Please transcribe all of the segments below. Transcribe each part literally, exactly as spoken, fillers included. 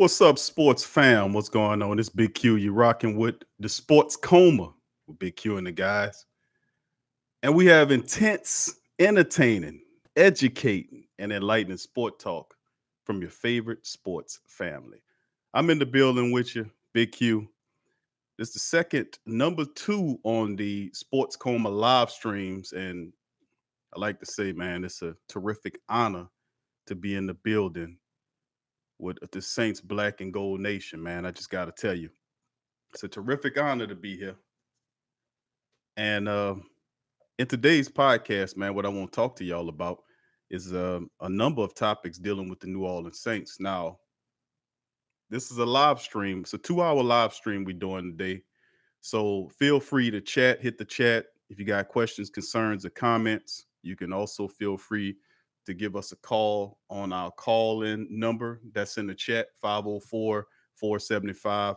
What's up, sports fam? What's going on? It's Big Q. You're rocking with the Sports Coma with Big Q and the guys. And we have intense, entertaining, educating, and enlightening sport talk from your favorite sports family. I'm in the building with you, Big Q. It's the second, number two on the Sports Coma live streams. And I like to say, man, it's a terrific honor to be in the building with the Saints Black and Gold Nation, man. I just got to tell you, it's a terrific honor to be here. And uh, in today's podcast, man, what I want to talk to y'all about is uh, a number of topics dealing with the New Orleans Saints. Now, this is a live stream. It's a two-hour live stream we're doing today. So feel free to chat, hit the chat. If you got questions, concerns, or comments, you can also feel free to give us a call on our call-in number that's in the chat, five oh four, four seven five,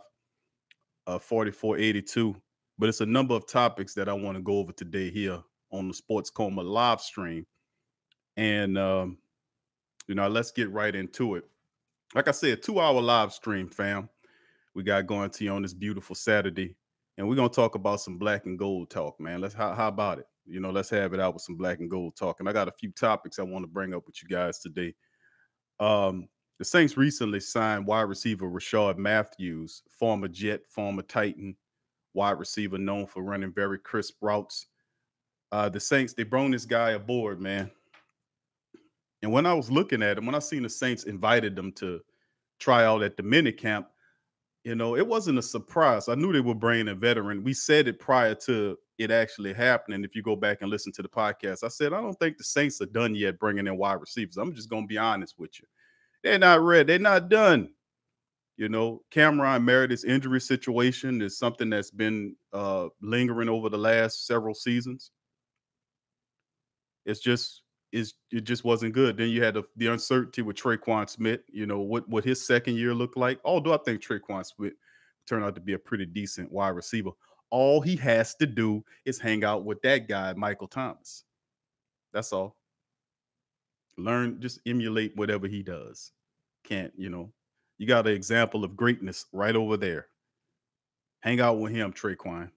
four four eight two. But it's a number of topics that I want to go over today here on the Sports Coma live stream. And, um, you know, let's get right into it. Like I said, two-hour live stream, fam. We got going to you on this beautiful Saturday. And we're going to talk about some black and gold talk, man. Let's how, how about it? You know, let's have it out with some black and gold talk. And I got a few topics I want to bring up with you guys today. Um, the Saints recently signed wide receiver Rishard Matthews, former Jet, former Titan, wide receiver known for running very crisp routes. Uh, the Saints, they brought this guy aboard, man. And when I was looking at him, when I seen the Saints invited them to try out at the minicamp, you know, it wasn't a surprise. I knew they were bringing a veteran. We said it prior to it actually happening. If you go back and listen to the podcast, I said, I don't think the Saints are done yet bringing in wide receivers. I'm just going to be honest with you. They're not ready. They're not done. You know, Cameron Meredith's injury situation is something that's been uh, lingering over the last several seasons. It's just, it's, it just wasn't good. Then you had the, the uncertainty with Tre'Quan Smith, you know, what, what his second year looked like. Although I think Tre'Quan Smith turned out to be a pretty decent wide receiver. All he has to do is hang out with that guy, Michael Thomas. That's all. Learn, just emulate whatever he does. Can't, you know, you got an example of greatness right over there. Hang out with him, Tre'Quan.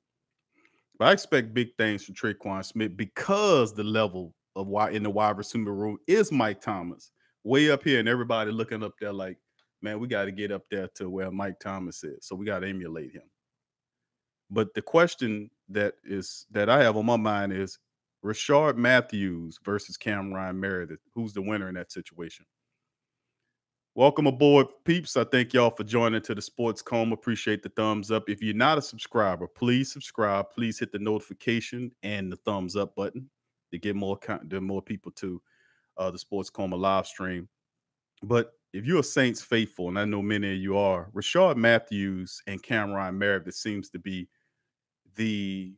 But I expect big things from Tre'Quan Smith because the level of why in the wide receiver room is Mike Thomas. Way up here and everybody looking up there like, man, we got to get up there to where Mike Thomas is. So we got to emulate him. But the question that is that I have on my mind is Rishard Matthews versus Cameron Meredith. Who's the winner in that situation? Welcome aboard, peeps. I thank y'all for joining to the Sports Coma. Appreciate the thumbs up. If you're not a subscriber, please subscribe. Please hit the notification and the thumbs up button to get more to more people to uh, the Sports Coma live stream. But if you're a Saints faithful, and I know many of you are, Rishard Matthews and Cameron Meredith seems to be the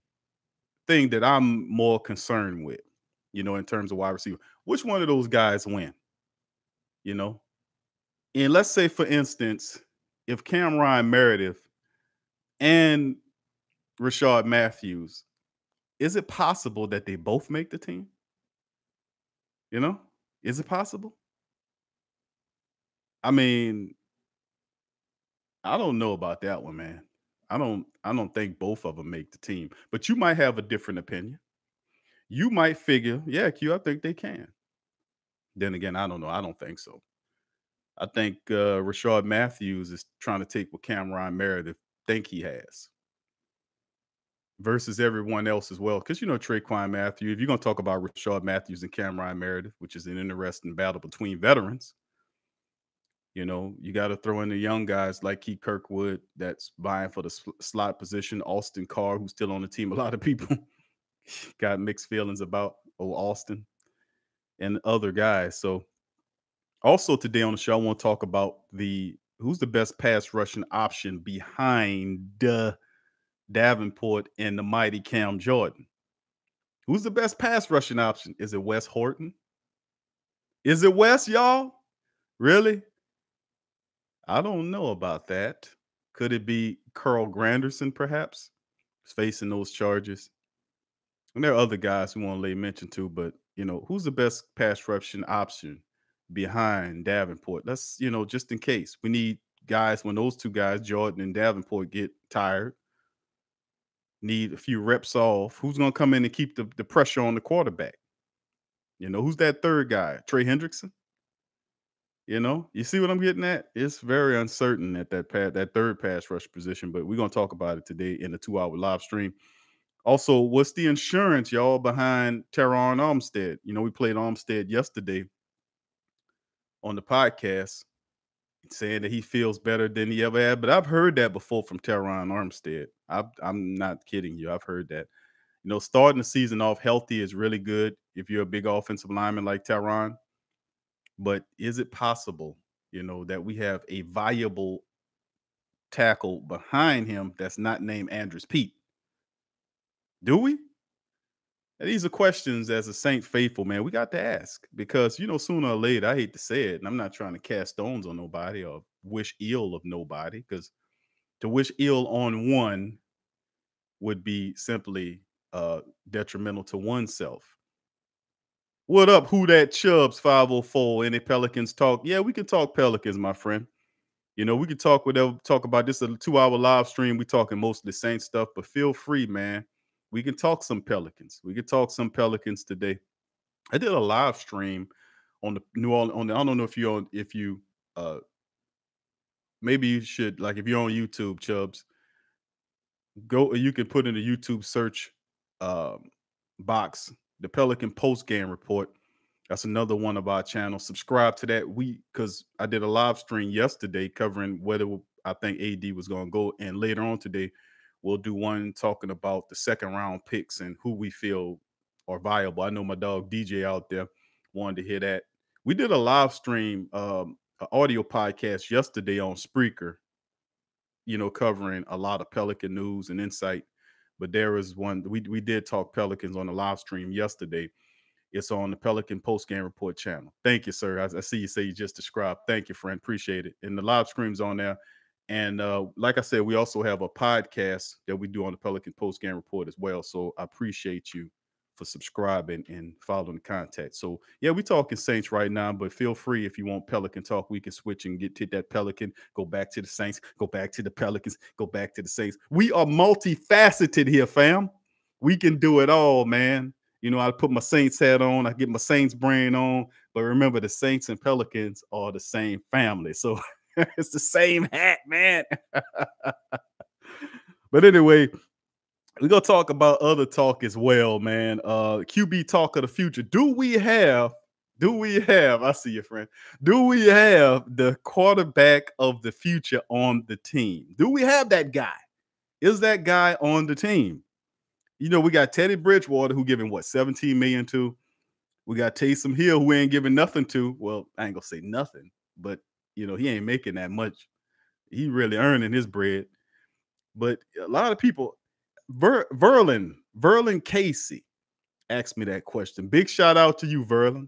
thing that I'm more concerned with, you know, in terms of wide receiver. Which one of those guys win, you know? And let's say, for instance, if Cameron Meredith and Rishard Matthews, is it possible that they both make the team? You know, is it possible? I mean, I don't know about that one, man. I don't I don't think both of them make the team. But you might have a different opinion. You might figure, yeah, Q, I think they can. Then again, I don't know. I don't think so. I think uh, Rishard Matthews is trying to take what Cameron Meredith think he has versus everyone else as well. Because, you know, Tre'Quan Matthews, if you're going to talk about Rishard Matthews and Cameron Meredith, which is an interesting battle between veterans, you know, you got to throw in the young guys like Keith Kirkwood that's vying for the sl slot position, Austin Carr, who's still on the team. A lot of people got mixed feelings about old Austin and other guys. So also today on the show, I want to talk about the who's the best pass rushing option behind uh, Davenport and the mighty Cam Jordan. Who's the best pass rushing option? Is it Wes Horton? Is it Wes, y'all? Really? I don't know about that. Could it be Carl Granderson, perhaps? He's facing those charges. And there are other guys who want to lay mention to, but, you know, who's the best pass rushing option behind Davenport? Let's, you know, just in case. We need guys, when those two guys, Jordan and Davenport, get tired, need a few reps off, who's going to come in and keep the, the pressure on the quarterback? You know, who's that third guy? Trey Hendrickson? You know, you see what I'm getting at? It's very uncertain at that pass, that third pass rush position, but we're going to talk about it today in the two-hour live stream. Also, what's the insurance, y'all, behind Terron Armstead? You know, we played Armstead yesterday on the podcast, saying that he feels better than he ever had, but I've heard that before from Terron Armstead. I've, I'm not kidding you. I've heard that. You know, starting the season off healthy is really good if you're a big offensive lineman like Terron. But is it possible, you know, that we have a viable tackle behind him that's not named Andrus Peat? Do we? And these are questions as a Saint faithful, man, we got to ask, because, you know, sooner or later, I hate to say it, and I'm not trying to cast stones on nobody or wish ill of nobody, because to wish ill on one would be simply uh, detrimental to oneself. What up, who that Chubbs five oh four, any Pelicans talk? Yeah, we can talk Pelicans, my friend. You know, we can talk whatever, talk about this, a two-hour live stream. We're talking mostly Saint stuff, but feel free, man. We can talk some Pelicans. We could talk some Pelicans today. I did a live stream on the New Orleans. On the, I don't know if you on if you uh maybe you should, like, if you're on YouTube, Chubbs, go. You can put in the YouTube search um, box the Pelican post game report. That's another one of our channels. Subscribe to that. We because I did a live stream yesterday covering whether I think A D was going to go, and later on today, we'll do one talking about the second round picks and who we feel are viable. I know my dog D J out there wanted to hear that. We did a live stream, um, an audio podcast yesterday on Spreaker, you know, covering a lot of Pelican news and insight. But there is one, we, we did talk Pelicans on the live stream yesterday. It's on the Pelican Postgame Report channel. Thank you, sir. I, I see you say you just described. Thank you, friend. Appreciate it. And the live stream's on there. And uh, like I said, we also have a podcast that we do on the Pelican Postgame Report as well. So I appreciate you for subscribing and following the contact. So, yeah, we're talking Saints right now, but feel free if you want Pelican talk, we can switch and get to that Pelican, go back to the Saints, go back to the Pelicans, go back to the Saints. We are multifaceted here, fam. We can do it all, man. You know, I put my Saints hat on, I get my Saints brain on, but remember, the Saints and Pelicans are the same family. So it's the same hat, man. But anyway, we're going to talk about other talk as well, man. Uh, Q B talk of the future. Do we have, do we have, I see you, friend. Do we have the quarterback of the future on the team? Do we have that guy? Is that guy on the team? You know, we got Teddy Bridgewater, who giving what, seventeen million dollars to. We got Taysom Hill, who ain't giving nothing to. Well, I ain't going to say nothing, but you know, he ain't making that much. He really earning his bread. But a lot of people, Ver, Verlin, Verlin Casey asked me that question. Big shout out to you, Verlin.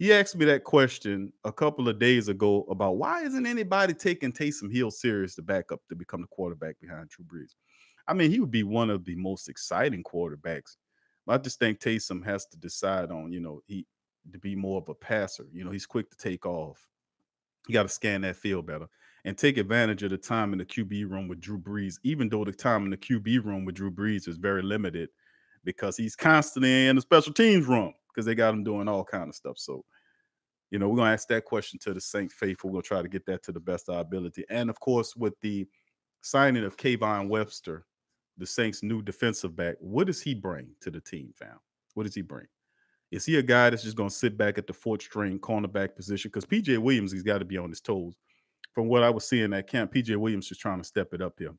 He asked me that question a couple of days ago about why isn't anybody taking Taysom Hill serious to back up to become the quarterback behind Drew Brees? I mean, he would be one of the most exciting quarterbacks. I just think Taysom has to decide on, you know, he to be more of a passer. You know, he's quick to take off. You got to scan that field better and take advantage of the time in the Q B room with Drew Brees, even though the time in the Q B room with Drew Brees is very limited because he's constantly in the special teams room because they got him doing all kind of stuff. So, you know, we're going to ask that question to the Saint faithful. We'll try to get that to the best of our ability. And, of course, with the signing of Kayvon Webster, the Saints' new defensive back, what does he bring to the team, fam? What does he bring? Is he a guy that's just going to sit back at the fourth string cornerback position? Because P J Williams, he's got to be on his toes. From what I was seeing at camp, P J Williams is trying to step it up here.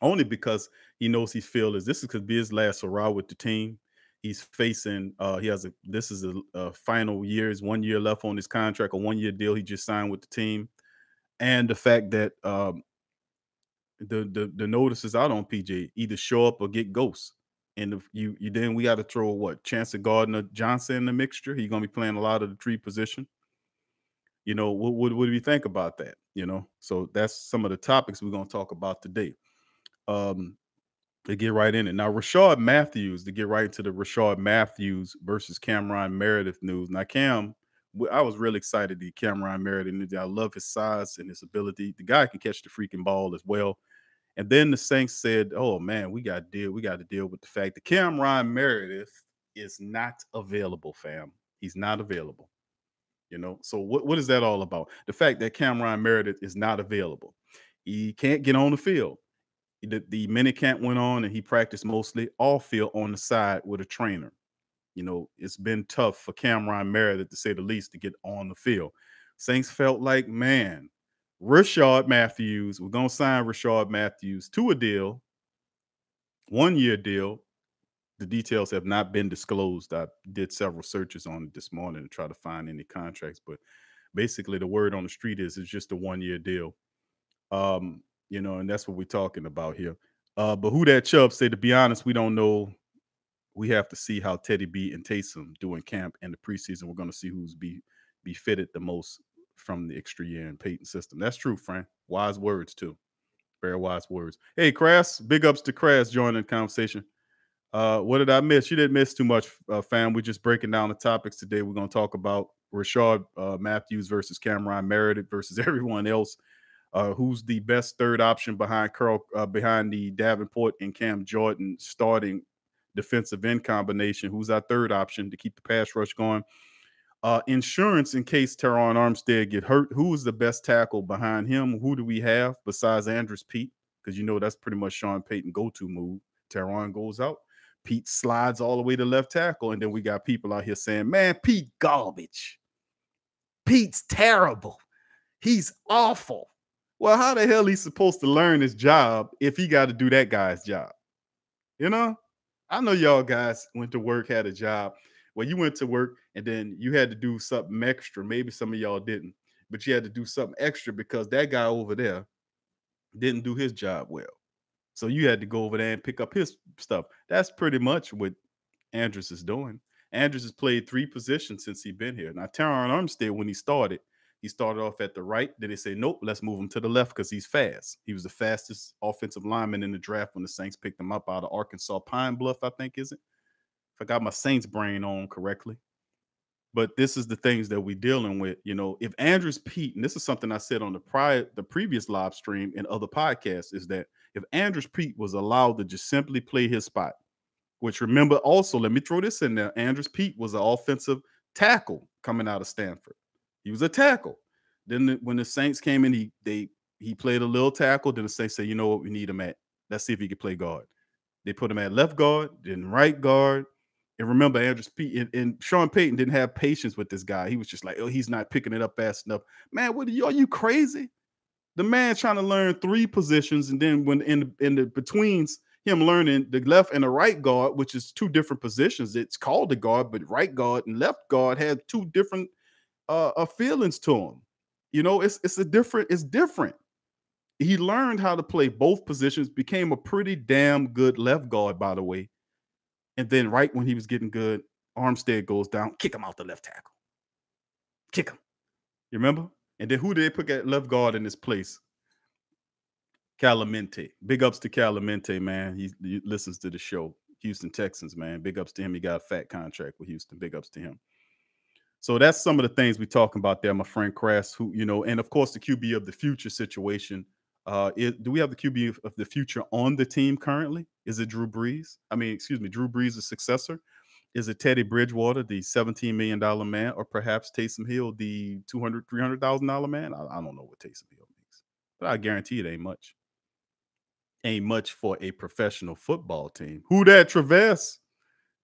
Only because he knows he feels this could be his last hurrah with the team. He's facing, uh, he has a, this is a, a final year, is one year left on his contract, a one year deal he just signed with the team. And the fact that um, the, the, the notice is out on P J, either show up or get ghosts. And if you, you then we got to throw what Chance of Gardner Johnson in the mixture. He's going to be playing a lot of the three position. You know, what would what, what do we think about that? You know, so that's some of the topics we're going to talk about today. Um, to get right in it now, Rishard Matthews, to get right into the Rishard Matthews versus Cameron Meredith news. Now, Cam I was really excited to Cameron Meredith. I love his size and his ability. The guy can catch the freaking ball as well. And then the Saints said, oh, man, we got to deal. We got to deal with the fact that Cameron Meredith is not available, fam. He's not available. You know, so what, what is that all about? The fact that Cameron Meredith is not available. He can't get on the field. The, the minicamp went on and he practiced mostly off field on the side with a trainer. You know, it's been tough for Cameron Meredith, to say the least, to get on the field. Saints felt like, man, Rishard Matthews, we're going to sign Rishard Matthews to a deal, one-year deal. The details have not been disclosed. I did several searches on it this morning to try to find any contracts, but basically the word on the street is it's just a one-year deal. Um, you know, and that's what we're talking about here. Uh, but who that Chubb say, to be honest, we don't know. We have to see how Teddy B and Taysom do in camp and the preseason. We're going to see who's be, be fitted the most from the extra year in Peyton system. That's true, Frank. Wise words, too. Very wise words. Hey, Crass, big ups to Crass joining the conversation. Uh, what did I miss? You didn't miss too much, uh, fam. We're just breaking down the topics today. We're going to talk about Rishard uh, Matthews versus Cameron Meredith versus everyone else. Uh, who's the best third option behind Carl, uh, behind the Davenport and Cam Jordan starting defensive end combination? Who's our third option to keep the pass rush going? Uh, insurance in case Terron Armstead get hurt. Who is the best tackle behind him? Who do we have besides Andrus Peat? Because you know that's pretty much Sean Payton go-to move. Terron goes out. Pete slides all the way to left tackle, and then we got people out here saying, man, Pete garbage. Pete's terrible. He's awful. Well, how the hell he's supposed to learn his job if he got to do that guy's job? You know, I know y'all guys went to work, had a job. Well, you went to work, and then you had to do something extra. Maybe some of y'all didn't, but you had to do something extra because that guy over there didn't do his job well. So you had to go over there and pick up his stuff. That's pretty much what Andrus is doing. Andrus has played three positions since he's been here. Now, Terron Armstead, when he started, he started off at the right. Then they say, nope, let's move him to the left because he's fast. He was the fastest offensive lineman in the draft when the Saints picked him up out of Arkansas Pine Bluff, I think, is it? If I got my Saints brain on correctly. But this is the things that we're dealing with. You know, if Andrus Peat, and this is something I said on the prior, the previous live stream and other podcasts, is that if Andrus Peat was allowed to just simply play his spot, which remember also, let me throw this in there, Andrus Peat was an offensive tackle coming out of Stanford. He was a tackle. Then the, when the Saints came in, he they he played a little tackle. Then the Saints said, you know what, we need him at, let's see if he can play guard. They put him at left guard, then right guard. And remember, Andrus Peat and, and Sean Payton didn't have patience with this guy. He was just like, oh, he's not picking it up fast enough. Man, what are you, are you crazy? The man trying to learn three positions, and then when in the, in the betweens, him learning the left and the right guard, which is two different positions. It's called the guard, but right guard and left guard had two different uh, uh feelings to him. You know, it's it's a different, it's different. He learned how to play both positions, became a pretty damn good left guard, by the way. And then right when he was getting good, Armstead goes down, kick him out the left tackle. Kick him. You remember? And then who did they put at left guard in this place? Calamente. Big ups to Calamente, man. He, he listens to the show. Houston Texans, man. Big ups to him. He got a fat contract with Houston. Big ups to him. So that's some of the things we're talking about there, my friend Crass, who, you know, and of course the Q B of the future situation. Uh, is, do we have the Q B of the future on the team currently? Is it Drew Brees? I mean, excuse me, Drew Brees' the successor? Is it Teddy Bridgewater, the seventeen million dollar man, or perhaps Taysom Hill, the two hundred thousand, three hundred thousand dollar man? I, I don't know what Taysom Hill makes, but I guarantee it ain't much. Ain't much for a professional football team. Who that, Travis?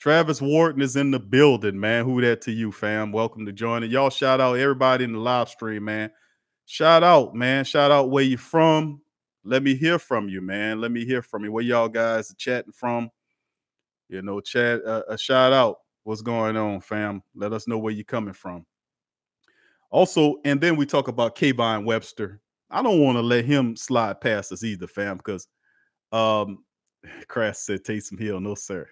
Travis Wharton is in the building, man. Who that to you, fam? Welcome to joining. Y'all shout out everybody in the live stream, man. Shout out, man. Shout out where you from. Let me hear from you, man. Let me hear from you. Where y'all guys are chatting from? You know, Chad, uh, a shout out. What's going on, fam? Let us know where you're coming from. Also, and then we talk about Kayvon Webster. I don't want to let him slide past us either, fam, because um, Crass said Taysom Hill. No, sir.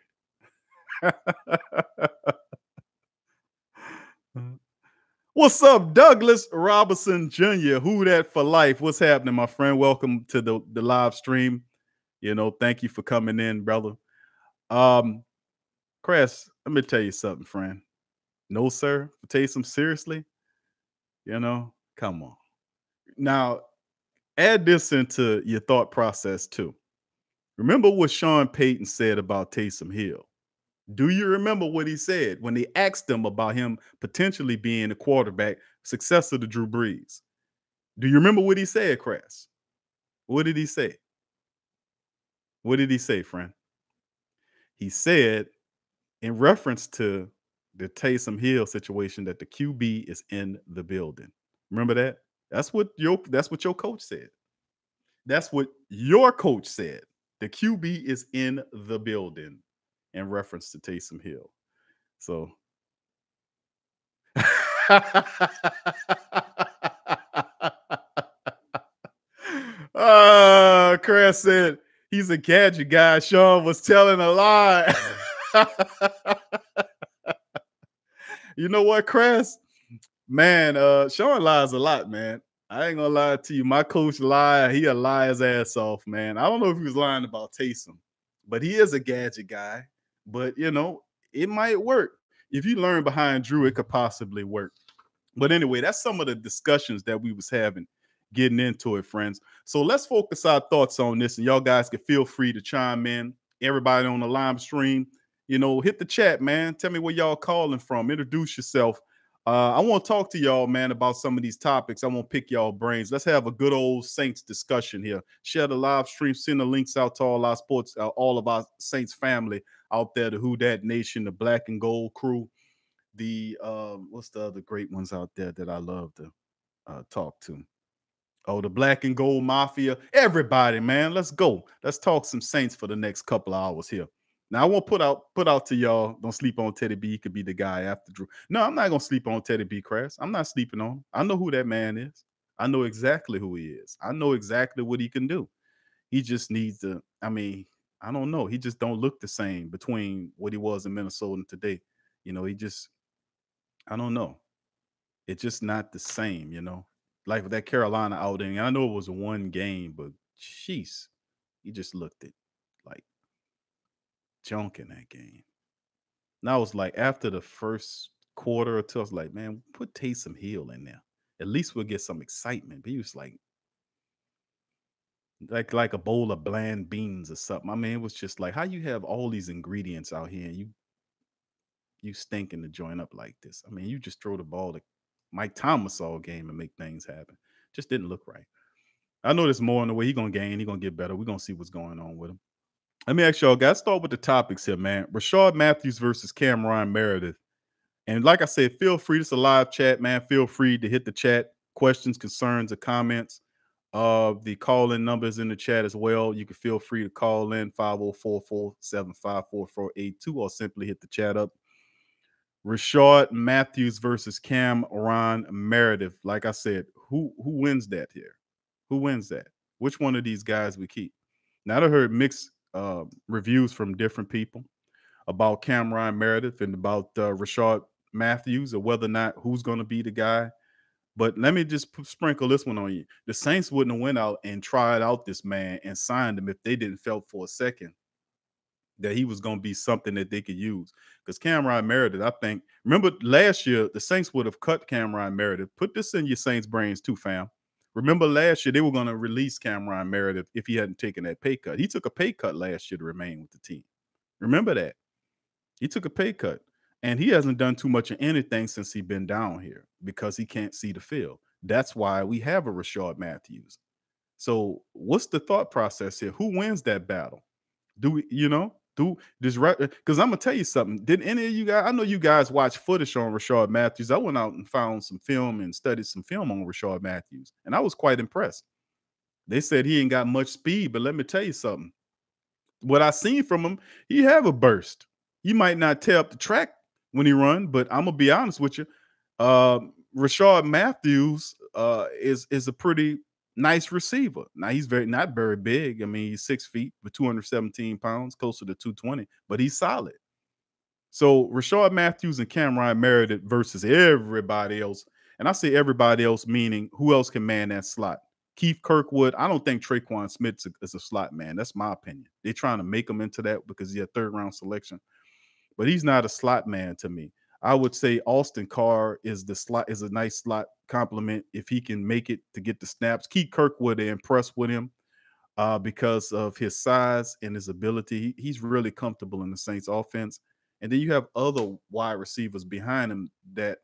What's up, Douglas Robinson Junior? Who that for life? What's happening, my friend? Welcome to the, the live stream. You know, thank you for coming in, brother. Um, Chris, let me tell you something, friend. no, sir, for Taysom, seriously? You know, come on. Now, add this into your thought process too. Remember what Sean Payton said about Taysom Hill. Do you remember what he said when they asked him about him potentially being a quarterback successor to Drew Brees? Do you remember what he said, Crass? What did he say? What did he say, friend? He said, in reference to the Taysom Hill situation, that the Q B is in the building. Remember that? That's what your, that's what your coach said. That's what your coach said. The Q B is in the building, in reference to Taysom Hill. So uh, Chris said he's a gadget guy. Sean was telling a lie. You know what, Chris? Man, uh, Sean lies a lot, man. I ain't gonna lie to you. My coach lied. He a lie his ass off, man. I don't know if he was lying about Taysom, but he is a gadget guy. But, you know, it might work. If you learn behind Drew, it could possibly work. But anyway, that's some of the discussions that we was having, getting into it, friends. So let's focus our thoughts on this, and y'all guys can feel free to chime in. Everybody on the live stream, you know, hit the chat, man. Tell me where y'all calling from. Introduce yourself. Uh, I want to talk to y'all, man, about some of these topics. I want to pick y'all brains. Let's have a good old Saints discussion here. Share the live stream. Send the links out to all our sports, uh, all of our Saints family out there, the Who Dat Nation, the Black and Gold crew, the um, what's the other great ones out there that I love to uh, talk to? Oh, the Black and Gold Mafia. Everybody, man, let's go. Let's talk some Saints for the next couple of hours here. Now, I won't put out put out to y'all, don't sleep on Teddy B. He could be the guy after Drew. No, I'm not going to sleep on Teddy B, Crass. I'm not sleeping on him. I know who that man is. I know exactly who he is. I know exactly what he can do. He just needs to, I mean, I don't know. He just don't look the same between what he was in Minnesota and today. You know, he just, I don't know. It's just not the same, you know. Like with that Carolina outing, I know it was one game, but jeez, he just looked it. Junk in that game. And I was like, after the first quarter or two, I was like, man, put Taysom Hill in there. At least we'll get some excitement. But he was like, like, like a bowl of bland beans or something. I mean, it was just like, how you have all these ingredients out here and you you stinking to join up like this. I mean, you just throw the ball to Mike Thomas all game and make things happen. Just didn't look right. I know there's more on the way. He's going to gain. He's going to get better. We're going to see what's going on with him. Let me ask y'all guys, start with the topics here, man. Rishard Matthews versus Cameron Meredith. And like I said, feel free. This is a live chat, man. Feel free to hit the chat. Questions, concerns, or comments. Uh, the call-in number is in the chat as well. You can feel free to call in five oh four, four seven five, four four eight two or simply hit the chat up. Rishard Matthews versus Cameron Meredith. Like I said, who, who wins that here? Who wins that? Which one of these guys we keep? Now, I heard mixed Uh, reviews from different people about Cameron Meredith and about uh, Rishard Matthews, or whether or not who's going to be the guy. But let me just sprinkle this one on you. The Saints wouldn't have went out and tried out this man and signed him if they didn't felt for a second that he was going to be something that they could use. Because Cameron Meredith, I think, remember last year, the Saints would have cut Cameron Meredith. Put this in your Saints brains too, fam. Remember last year, they were going to release Cameron Meredith if he hadn't taken that pay cut. He took a pay cut last year to remain with the team. Remember that. He took a pay cut, and he hasn't done too much of anything since he's been down here because he can't see the field. That's why we have a Rishard Matthews. So what's the thought process here? Who wins that battle? Do we, you know, do this right? Because I'm going to tell you something. Did any of you guys, I know you guys watch footage on Rishard Matthews. I went out and found some film and studied some film on Rishard Matthews, and I was quite impressed. They said he ain't got much speed, but let me tell you something. What I seen from him, he have a burst. He might not tear up the track when he run, but I'm going to be honest with you. Uh, Rishard Matthews uh, is, is a pretty nice receiver. Now, he's very not very big. I mean, he's six feet with two hundred seventeen pounds, closer to two twenty, but he's solid. So Rishard Matthews and Cameron Meredith versus everybody else. And I say everybody else, meaning who else can man that slot? Keith Kirkwood. I don't think Tre'Quan Smith is a, is a slot man. That's my opinion. They're trying to make him into that because he's a third round selection, but he's not a slot man to me. I would say Austin Carr is the slot is a nice slot compliment if he can make it to get the snaps. Keith Kirkwood is impressed with him uh, because of his size and his ability. He's really comfortable in the Saints offense. And then you have other wide receivers behind him that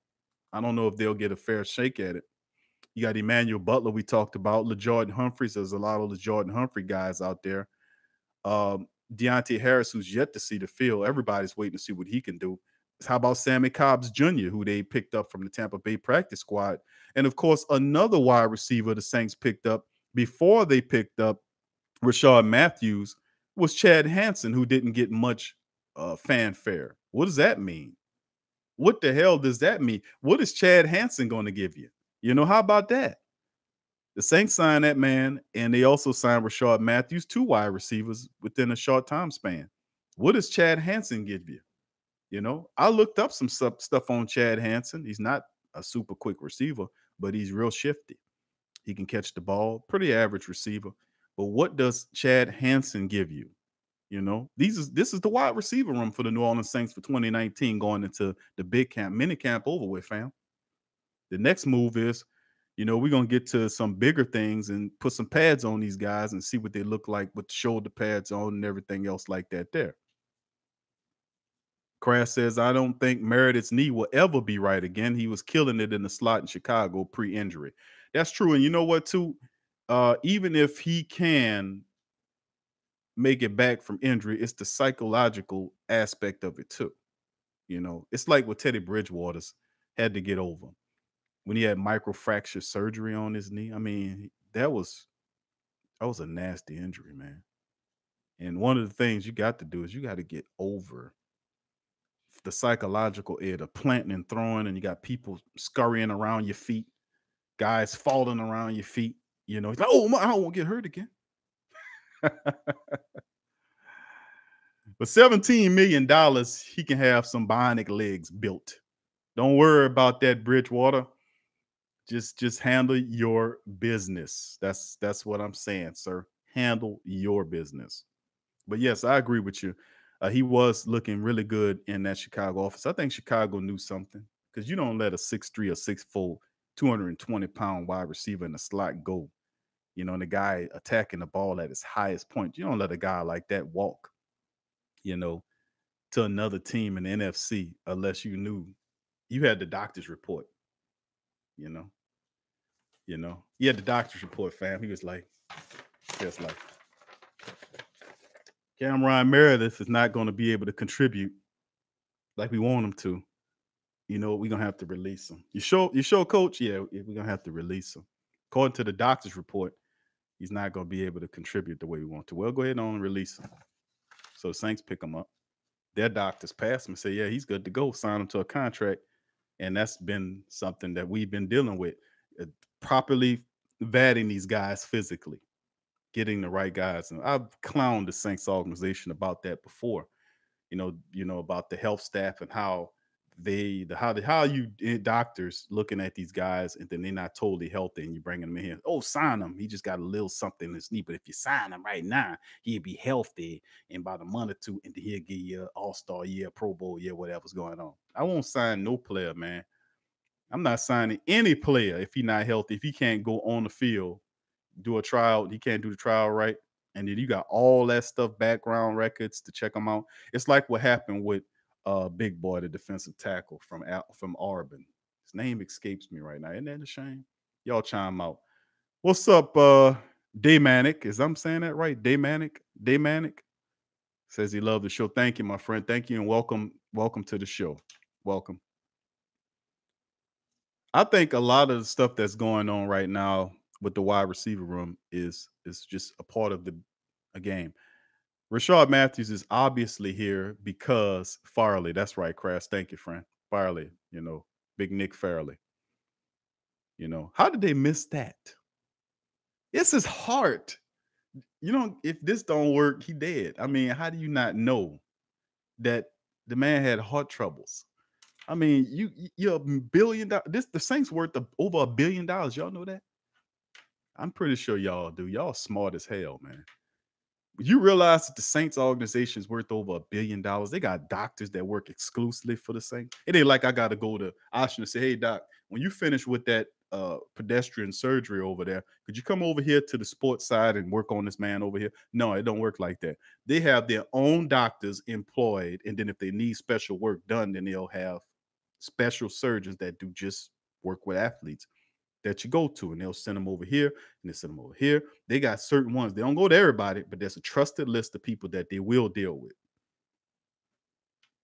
I don't know if they'll get a fair shake at it. You got Emmanuel Butler, we talked about, LaJordan Humphreys. There's a lot of LaJordan Humphrey guys out there. Um, Deonte Harris, who's yet to see the field. Everybody's waiting to see what he can do. How about Sammy Cobbs Junior, who they picked up from the Tampa Bay practice squad? And, of course, another wide receiver the Saints picked up before they picked up Rishard Matthews was Chad Hansen, who didn't get much uh, fanfare. What does that mean? What the hell does that mean? What is Chad Hansen going to give you? You know, how about that? The Saints signed that man, and they also signed Rishard Matthews, two wide receivers within a short time span. What does Chad Hansen give you? You know, I looked up some stuff on Chad Hansen. He's not a super quick receiver, but he's real shifty. He can catch the ball, pretty average receiver. But what does Chad Hansen give you? You know, these is this is the wide receiver room for the New Orleans Saints for twenty nineteen going into the big camp, mini camp over with, fam. The next move is, you know, we're going to get to some bigger things and put some pads on these guys and see what they look like with the shoulder pads on and everything else like that there. Crash says, I don't think Meredith's knee will ever be right again. He was killing it in the slot in Chicago pre-injury. That's true. And you know what, too? Uh, even if he can make it back from injury, it's the psychological aspect of it, too. You know, it's like what Teddy Bridgewater's had to get over when he had microfracture surgery on his knee. I mean, that was, that was a nasty injury, man. And one of the things you got to do is you got to get over the psychological air, the planting and throwing, and you got people scurrying around your feet, guys falling around your feet. You know, it's like, oh, my, I don't want to get hurt again. But seventeen million dollars, he can have some bionic legs built. Don't worry about that, Bridgewater. Just, just handle your business. That's, that's what I'm saying, sir. Handle your business. But, yes, I agree with you. Uh, he was looking really good in that Chicago office. I think Chicago knew something, because you don't let a six three or six four, two hundred twenty pound wide receiver in the slot go. You know, and the guy attacking the ball at his highest point, you don't let a guy like that walk, you know, to another team in the N F C unless you knew you had the doctor's report, you know. You know, he had the doctor's report, fam. He was like, just like, Cameron Meredith is not going to be able to contribute like we want him to. You know, we're going to have to release him. You sure, you sure, coach? Yeah, we're going to have to release him. According to the doctor's report, he's not going to be able to contribute the way we want to. Well, go ahead and release him. So the Saints pick him up. Their doctors pass him and say, yeah, he's good to go. Sign him to a contract. And that's been something that we've been dealing with, uh, properly vetting these guys physically. Getting the right guys. And I've clowned the Saints organization about that before, you know, you know, about the health staff and how they, the, how the, how you doctors looking at these guys and then they're not totally healthy and you bringing them in here. Oh, sign him. He just got a little something in his knee. But if you sign him right now, he'll be healthy. And by the month or two, and he'll give you an all-star year, Pro Bowl year, whatever's going on. I won't sign no player, man. I'm not signing any player if he's not healthy, if he can't go on the field, do a trial, he can't do the trial right, and then you got all that stuff, background records to check them out. It's like what happened with uh Big Boy, the defensive tackle from from Auburn. His name escapes me right now. Isn't that a shame? Y'all chime out. What's up, uh Daymanic? Is I'm saying that right? Daymanic? Daymanic says he loved the show. Thank you, my friend. Thank you, and welcome, welcome to the show. Welcome. I think a lot of the stuff that's going on right now with the wide receiver room is, is just a part of the a game. Rishard Matthews is obviously here because Farley, that's right, Crash. Thank you, friend. Farley, you know, Big Nick Farley. You know, how did they miss that? This is hard. You know, if this don't work, he dead. I mean, how do you not know that the man had heart troubles? I mean, you, you're a billion dollars. This, the Saints worth of over a billion dollars. Y'all know that? I'm pretty sure y'all do. Y'all smart as hell, man. you realize that the Saints organization is worth over a billion dollars. They got doctors that work exclusively for the Saints. It ain't like I got to go to Oshner and say, hey, doc, when you finish with that uh, pedestrian surgery over there, could you come over here to the sports side and work on this man over here? No, it don't work like that. They have their own doctors employed, and then if they need special work done, then they'll have special surgeons that do just work with athletes that you go to, and they'll send them over here, and they send them over here. They got certain ones. They don't go to everybody, but there's a trusted list of people that they will deal with.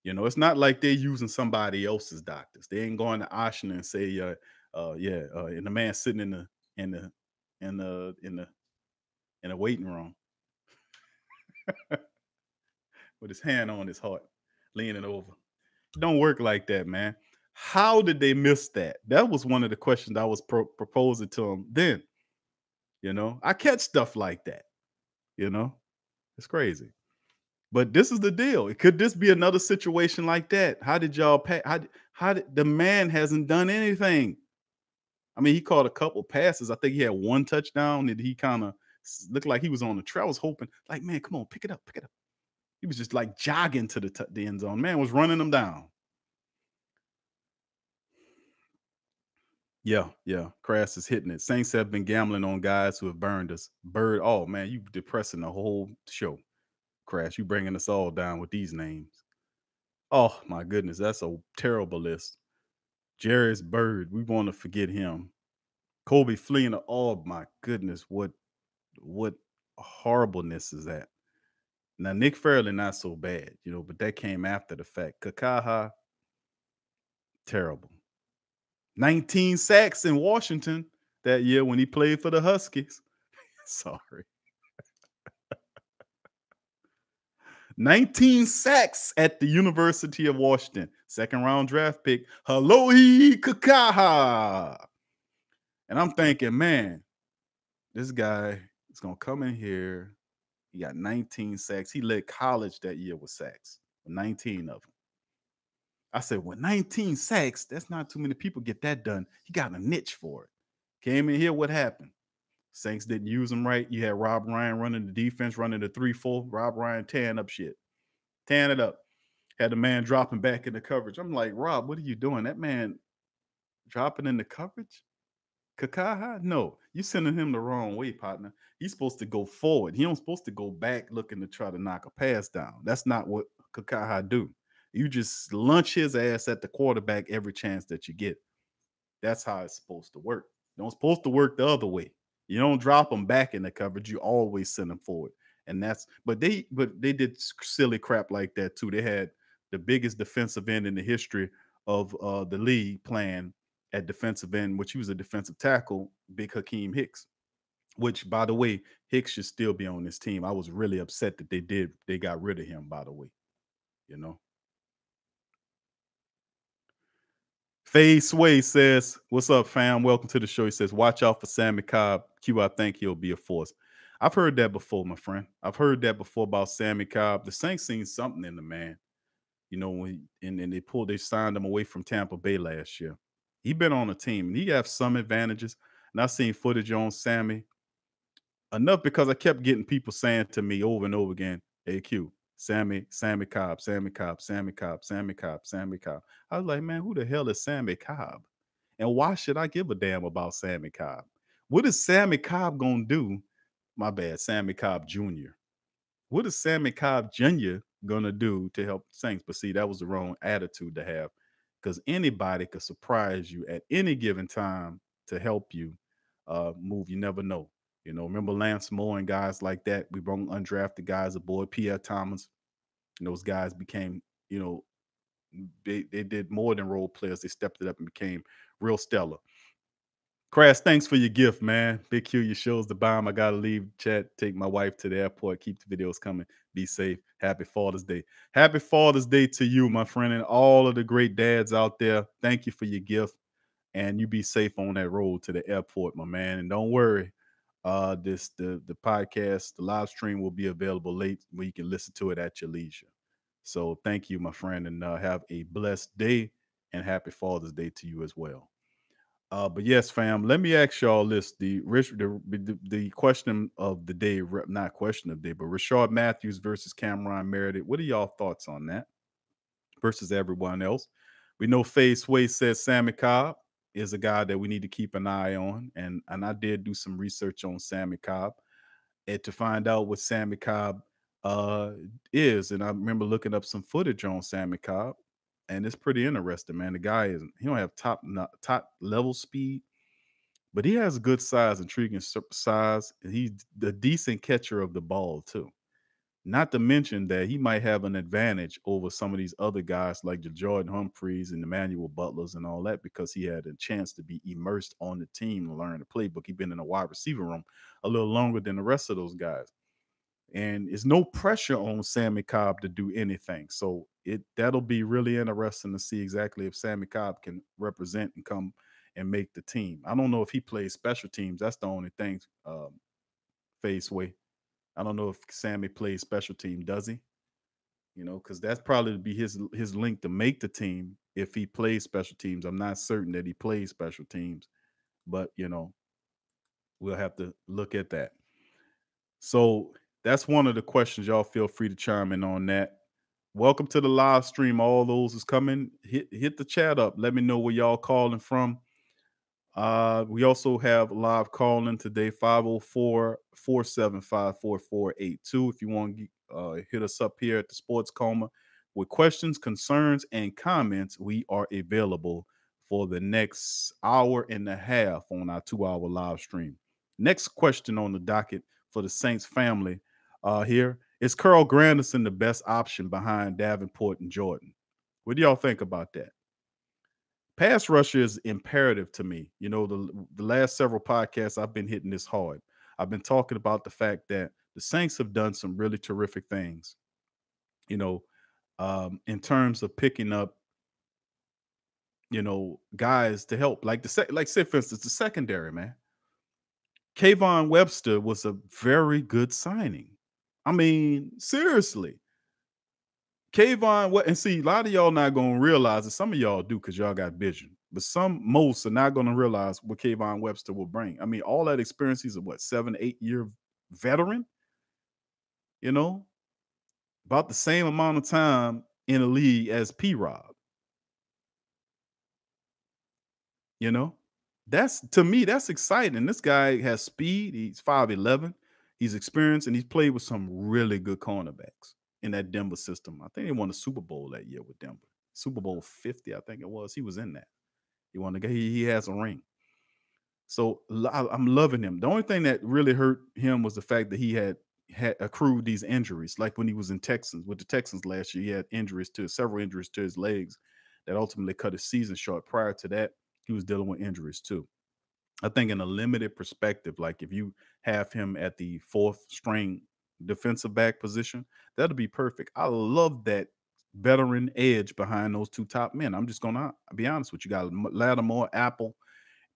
You know, it's not like they're using somebody else's doctors. They ain't going to Oshner and say, uh, uh yeah, uh, and the man sitting in the in the in the in the in the waiting room with his hand on his heart, leaning over. It don't work like that, man. How did they miss that? That was one of the questions I was pro proposing to them then. You know, I catch stuff like that. You know, it's crazy. But this is the deal. Could this be another situation like that? How did y'all pass? How, how did the man hasn't done anything? I mean, he caught a couple passes. I think he had one touchdown, and he kind of looked like he was on the trail. I was hoping, like, man, come on, pick it up, pick it up. He was just like jogging to the, the end zone. Man was running them down. Yeah, yeah, Crass is hitting it. Saints have been gambling on guys who have burned us. Bird, oh, man, you depressing the whole show. Crash, you bringing us all down with these names. Oh, my goodness, that's a terrible list. Jarius Bird, we want to forget him. Kobe fleeing to, oh, my goodness, what, what horribleness is that? Now, Nick Fairley, not so bad, you know, but that came after the fact. Kakaha, terrible. nineteen sacks in Washington that year when he played for the Huskies. Sorry. nineteen sacks at the University of Washington. Second round draft pick. Alohi Kakaha. And I'm thinking, man, this guy is going to come in here. He got nineteen sacks. He led college that year with sacks. nineteen of them. I said, well, nineteen sacks, that's not too many people get that done. He got a niche for it. Came in here, what happened? Saints didn't use him right. You had Rob Ryan running the defense, running the three four. Rob Ryan tearing up shit. Tearing it up. Had the man dropping back in the coverage. I'm like, Rob, what are you doing? That man dropping in the coverage? Kakaha? No. You sending him the wrong way, partner. He's supposed to go forward. He don't supposed to go back looking to try to knock a pass down. That's not what Kakaha do. You just lunch his ass at the quarterback every chance that you get. That's how it's supposed to work. You don't supposed to work the other way. You don't drop them back in the coverage. You always send them forward. And that's but they but they did silly crap like that too. They had the biggest defensive end in the history of uh, the league playing at defensive end, which he was a defensive tackle, Big Hakeem Hicks. Which, by the way, Hicks should still be on this team. I was really upset that they did they got rid of him. By the way, you know. Faye Sway says, what's up, fam? Welcome to the show. He says, watch out for Sammy Cobb. Q, I think he'll be a force. I've heard that before, my friend. I've heard that before about Sammy Cobb. The Saints seen something in the man. You know, when he, and, and they pulled, they signed him away from Tampa Bay last year. He's been on a team, and he has some advantages. And I've seen footage on Sammy. Enough because I kept getting people saying to me over and over again, hey, Q. Sammy, Sammy Cobb, Sammy Cobb, Sammy Cobb, Sammy Cobb, Sammy Cobb. I was like, man, who the hell is Sammy Cobb? And why should I give a damn about Sammy Cobb? What is Sammy Cobb going to do? My bad, Sammy Cobb Junior What is Sammy Cobb Junior going to do to help Saints? But see, that was the wrong attitude to have, because anybody could surprise you at any given time to help you uh, move. You never know. You know, remember Lance Moore and guys like that. We brought undrafted guys aboard, Pierre Thomas. And those guys became, you know, they, they did more than role players. They stepped it up and became real stellar. Crash, thanks for your gift, man. Big Q, your show's the bomb. I got to leave, chat, take my wife to the airport. Keep the videos coming. Be safe. Happy Father's Day. Happy Father's Day to you, my friend, and all of the great dads out there. Thank you for your gift. And you be safe on that road to the airport, my man. And don't worry. Uh, this the the podcast, the live stream will be available late where you can listen to it at your leisure. So thank you, my friend, and uh, have a blessed day, and happy Father's Day to you as well. Uh, but yes, fam, let me ask y'all this. The, the, the, the question of the day, not question of the day, but Rishard Matthews versus Cameron Meredith. What are y'all thoughts on that versus everyone else? We know Faye Sway says Sammy Cobb is a guy that we need to keep an eye on. And, and I did do some research on Sammy Cobb and to find out what Sammy Cobb uh, is. And I remember looking up some footage on Sammy Cobb. And it's pretty interesting, man. The guy is he don't have top not, top level speed, but he has good size, intriguing size. And he's a decent catcher of the ball too. Not to mention that he might have an advantage over some of these other guys like the Jordan Humphreys and Emmanuel Butlers and all that because he had a chance to be immersed on the team and learn the playbook. He's been in a wide receiver room a little longer than the rest of those guys. And it's no pressure on Sammy Cobb to do anything. So it that'll be really interesting to see exactly if Sammy Cobb can represent and come and make the team. I don't know if he plays special teams. That's the only thing, um, Faceway. I don't know if Sammy plays special team, does he? You know, because that's probably be his his link to make the team if he plays special teams. I'm not certain that he plays special teams, but, you know, we'll have to look at that. So that's one of the questions. Y'all feel free to chime in on that. Welcome to the live stream. All those is coming. Hit hit the chat up. Let me know where y'all calling from. Uh, we also have live calling today, five oh four, four seven five, four four eight two. If you want to uh, hit us up here at the Sports Coma with questions, concerns, and comments, we are available for the next hour and a half on our two-hour live stream. Next question on the docket for the Saints family. Uh, here is Carl Granderson the best option behind Davenport and Jordan? What do y'all think about that? Pass rusher is imperative to me. You know, the, the last several podcasts I've been hitting this hard. I've been talking about the fact that the Saints have done some really terrific things, you know, um, in terms of picking up, you know, guys to help. Like, the like say, for instance, the secondary, man. Kayvon Webster was a very good signing. I mean, seriously. Kayvon, and see, a lot of y'all not going to realize it. Some of y'all do because y'all got vision. But some, most are not going to realize what Kayvon Webster will bring. I mean, all that experience, he's a, what, seven, eight-year veteran? You know? About the same amount of time in the league as P-Rob. You know? That's, to me, that's exciting. This guy has speed. He's five eleven. He's experienced, and he's played with some really good cornerbacks in that Denver system. I think they won a Super Bowl that year with Denver. Super Bowl fifty, I think it was. He was in that. He won the game. He has a ring. So I'm loving him. The only thing that really hurt him was the fact that he had, had accrued these injuries, like when he was in Texans with the Texans last year. He had injuries to several injuries to his legs that ultimately cut his season short. Prior to that, he was dealing with injuries too. I think in a limited perspective, like if you have him at the fourth string defensive back position, that'll be perfect. I love that veteran edge behind those two top men. I'm just going to be honest with you. You got Lattimore, Apple,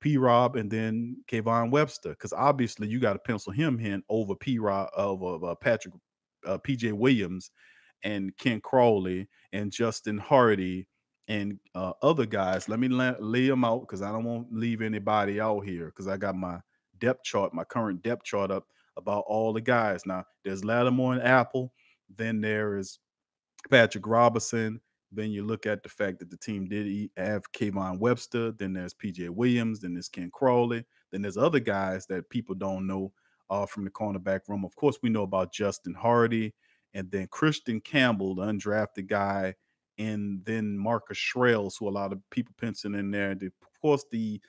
P-Rob, and then Kayvon Webster, because obviously you got to pencil him in over P-Rob, over uh, Patrick, uh, P J Williams, and Ken Crawley, and Justin Hardy, and uh, other guys. Let me lay, lay them out because I don't want to leave anybody out here because I got my depth chart, my current depth chart up about all the guys. Now, there's Lattimore and Apple. Then there is Patrick Robinson. Then you look at the fact that the team did have Kayvon Webster. Then there's P J Williams. Then there's Ken Crawley. Then there's other guys that people don't know uh, from the cornerback room. Of course, we know about Justin Hardy. And then Christian Campbell, the undrafted guy, and then Marcus Sherels, who a lot of people pencil in there. And of course, the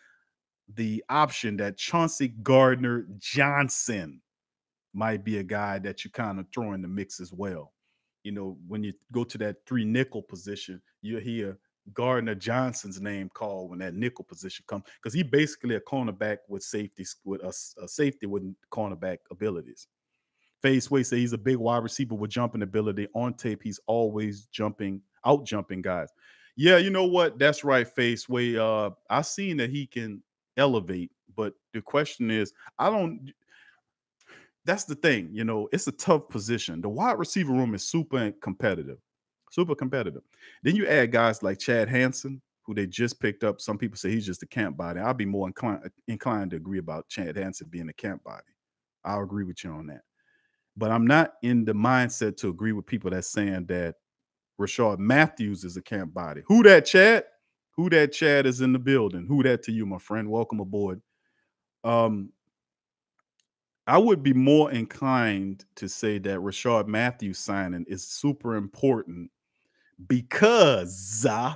the option that Chauncey Gardner Johnson might be a guy that you kind of throw in the mix as well. You know, when you go to that three nickel position, you hear Gardner Johnson's name called when that nickel position comes because he's basically a cornerback with safety with a, a safety with cornerback abilities. Faceway says he's a big wide receiver with jumping ability. On tape, he's always jumping. Out jumping guys. Yeah, you know what? That's right, Faceway. Uh, I've seen that he can elevate, but the question is, I don't. That's the thing, you know, it's a tough position. The wide receiver room is super competitive, super competitive. Then you add guys like Chad Hansen, who they just picked up. Some people say he's just a camp body. I'll be more inclined, inclined to agree about Chad Hansen being a camp body. I'll agree with you on that. But I'm not in the mindset to agree with people that's saying that Rishard Matthews is a camp body. Who that, Chad? Who that, Chad, is in the building. Who that to you, my friend? Welcome aboard. Um, I would be more inclined to say that Rishard Matthews signing is super important because uh,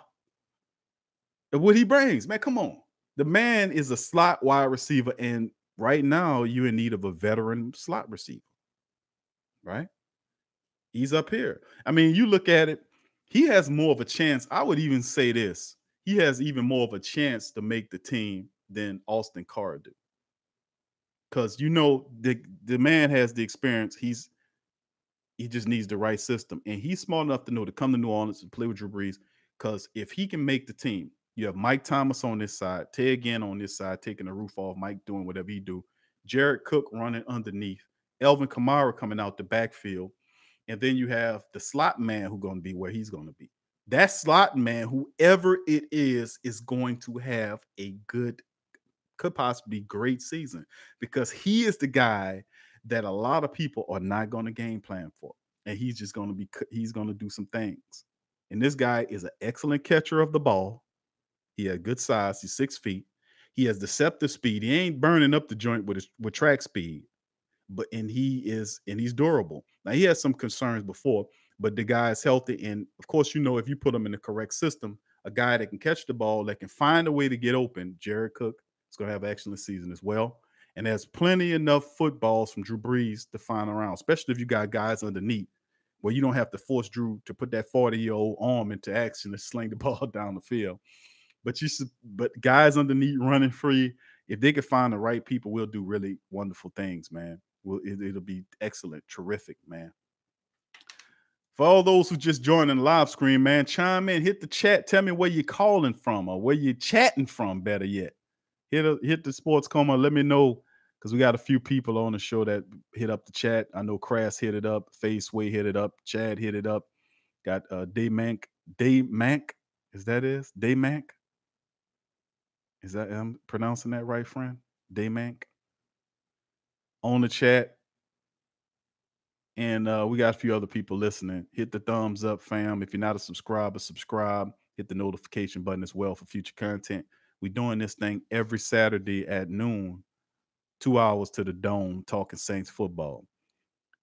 of what he brings. Man, come on. The man is a slot wide receiver, and right now you're in need of a veteran slot receiver, right? He's up here. I mean, you look at it, he has more of a chance. I would even say this. He has even more of a chance to make the team than Austin Carr did. Because, you know, the, the man has the experience. He's He just needs the right system. And he's smart enough to know to come to New Orleans and play with Drew Brees. Because if he can make the team, you have Mike Thomas on this side, Ted Ginn on this side, taking the roof off, Mike doing whatever he do, Jared Cook running underneath, Elvin Kamara coming out the backfield, and then you have the slot man who's going to be where he's going to be. That slot man, whoever it is, is going to have a good, could possibly great season, because he is the guy that a lot of people are not going to game plan for. And he's just going to be, he's going to do some things. And this guy is an excellent catcher of the ball. He had good size. He's six feet. He has deceptive speed. He ain't burning up the joint with his, with track speed. But and he is and he's durable. Now he has some concerns before, but the guy is healthy. And of course, you know, if you put him in the correct system, a guy that can catch the ball, that can find a way to get open, Jared Cook is going to have an excellent season as well. And there's plenty enough footballs from Drew Brees to find around, especially if you got guys underneath where you don't have to force Drew to put that forty-year-old arm into action to sling the ball down the field. But you should, but guys underneath running free, if they can find the right people, we'll do really wonderful things, man. Well, it, it'll be excellent, terrific, man. For all those who just joined in the live screen, man, chime in, hit the chat. Tell me where you're calling from or where you're chatting from, better yet. Hit, a, hit the sports coma. Let me know, because we got a few people on the show that hit up the chat. I know Crass hit it up. Faceway hit it up. Chad hit it up. Got uh, Day Mank. Day Mank. Is that is? Day Mank? Is that, I'm pronouncing that right, friend? Day Mank. On the chat, and uh, we got a few other people listening. Hit the thumbs up, fam. If you're not a subscriber, subscribe. Hit the notification button as well for future content. We're doing this thing every Saturday at noon, two hours to the dome, talking Saints football.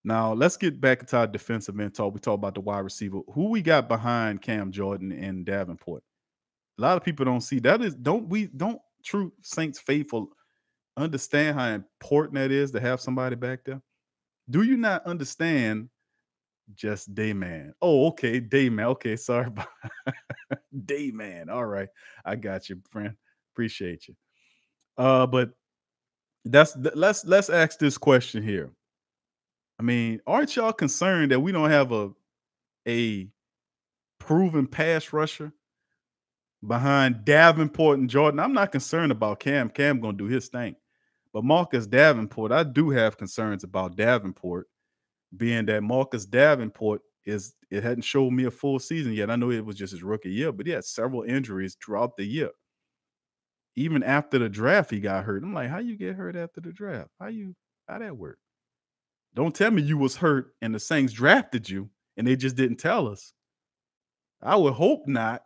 Now, let's get back into our defensive end talk. We talk about the wide receiver. Who we got behind Cam Jordan and Davenport? A lot of people don't see that. Is don't we don't true Saints faithful understand how important that is to have somebody back there? Do you not understand? Just Dayman. Oh, okay, Dayman. Okay, sorry, Dayman. All right, I got you, friend. Appreciate you. Uh, but that's let's let's ask this question here. I mean, aren't y'all concerned that we don't have a a proven pass rusher behind Davenport and Jordan? I'm not concerned about Cam. Cam gonna do his thing. But Marcus Davenport, I do have concerns about Davenport, being that Marcus Davenport is it hadn't showed me a full season yet. I know it was just his rookie year, but he had several injuries throughout the year. Even after the draft, he got hurt. I'm like, how you get hurt after the draft? How you how that work? Don't tell me you was hurt and the Saints drafted you and they just didn't tell us. I would hope not,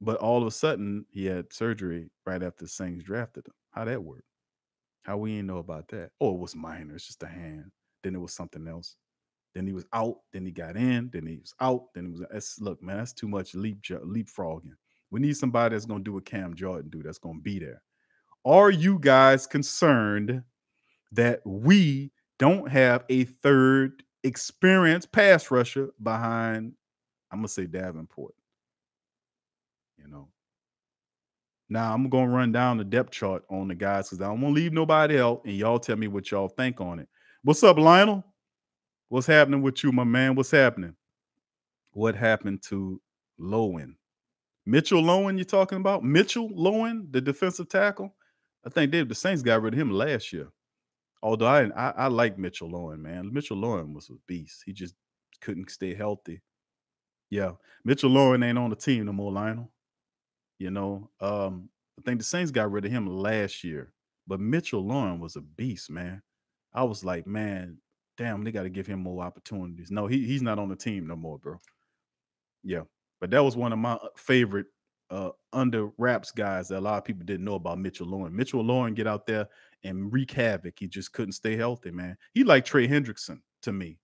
but all of a sudden he had surgery right after the Saints drafted him. How that work? How we ain't know about that? Oh, it was minor. It's just a hand. Then it was something else. Then he was out. Then he got in. Then he was out. Then it was. That's, look, man, that's too much leap leapfrogging. We need somebody that's gonna do what Cam Jordan do. That's gonna be there. Are you guys concerned that we don't have a third experienced pass rusher behind? I'm gonna say Davenport. You know. Now I'm gonna run down the depth chart on the guys because I don't want to leave nobody out, and y'all tell me what y'all think on it. What's up, Lionel? What's happening with you, my man? What's happening? What happened to Lowen? Mitchell Lowen, you're talking about? Mitchell Lowen, the defensive tackle? I think they, the Saints got rid of him last year. Although I, I, I like Mitchell Lowen, man. Mitchell Lowen was a beast. He just couldn't stay healthy. Yeah, Mitchell Lowen ain't on the team no more, Lionel. You know, um, I think the Saints got rid of him last year, but Mitchell Lauren was a beast, man. I was like, man, damn, they got to give him more opportunities. No, he he's not on the team no more, bro. Yeah, but that was one of my favorite uh, under wraps guys that a lot of people didn't know about, Mitchell Lauren. Mitchell Lauren get out there and wreak havoc. He just couldn't stay healthy, man. He like Trey Hendrickson to me.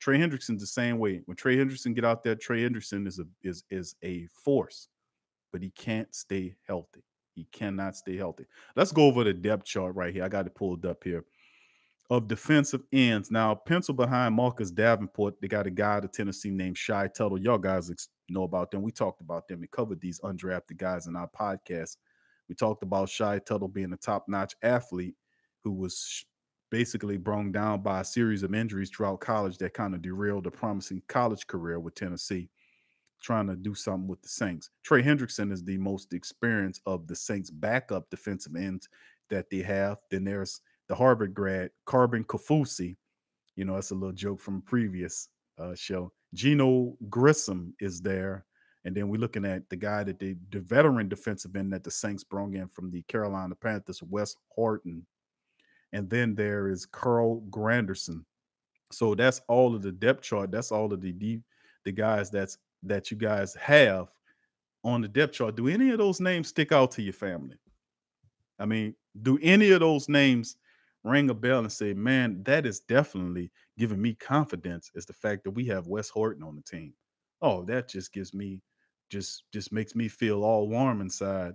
Trey Hendrickson's the same way. When Trey Hendrickson get out there, Trey Hendrickson is a is is a force, but he can't stay healthy. He cannot stay healthy. Let's go over the depth chart right here. I got it pulled up here of defensive ends. Now, pencil behind Marcus Davenport, they got a guy out of Tennessee named Shy Tuttle. Y'all guys know about them. We talked about them. We covered these undrafted guys in our podcast. We talked about Shy Tuttle being a top-notch athlete who was basically brung down by a series of injuries throughout college that kind of derailed a promising college career with Tennessee, trying to do something with the Saints. Trey Hendrickson is the most experienced of the Saints' backup defensive ends that they have. Then there's the Harvard grad, Carbon Kafusi. You know, that's a little joke from a previous uh, show. Geno Grissom is there. And then we're looking at the guy that they, the veteran defensive end that the Saints brought in from the Carolina Panthers, Wes Horton. And then there is Carl Granderson. So that's all of the depth chart. That's all of the deep, the guys that's that you guys have on the depth chart. Do any of those names stick out to your family? I mean, do any of those names ring a bell and say, man, that is definitely giving me confidence, is the fact that we have Wes Horton on the team. Oh, that just gives me, just, just makes me feel all warm inside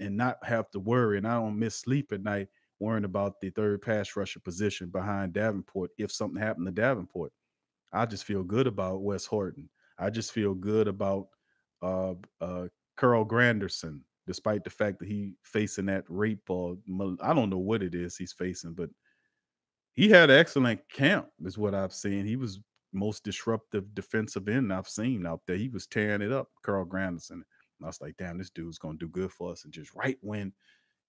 and not have to worry. And I don't miss sleep at night worrying about the third pass rusher position behind Davenport. If something happened to Davenport, I just feel good about Wes Horton. I just feel good about uh, uh, Carl Granderson, despite the fact that he facing that rape or I don't know what it is he's facing, but he had an excellent camp is what I've seen. He was most disruptive defensive end I've seen out there. He was tearing it up, Carl Granderson. And I was like, damn, this dude's going to do good for us. And just right when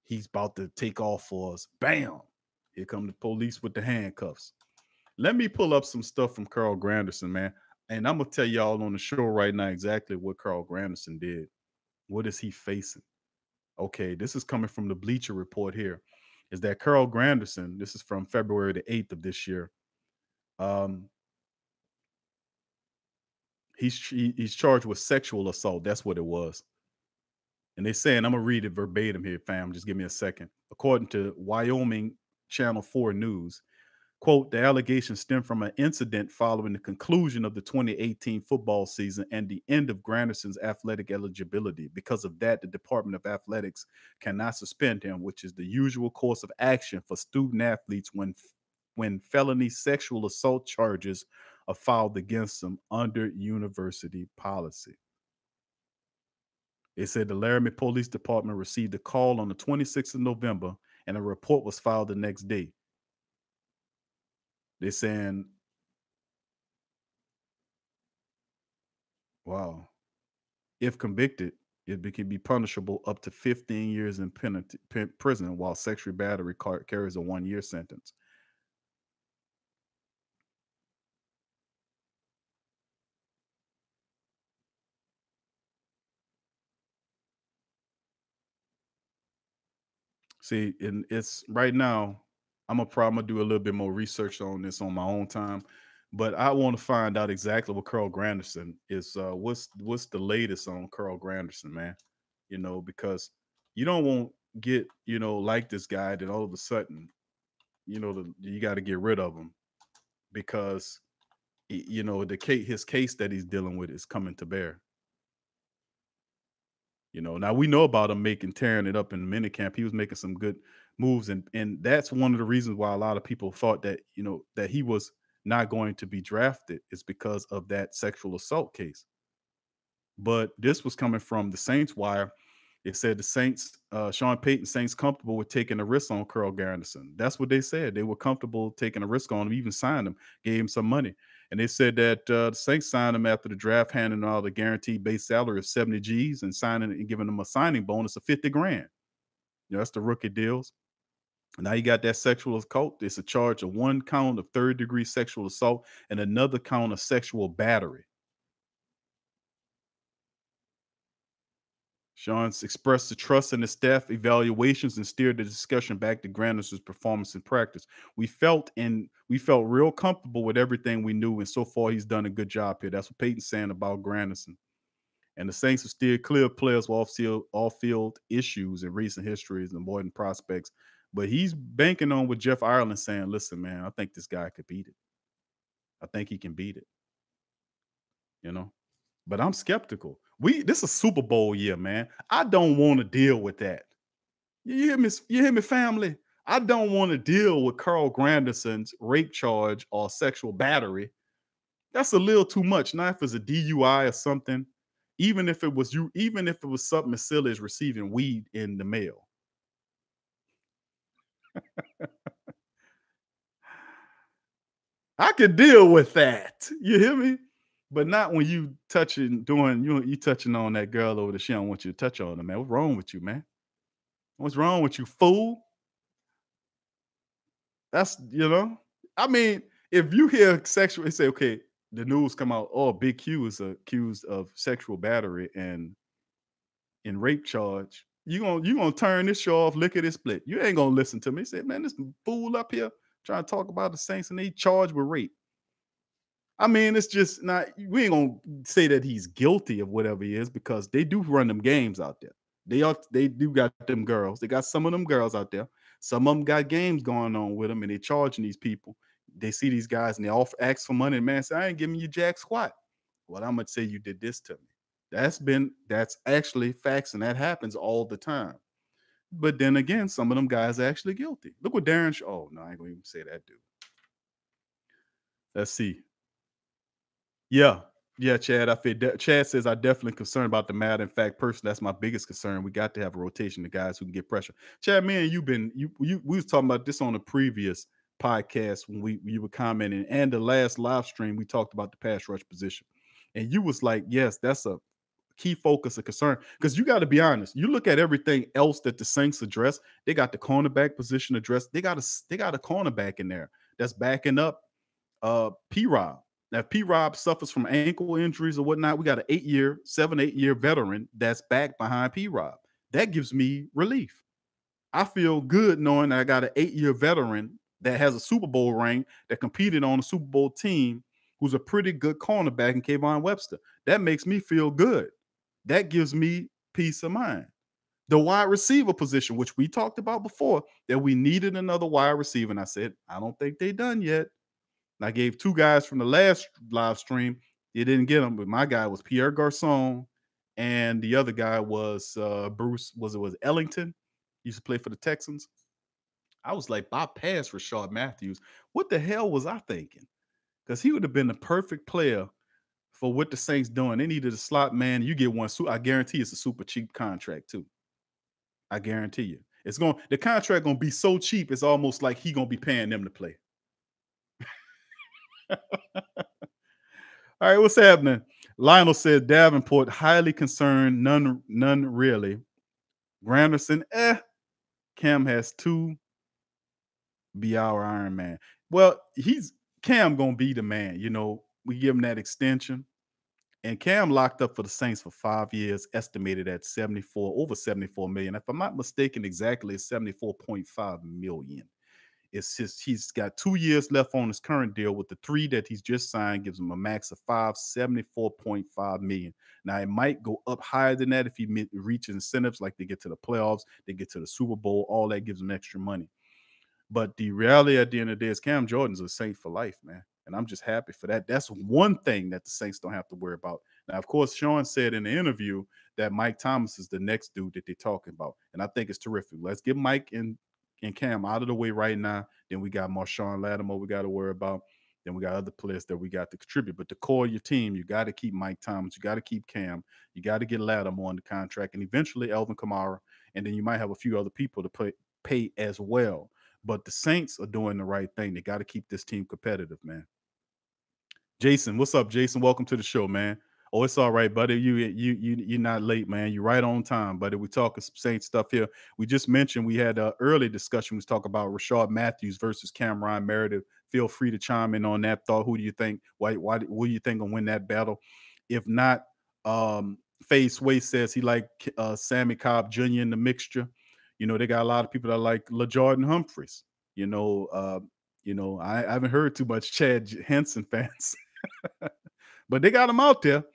he's about to take off for us, bam, here come the police with the handcuffs. Let me pull up some stuff from Carl Granderson, man. And I'm going to tell y'all on the show right now exactly what Carl Granderson did. What is he facing? Okay, this is coming from the Bleacher Report here, is that Carl Granderson, this is from February the eighth of this year, um, he's, he, he's charged with sexual assault. That's what it was. And they're saying, I'm going to read it verbatim here, fam. Just give me a second. According to Wyoming Channel four News, quote, the allegations stem from an incident following the conclusion of the twenty eighteen football season and the end of Granderson's athletic eligibility. Because of that, the Department of Athletics cannot suspend him, which is the usual course of action for student athletes when, when felony sexual assault charges are filed against them under university policy. It said the Laramie Police Department received a call on the twenty-sixth of November, and a report was filed the next day. They're saying, wow, if convicted, it can be punishable up to fifteen years in prison, while sexual battery carries a one-year sentence. See, and it's right now, I'm a probably do a little bit more research on this on my own time, but I want to find out exactly what Carl Granderson is. Uh, what's what's the latest on Carl Granderson, man? You know, because you don't want get you know like this guy that all of a sudden, you know, the, you got to get rid of him because you know the case, his case that he's dealing with is coming to bear. You know, now we know about him making tearing it up in minicamp. He was making some good moves, and and that's one of the reasons why a lot of people thought that you know that he was not going to be drafted is because of that sexual assault case. But this was coming from the Saints wire. It said the Saints, uh, Sean Payton, Saints comfortable with taking a risk on Carl Granderson. That's what they said. They were comfortable taking a risk on him, even signed him, gave him some money. And they said that uh, the Saints signed him after the draft, handing out a guaranteed base salary of seventy G's and signing and giving him a signing bonus of fifty grand. You know, that's the rookie deals. Now you got that sexual assault. It's a charge of one count of third degree sexual assault and another count of sexual battery. Sean's expressed the trust in the staff evaluations and steered the discussion back to Granderson's performance in practice. We felt and we felt real comfortable with everything we knew, and so far he's done a good job here. That's what Peyton's saying about Granderson. And the Saints have steered clear of players with off-field, off-field issues in recent histories and avoiding prospects. But he's banking on what Jeff Ireland saying, listen, man, I think this guy could beat it. I think he can beat it. You know? But I'm skeptical. We this is a Super Bowl year, man. I don't want to deal with that. You hear me? You hear me, family? I don't want to deal with Carl Granderson's rape charge or sexual battery. That's a little too much. Now, if it's a D U I or something, even if it was you, even if it was something as silly as receiving weed in the mail. I could deal with that. You hear me? But not when you touching, doing, you you touching on that girl over there. She don't want you to touch on her, man. What's wrong with you, man? What's wrong with you, fool? That's, you know, I mean, if you hear sexual, they say, okay, the news come out, oh, Big Q is accused of sexual battery and and rape charge. You're going you gonna turn this show off, lick at this split. You ain't going to listen to me. Say, man, this fool up here trying to talk about the Saints and they charged with rape. I mean, it's just not, we ain't gonna say that he's guilty of whatever he is, because they do run them games out there. They are, they do got them girls. They got some of them girls out there. Some of them got games going on with them, and they charging these people. They see these guys and they all ask for money. And man, say, I ain't giving you jack squat. Well, I'm gonna say you did this to me. That's been, that's actually facts, and that happens all the time. But then again, some of them guys are actually guilty. Look what Darren Sh- oh, no, I ain't gonna even say that dude. Let's see. Yeah, yeah, Chad. I feel Chad says I'm definitely concerned about the matter. In fact, personally, that's my biggest concern. We got to have a rotation of guys who can get pressure. Chad, me and you've been you you we was talking about this on a previous podcast when we you were commenting, and the last live stream we talked about the pass rush position, and you was like, yes, that's a key focus of concern, because you got to be honest. You look at everything else that the Saints address. They got the cornerback position addressed. They got a they got a cornerback in there that's backing up uh, P. Rob. Now, if P. Rob suffers from ankle injuries or whatnot, we got an eight-year, seven, eight-year veteran that's back behind P. Rob. That gives me relief. I feel good knowing that I got an eight-year veteran that has a Super Bowl ring, that competed on a Super Bowl team, who's a pretty good cornerback in Kayvon Webster. That makes me feel good. That gives me peace of mind. The wide receiver position, which we talked about before, that we needed another wide receiver, and I said, I don't think they're done yet. And I gave two guys from the last live stream. You didn't get them, but my guy was Pierre Garçon, and the other guy was uh, Bruce. Was it was Ellington? He used to play for the Texans. I was like, bypass Rishard Matthews. What the hell was I thinking? Because he would have been the perfect player for what the Saints doing. They needed a slot man. You get one. I guarantee it's a super cheap contract too. I guarantee you, it's going. The contract gonna be so cheap, it's almost like he gonna be paying them to play. All right, what's happening? Lionel said Davenport highly concerned, none, none really. Granderson, eh? Cam has two. Be our Iron Man. Well, he's Cam gonna be the man. You know, we give him that extension, and Cam locked up for the Saints for five years, estimated at seventy-four, over seventy-four million. If I'm not mistaken, exactly it's seventy-four point five million. It's his, he's got two years left on his current deal. With the three that he's just signed, gives him a max of five seventy-four point five million. Now, it might go up higher than that if he reaches incentives, like they get to the playoffs, they get to the Super Bowl, all that gives him extra money. But the reality at the end of the day is Cam Jordan's a Saint for life, man. And I'm just happy for that. That's one thing that the Saints don't have to worry about. Now, of course, Sean said in the interview that Mike Thomas is the next dude that they're talking about. And I think it's terrific. Let's get Mike and and Cam out of the way right now. Then we got Marshawn Lattimore we got to worry about. Then we got other players that we got to contribute. But the core of your team, you got to keep Mike Thomas. You got to keep Cam. You got to get Lattimore on the contract. And eventually Elvin Kamara. And then you might have a few other people to pay, pay as well. But the Saints are doing the right thing. They got to keep this team competitive, man. Jason, what's up, Jason? Welcome to the show, man. Oh, it's all right, buddy. You, you, you, you're not late, man. You're right on time, buddy. We're talking some Saints stuff here. We just mentioned we had an early discussion. We was talking about Rishard Matthews versus Cameron Meredith. Feel free to chime in on that thought. Who do you think? Why? Why? Who do you think will win that battle? If not, um, Face Waste says he liked uh, Sammy Cobbs Junior in the mixture. You know, they got a lot of people that like LaJordan Humphreys. You know, uh, you know, I, I haven't heard too much Chad Hansen fans, but they got him out there.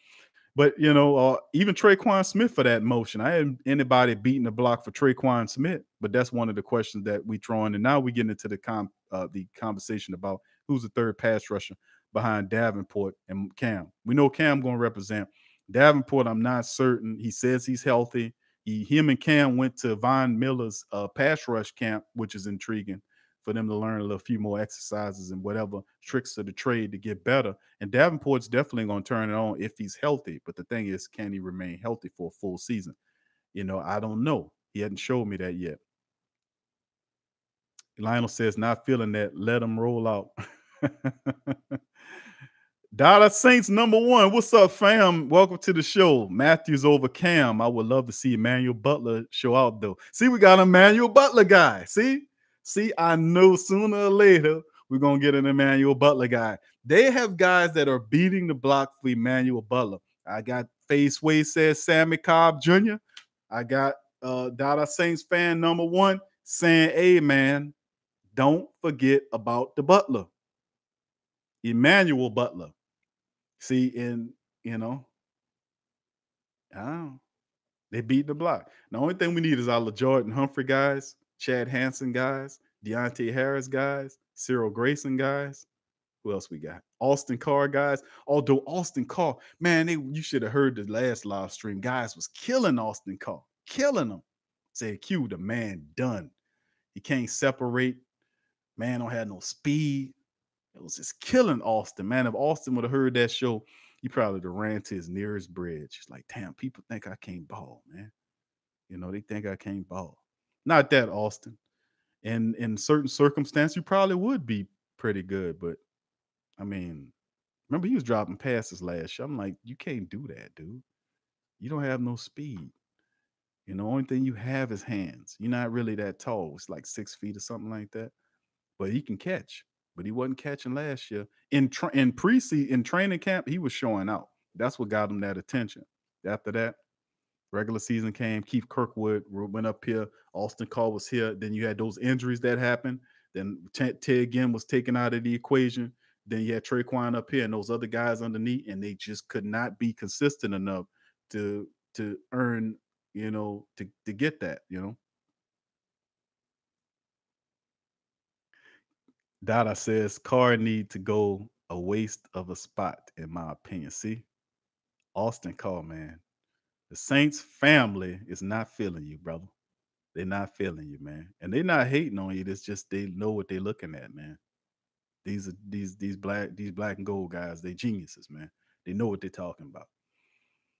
But, you know, uh, even Tre'Quan Smith for that motion. I haven't anybody beating the block for Tre'Quan Smith, but that's one of the questions that we throw in. And now we're getting into the com uh, the conversation about who's the third pass rusher behind Davenport and Cam. We know Cam going to represent. Davenport, I'm not certain. He says he's healthy. He, him and Cam went to Von Miller's uh, pass rush camp, which is intriguing for them to learn a little few more exercises and whatever tricks of the trade to get better. And Davenport's definitely going to turn it on if he's healthy. But the thing is, can he remain healthy for a full season? You know, I don't know. He hadn't showed me that yet. Lionel says, not feeling that. Let him roll out. Dollar Saints number one. What's up, fam? Welcome to the show. Matthews over Cam. I would love to see Emmanuel Butler show out, though. See, we got an Emmanuel Butler guy. See? See, I know sooner or later we're going to get an Emmanuel Butler guy. They have guys that are beating the block for Emmanuel Butler. I got Faceway says Sammy Cobbs Junior I got uh, Dollar Saints fan number one saying, hey, man, don't forget about the Butler. Emmanuel Butler. See, and, you know, I don't know. They beat the block. The only thing we need is our LaJordan Humphrey guys, Chad Hansen guys, Deonte Harris guys, Cyril Grayson guys. Who else we got? Austin Carr guys. Although Austin Carr, man, they, you should have heard the last live stream. Guys was killing Austin Carr, killing him. Say, Q, the man done. He can't separate. Man don't have no speed. It was just killing Austin, man. If Austin would have heard that show, he probably would have ran to his nearest bridge. It's like, damn, people think I can't ball, man. You know, they think I can't ball. Not that, Austin. And in certain circumstances, you probably would be pretty good. But, I mean, remember he was dropping passes last year. I'm like, you can't do that, dude. You don't have no speed. You know, the only thing you have is hands. You're not really that tall. It's like six feet or something like that. But he can catch. But he wasn't catching last year. In tra in preseason, in training camp, he was showing out. That's what got him that attention. After that, regular season came. Keith Kirkwood went up here. Austin Carr was here. Then you had those injuries that happened. Then Ted Ginn was taken out of the equation. Then you had Tre'Quan up here and those other guys underneath, and they just could not be consistent enough to to earn, you know, to to get that, you know. Dada says, Carr need to go, a waste of a spot, in my opinion. See, Austin Carr, man. The Saints family is not feeling you, brother. They're not feeling you, man. And they're not hating on you. It's just they know what they're looking at, man. These are these these black, these black and gold guys, they geniuses, man. They know what they're talking about.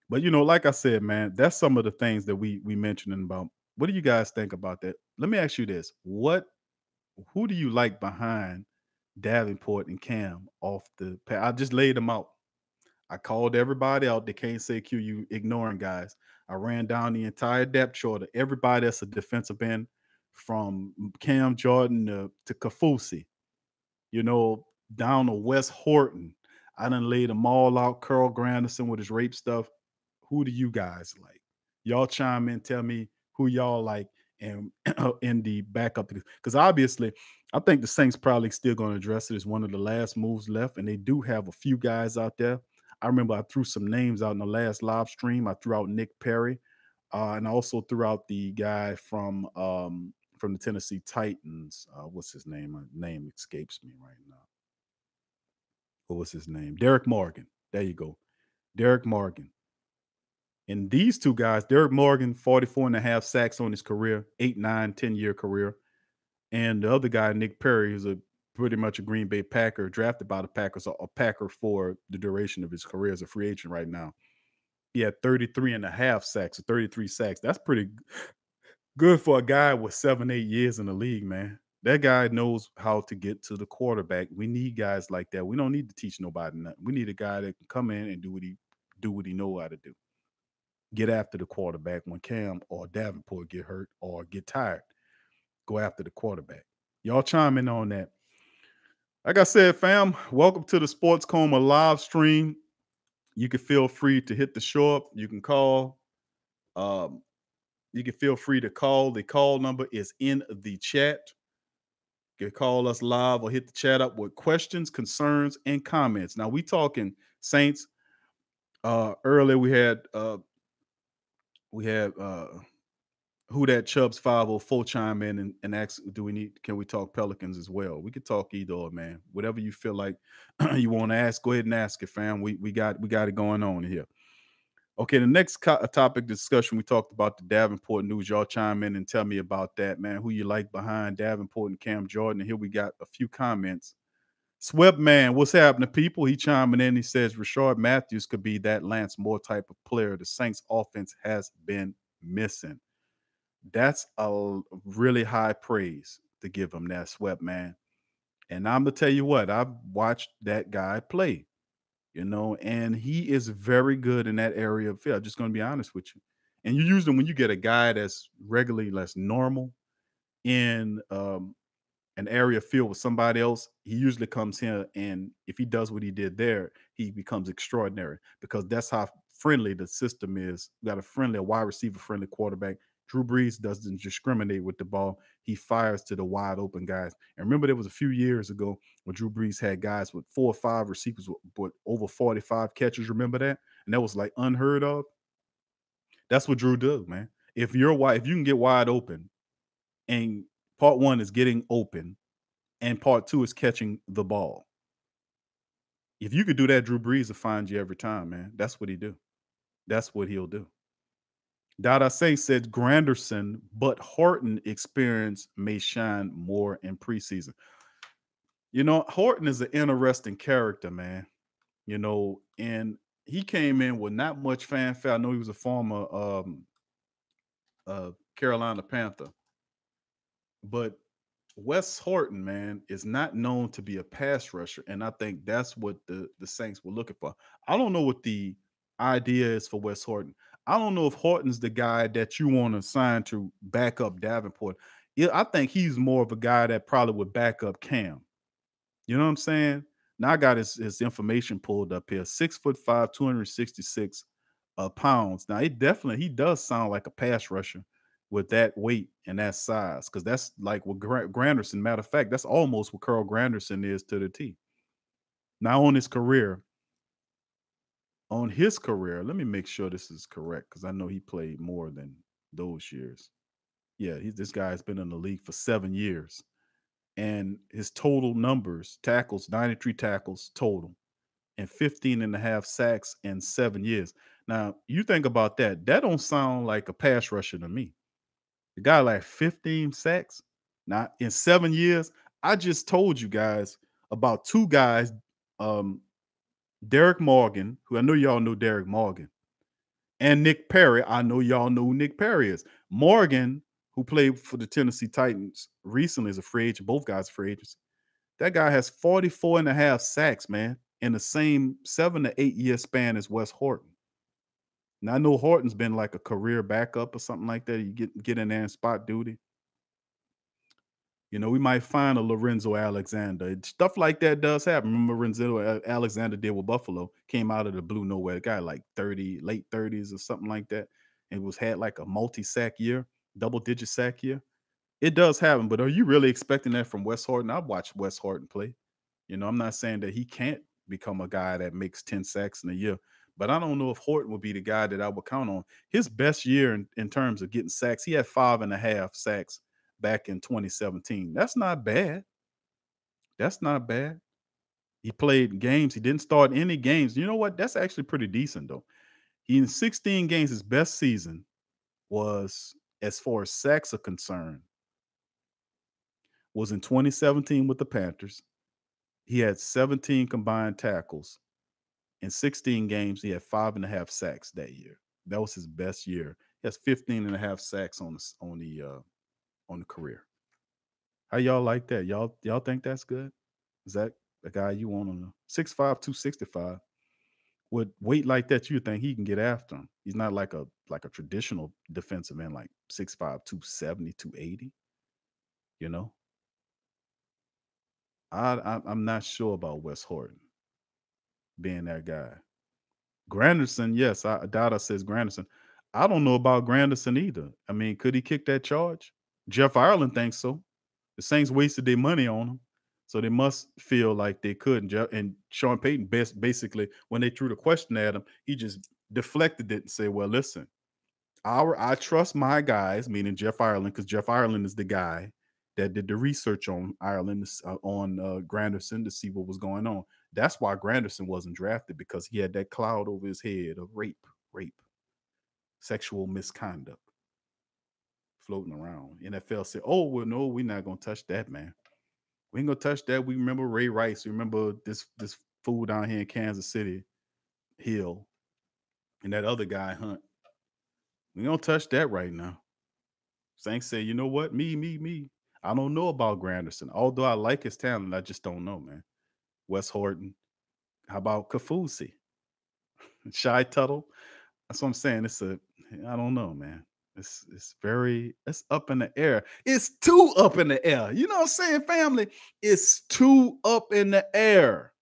But you know, like I said, man, that's some of the things that we we mentioned about. What do you guys think about that? Let me ask you this. What Who do you like behind Davenport and Cam off the path? I just laid them out. I called everybody out. They can't say, Q, you ignoring guys. I ran down the entire depth chart of everybody that's a defensive end, from Cam Jordan to, to Kafusi, you know, down to Wes Horton. I done laid them all out. Carl Granderson with his rape stuff. Who do you guys like? Y'all chime in, tell me who y'all like. And in the backup, because obviously I think the Saints probably still going to address it as one of the last moves left, and they do have a few guys out there. I remember I threw some names out in the last live stream. I threw out Nick Perry, uh, and I also threw out the guy from um, from the Tennessee Titans. Uh, what's his name? My name escapes me right now. What was his name? Derek Morgan. There you go. Derek Morgan. And these two guys, Derek Morgan, forty-four and a half sacks on his career, eight, nine, ten-year career. And the other guy, Nick Perry, who's a pretty much a Green Bay Packer, drafted by the Packers, a Packer for the duration of his career as a free agent right now. He had thirty-three and a half sacks, thirty-three sacks. That's pretty good for a guy with seven, eight years in the league, man. That guy knows how to get to the quarterback. We need guys like that. We don't need to teach nobody nothing. We need a guy that can come in and do what he do what he know how to do. Get after the quarterback when Cam or Davenport get hurt or get tired. Go after the quarterback. Y'all chime in on that. Like I said, fam, welcome to the Sports Coma live stream. you can feel free to hit the show up. You can call. Um, you can feel free to call. The call number is in the chat. You can call us live or hit the chat up with questions, concerns, and comments. Now, we talking Saints. Uh, earlier we had uh, we had uh, who that Chubbs five oh four chime in and, and ask, do we need? Can we talk Pelicans as well? We could talk either or, man. Whatever you feel like you want to ask, go ahead and ask it, fam. We we got we got it going on here. Okay, the next topic discussion, we talked about the Davenport news. Y'all chime in and tell me about that, man. Who you like behind Davenport and Cam Jordan? And here we got a few comments. Swept man, what's happening, people? He chiming in. He says Rishard Matthews could be that Lance Moore type of player the Saints offense has been missing. That's a really high praise to give him, that Swept man. And I'm going to tell you what, I've watched that guy play. You know, and he is very good in that area of field. I'm just going to be honest with you. And you usually, when you get a guy that's regularly less normal in um, an area of field with somebody else, he usually comes here, and if he does what he did there, he becomes extraordinary, because that's how friendly the system is. You got a friendly, a wide receiver friendly quarterback. Drew Brees doesn't discriminate with the ball. He fires to the wide open guys. And remember, there was a few years ago when Drew Brees had guys with four or five receivers with, with over forty-five catches. Remember that? And that was like unheard of. That's what Drew does, man. If you're wide, if you can get wide open, and part one is getting open and part two is catching the ball. If you could do that, Drew Brees will find you every time, man. That's what he do. That's what he'll do. Dada Saint said Granderson, but Horton experience may shine more in preseason. You know, Horton is an interesting character, man. You know, and he came in with not much fanfare. I know he was a former um, uh, Carolina Panther. But Wes Horton, man, is not known to be a pass rusher, and I think that's what the, the Saints were looking for. I don't know what the idea is for Wes Horton. I don't know if Horton's the guy that you want to sign to back up Davenport. I think he's more of a guy that probably would back up Cam. You know what I'm saying? Now I got his, his information pulled up here. Six foot five, two hundred sixty-six uh, pounds. Now it definitely, he does sound like a pass rusher with that weight and that size, because that's like what Gra Granderson, matter of fact, that's almost what Carl Granderson is to the T. Now on his career, On his career, let me make sure this is correct, because I know he played more than those years. Yeah, he, this guy has been in the league for seven years. And his total numbers, tackles, ninety-three tackles total, and fifteen and a half sacks in seven years. Now, you think about that. That don't sound like a pass rusher to me. The guy like fifteen sacks not in seven years. I just told you guys about two guys, um, Derek Morgan, who I know y'all know Derek Morgan, and Nick Perry. I know y'all know who Nick Perry is. Morgan, who played for the Tennessee Titans recently, is a free agent. Both guys are free agents. That guy has forty-four and a half sacks, man, in the same seven to eight year span as Wes Horton. Now, I know Horton's been like a career backup or something like that. You get, get in there and spot duty. You know, we might find a Lorenzo Alexander. Stuff like that does happen. Remember, Lorenzo Alexander did with Buffalo, came out of the blue nowhere. The guy like thirty, late thirties or something like that, and was had like a multi-sack year, double-digit sack year. It does happen, but are you really expecting that from Wes Horton? I've watched Wes Horton play. You know, I'm not saying that he can't become a guy that makes ten sacks in a year, but I don't know if Horton would be the guy that I would count on. His best year in, in terms of getting sacks, he had five and a half sacks back in twenty seventeen. That's not bad. That's not bad. He played games. He didn't start any games. You know what? That's actually pretty decent, though. He, in sixteen games, his best season was, as far as sacks are concerned, was in twenty seventeen with the Panthers. He had seventeen combined tackles. In sixteen games, he had five and a half sacks that year. That was his best year. He has fifteen and a half sacks on the, on the uh, on the career. How y'all like that? Y'all y'all think that's good? Is that a guy you want on a six five, two sixty-five? With weight like that, you think he can get after him? He's not like a like a traditional defensive end, like six five, two seventy, two eighty. You know? I, I I'm not sure about Wes Horton being that guy. Granderson, yes, I doubt I says Granderson. I don't know about Granderson either. I mean, could he kick that charge? Jeff Ireland thinks so. The Saints wasted their money on him, so they must feel like they could. And Sean Payton, best basically, when they threw the question at him, he just deflected it and said, well, listen, our I trust my guys, meaning Jeff Ireland, because Jeff Ireland is the guy that did the research on Ireland, uh, on uh, Granderson, to see what was going on. That's why Granderson wasn't drafted, because he had that cloud over his head of rape, rape, sexual misconduct floating around. N F L said, oh, well, no, we're not going to touch that, man. We ain't going to touch that. We remember Ray Rice. We remember this, this fool down here in Kansas City, Hill, and that other guy, Hunt. We don't touch that right now. Saints say, you know what? Me, me, me. I don't know about Granderson. Although I like his talent, I just don't know, man. Wes Horton. How about Kafusi? Shy Tuttle? That's what I'm saying. It's a, I don't know, man. It's it's very, it's up in the air. It's too up in the air. You know what I'm saying, family? It's too up in the air.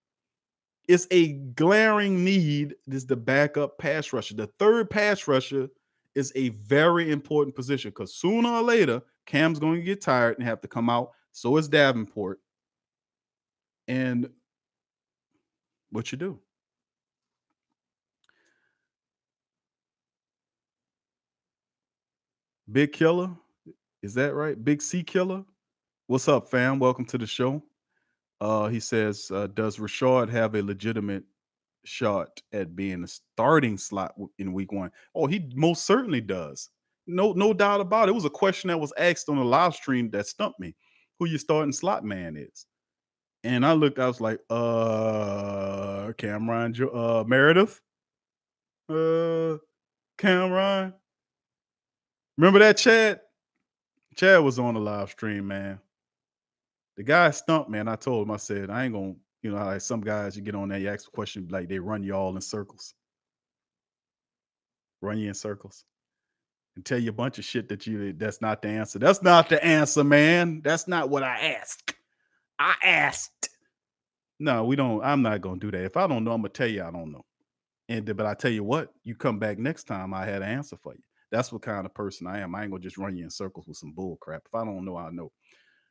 It's a glaring need. This is the backup pass rusher. The third pass rusher is a very important position, because sooner or later, Cam's going to get tired and have to come out. So is Davenport. And what you do? Big Killer? Is that right? Big C Killer? What's up, fam? Welcome to the show. Uh, he says, uh, does Rishard have a legitimate shot at being a starting slot in week one? Oh, he most certainly does. No, no doubt about it. It was a question that was asked on the live stream that stumped me. Who your starting slot man is? And I looked, I was like, uh, Cameron uh, Meredith? Uh, Cameron? Remember that, Chad? Chad was on the live stream, man. The guy stumped, man. I told him, I said, I ain't going to, you know, like some guys, you get on there, you ask a question, like they run you all in circles. Run you in circles. And tell you a bunch of shit that you, that's not the answer. That's not the answer, man. That's not what I asked. I asked. No, we don't. I'm not going to do that. If I don't know, I'm going to tell you I don't know. And but I tell you what, you come back next time, I had an answer for you. That's what kind of person I am. I ain't going to just run you in circles with some bull crap. If I don't know, I know.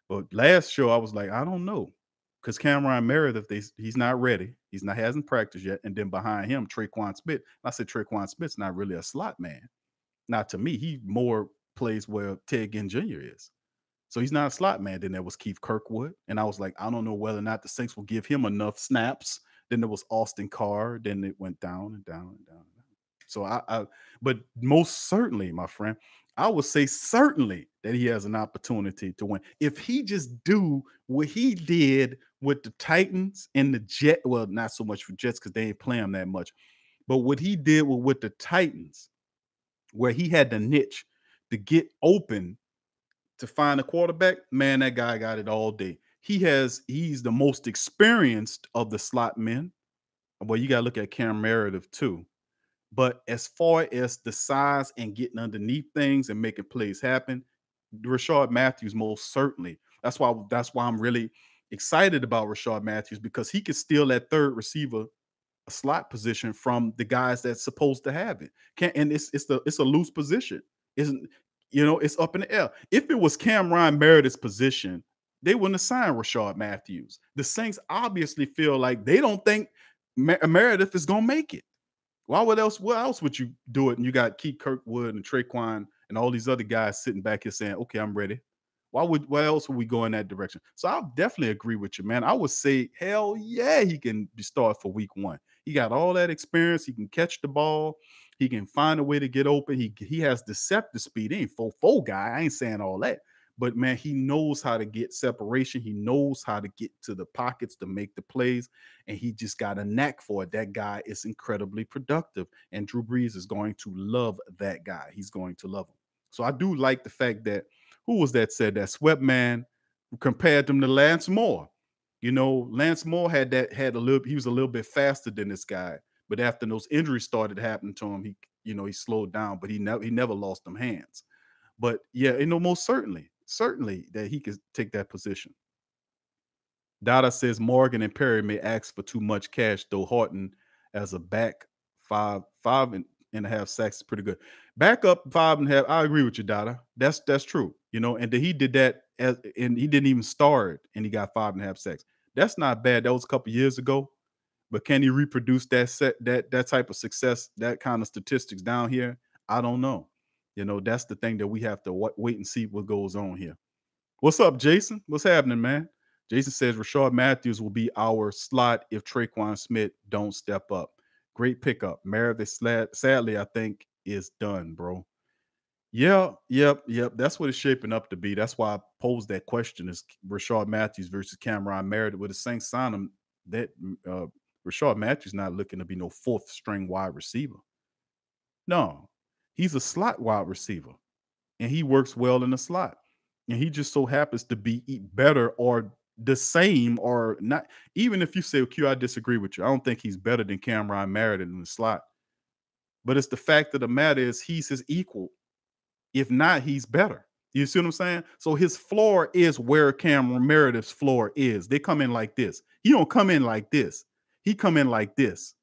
But last show, I was like, I don't know. Because Cameron Meredith, they, he's not ready. He's not, hasn't practiced yet. And then behind him, Tre'Quan Smith. I said, Tre'Quan Smith's not really a slot man. Not to me. He more plays where Ted Ginn Junior is. So he's not a slot man. Then there was Keith Kirkwood. And I was like, I don't know whether or not the Saints will give him enough snaps. Then there was Austin Carr. Then it went down and down and down. And down. So I, I, but most certainly, my friend, I would say certainly that he has an opportunity to win. If he just do what he did with the Titans and the Jets, well, not so much for Jets because they ain't playing him that much, but what he did with, with the Titans, where he had the niche to get open to find a quarterback, man, that guy got it all day. He has, he's the most experienced of the slot men. Well, you got to look at Cam Meredith too. But as far as the size and getting underneath things and making plays happen, Rishard Matthews most certainly. That's why that's why I'm really excited about Rishard Matthews, because he can steal that third receiver, a slot position, from the guys that's supposed to have it. Can and it's it's the it's a loose position. Isn't you know it's up in the air. If it was Cameron Meredith's position, they wouldn't assign Rishard Matthews. The Saints obviously feel like they don't think Mer Meredith is gonna make it. Why would else? What else would you do it? And you got Keith Kirkwood and Tre'Quan and all these other guys sitting back here saying, "Okay, I'm ready." Why would? Why else would we go in that direction? So I'll definitely agree with you, man. I would say, hell yeah, he can be started for week one. He got all that experience. He can catch the ball. He can find a way to get open. He he has deceptive speed. He ain't full full guy. I ain't saying all that, but man, he knows how to get separation. He knows how to get to the pockets to make the plays. And he just got a knack for it. That guy is incredibly productive. And Drew Brees is going to love that guy. He's going to love him. So I do like the fact that, who was that said that swept man compared them to Lance Moore? You know, Lance Moore had that, had a little, he was a little bit faster than this guy. But after those injuries started happening to him, he, you know, he slowed down, but he never, he never lost them hands. But yeah, you know, most certainly. Certainly that he could take that position. Dada says Morgan and Perry may ask for too much cash, though Horton as a back five, five and, and a half sacks is pretty good. Back up five and a half. I agree with you, Dada. That's that's true. You know, and he did that as, and he didn't even start, and he got five and a half sacks. That's not bad. That was a couple years ago. But can he reproduce that set that that type of success, that kind of statistics down here? I don't know. You know, that's the thing that we have to wait and see what goes on here. What's up, Jason? What's happening, man? Jason says Rishard Matthews will be our slot if Tre'Quan Smith don't step up. Great pickup. Meredith, sadly, I think is done, bro. Yeah, yep, yep. That's what it's shaping up to be. That's why I posed that question: is Rishard Matthews versus Cameron Meredith? With the Saints sign him, that uh, Rishard Matthews not looking to be no fourth string wide receiver. No, he's a slot wide receiver, and he works well in the slot. And he just so happens to be better or the same or not. Even if you say, Q, I disagree with you. I don't think he's better than Cameron Meredith in the slot. But it's the fact of the matter is he's his equal. If not, he's better. You see what I'm saying? So his floor is where Cameron Meredith's floor is. They come in like this. He don't come in like this. He come in like this.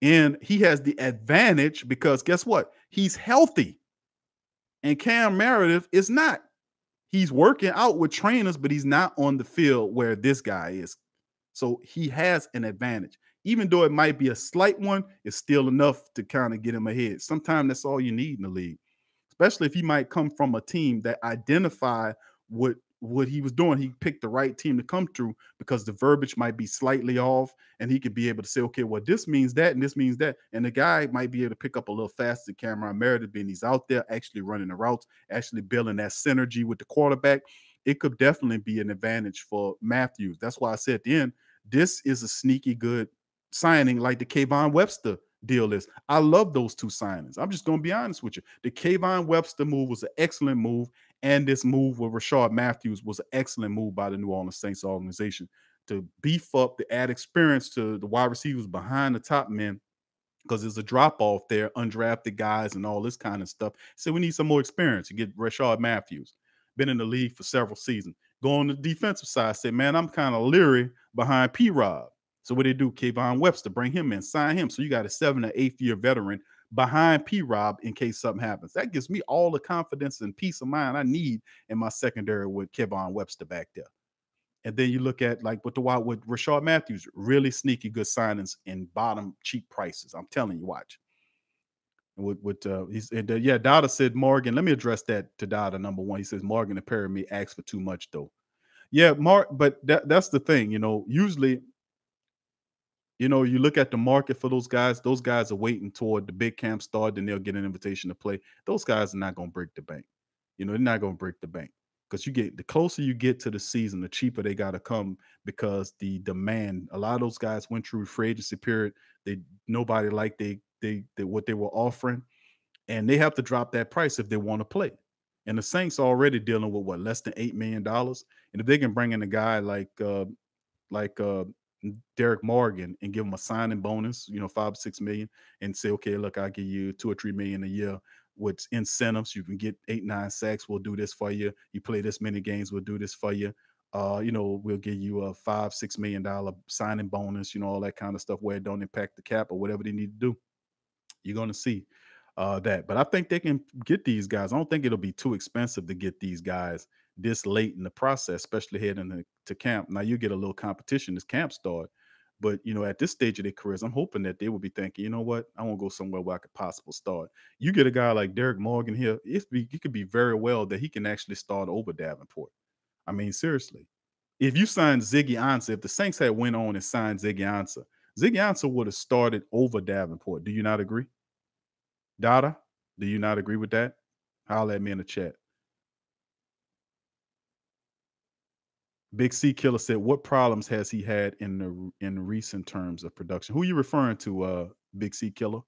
And he has the advantage because guess what? He's healthy. And Cam Meredith is not. He's working out with trainers, but he's not on the field where this guy is. So he has an advantage. Even though it might be a slight one, it's still enough to kind of get him ahead. Sometimes that's all you need in the league, especially if he might come from a team that identify what, what he was doing. He picked the right team to come through because the verbiage might be slightly off, and he could be able to say, okay, well, this means that, and this means that. And the guy might be able to pick up a little faster Cameron Meredith, being he's out there actually running the routes, actually building that synergy with the quarterback. It could definitely be an advantage for Matthews. That's why I said at the end, this is a sneaky good signing like the Kayvon Webster deal is. I love those two signings. I'm just going to be honest with you. The Kayvon Webster move was an excellent move, and this move with Rishard Matthews was an excellent move by the New Orleans Saints organization to beef up, to add experience to the wide receivers behind the top men, because there's a drop-off there, undrafted guys and all this kind of stuff. So we need some more experience to get Rishard Matthews. Been in the league for several seasons. Go on the defensive side, say, man, I'm kind of leery behind P-Rob. So what they do, Kayvon Webster, bring him in, sign him. So you got a seven or eighth year veteran behind P-Rob in case something happens. That gives me all the confidence and peace of mind I need in my secondary with Kayvon Webster back there. And then you look at like what the wide with Rishard Matthews, really sneaky good signings and bottom cheap prices. I'm telling you, watch. And with, with uh, he's and, uh, yeah, Dada said Morgan. Let me address that to Dada. Number one, he says Morgan the Pyramid asks for too much though. Yeah, Mark, but that, that's the thing, you know, usually. You know, you look at the market for those guys. Those guys are waiting toward the big camp start, then they'll get an invitation to play. Those guys are not going to break the bank. You know, they're not going to break the bank because you get the closer you get to the season, the cheaper they got to come because the demand. A lot of those guys went through free agency period. They nobody liked they they, they what they were offering, and they have to drop that price if they want to play. And the Saints are already dealing with what less than eight million dollars, and if they can bring in a guy like uh, like. Uh, Derek Morgan and give him a signing bonus, you know, five, six million, and say, okay, look, I'll give you two or three million a year with incentives. You can get eight, nine sacks. We'll do this for you. You play this many games. We'll do this for you. Uh, you know, we'll give you a five, six million dollar signing bonus, you know, all that kind of stuff where it don't impact the cap or whatever they need to do. You're going to see uh, that. But I think they can get these guys. I don't think it'll be too expensive to get these guys this late in the process, especially heading to, to camp. Now you get a little competition as camp start, but you know, at this stage of their careers, I'm hoping that they will be thinking, you know what, I want to go somewhere where I could possibly start. You get a guy like Derek Morgan here, it, be, it could be very well that he can actually start over Davenport. I mean, seriously, if you sign Ziggy Ansah, if the Saints had went on and signed Ziggy Ansah, Ziggy Ansah would have started over Davenport. Do you not agree? Dada, do you not agree with that? Holler at me in the chat. Big C Killer said, what problems has he had in the in recent terms of production? Who are you referring to, uh, Big C Killer?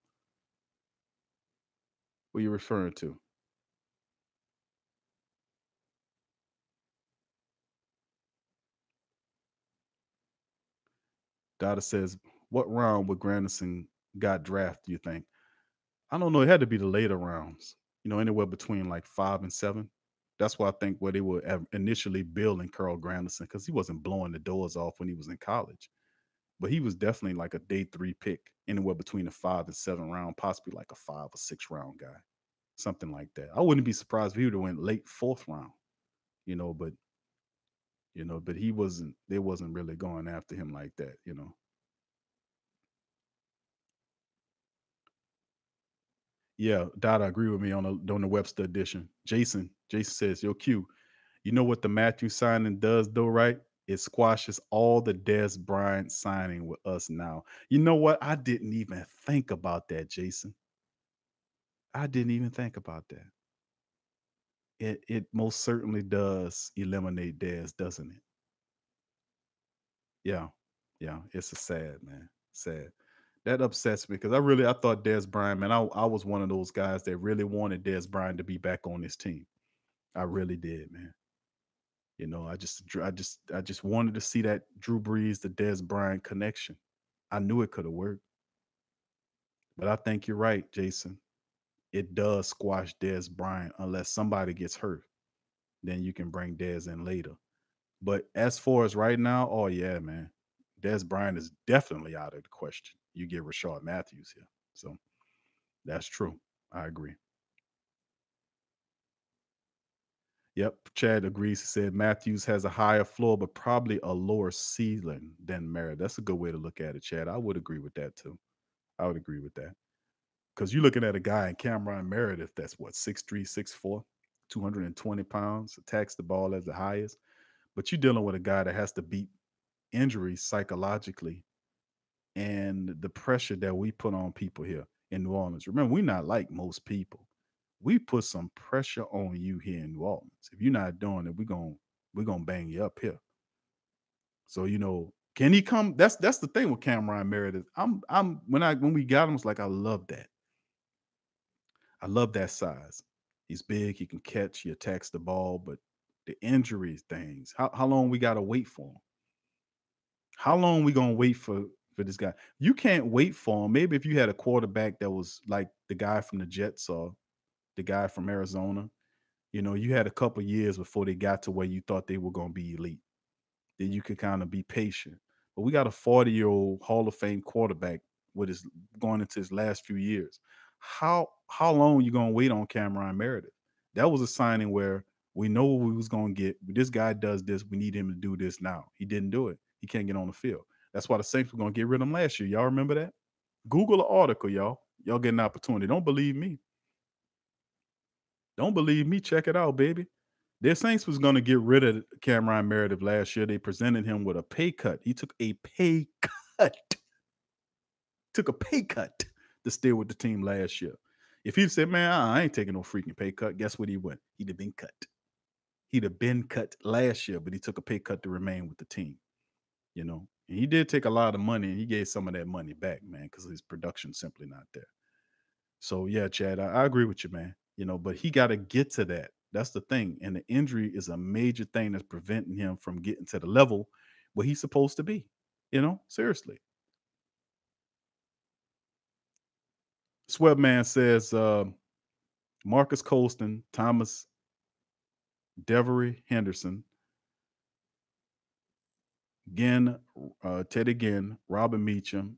Who are you referring to? Dada says, what round would Granderson got drafted, do you think? I don't know. It had to be the later rounds, you know, anywhere between like five and seven. That's why I think where they were initially building Carl Granderson, because he wasn't blowing the doors off when he was in college. but he was definitely like a day three pick, anywhere between a five and seven round, possibly like a five or six round guy, something like that. I wouldn't be surprised if he would have went late fourth round, you know, but, you know, but he wasn't, they wasn't really going after him like that, you know. Yeah, Dada, agree with me on the, on the Webster edition. Jason, Jason says, yo, Q, you know what the Matthews signing does though, right? It squashes all the Dez Bryant signing with us now. You know what? I didn't even think about that, Jason. I didn't even think about that. It, it most certainly does eliminate Dez, doesn't it? Yeah, yeah, it's a sad, man, sad. That upsets me because I really, I thought Dez Bryant, man, I, I was one of those guys that really wanted Dez Bryant to be back on this team. I really did, man. You know, I just, I just, I just wanted to see that Drew Brees, the Dez Bryant connection. I knew it could have worked. But I think you're right, Jason. It does squash Dez Bryant unless somebody gets hurt. Then you can bring Dez in later. But as far as right now, oh, yeah, man. Dez Bryant is definitely out of the question. You get Rishard Matthews here. So that's true. I agree. Yep. Chad agrees. He said Matthews has a higher floor, but probably a lower ceiling than Merritt. That's a good way to look at it, Chad. I would agree with that too. I would agree with that. Because you're looking at a guy in Cameron Meredith that's what, six three, six four, two hundred twenty pounds, attacks the ball as the highest. But you're dealing with a guy that has to beat injuries psychologically and the pressure that we put on people here in New Orleans. Remember, we're not like most people. We put some pressure on you here in New Orleans. If you're not doing it, we're going we're gonna bang you up here. So, you know, can he come? That's that's the thing with Cameron Meredith. I'm I'm when I when we got him, it's like I love that. I love that size. He's big, he can catch, he attacks the ball, but the injuries things, how, how long we gotta wait for him? How long we gonna wait for for this guy? You can't wait for him. Maybe if you had a quarterback that was like the guy from the Jets or the guy from Arizona, you know, you had a couple years before they got to where you thought they were going to be elite. Then you could kind of be patient. But we got a forty-year-old Hall of Fame quarterback with his going into his last few years. How how long are you going to wait on Cameron Meredith? That was a signing where we know what we was going to get. This guy does this. We need him to do this now. He didn't do it. He can't get on the field. That's why the Saints were going to get rid of him last year. Y'all remember that? Google an article, y'all. Y'all get an opportunity. Don't believe me. Don't believe me. Check it out, baby. Their Saints was going to get rid of Cameron Meredith last year. They presented him with a pay cut. He took a pay cut. Took a pay cut to stay with the team last year. If he said, man, I ain't taking no freaking pay cut, guess what he went? He'd have been cut. He'd have been cut last year, but he took a pay cut to remain with the team. You know, and he did take a lot of money, and he gave some of that money back, man, because his production's simply not there. So, yeah, Chad, I, I agree with you, man. You know, but he got to get to that. That's the thing. And the injury is a major thing that's preventing him from getting to the level where he's supposed to be. You know, seriously. Swebman says, uh, Marcus Colston, Thomas, Devery Henderson, Ginn, uh, Teddy Ginn, Robin Meacham.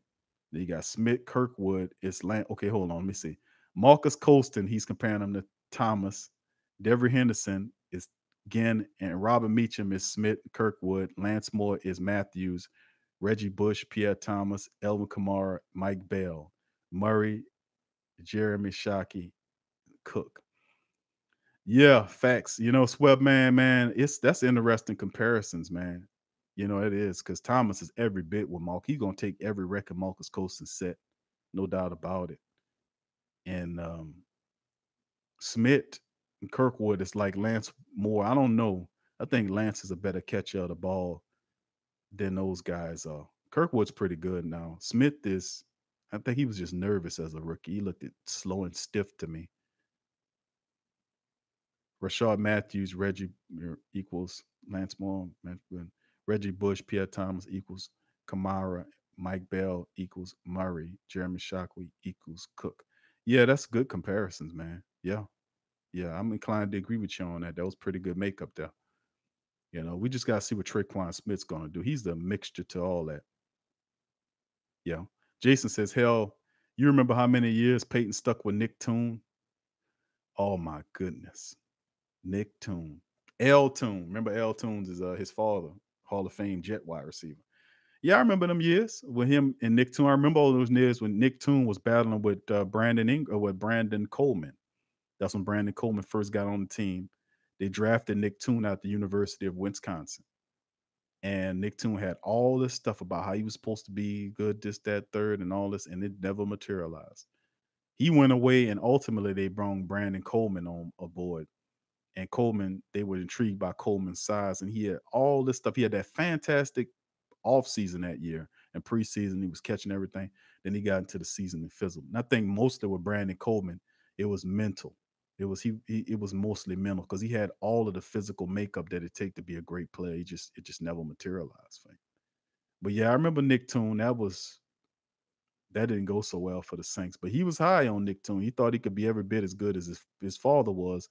Then you got Smith, Kirkwood. It's Lance. Okay, hold on. Let me see. Marcus Colston, he's comparing him to Thomas. Devery Henderson is Ginn, and Robin Meacham is Smith, Kirkwood. Lance Moore is Matthews. Reggie Bush, Pierre Thomas, Elvin Kamara, Mike Bell, Murray, Jeremy Shockey, Cook. Yeah, facts. You know, Sweb, man, man, it's that's interesting comparisons, man. You know, it is, because Thomas is every bit with Mark. He's going to take every record Marcus Colston set, no doubt about it. And um, Smith and Kirkwood is like Lance Moore. I don't know. I think Lance is a better catcher of the ball than those guys are. Kirkwood's pretty good now. Smith is, I think he was just nervous as a rookie. He looked slow and stiff to me. Rishard Matthews, Reggie equals Lance Moore. Matthews. Reggie Bush, Pierre Thomas equals Kamara, Mike Bell equals Murray, Jeremy Shockley equals Cook. Yeah, that's good comparisons, man. Yeah. Yeah, I'm inclined to agree with you on that. That was pretty good makeup there. You know, we just got to see what Tre'Quan Smith's going to do. He's the mixture to all that. Yeah. Jason says, hell, you remember how many years Peyton stuck with Nick Toon? Oh, my goodness. Nick Toon. L Toon. Remember L Toon's is uh, his father, Hall of Fame jet wide receiver. Yeah, I remember them years with him and Nick Toon. I remember all those years when Nick Toon was battling with uh, Brandon Ing or with Brandon Coleman. That's when Brandon Coleman first got on the team. They drafted Nick Toon out the University of Wisconsin. And Nick Toon had all this stuff about how he was supposed to be good, this, that, third, and all this, and it never materialized. He went away, and ultimately they brought Brandon Coleman on aboard. And Coleman, they were intrigued by Coleman's size, and he had all this stuff. He had that fantastic offseason that year and preseason. He was catching everything. Then he got into the season and fizzled. And I think mostly with Brandon Coleman, it was mental. It was he, he it was mostly mental because he had all of the physical makeup that it take to be a great player. He just it just never materialized for him. But yeah, I remember Nick Toon. That was that didn't go so well for the Saints. But he was high on Nick Toon. He thought he could be every bit as good as his, his father was.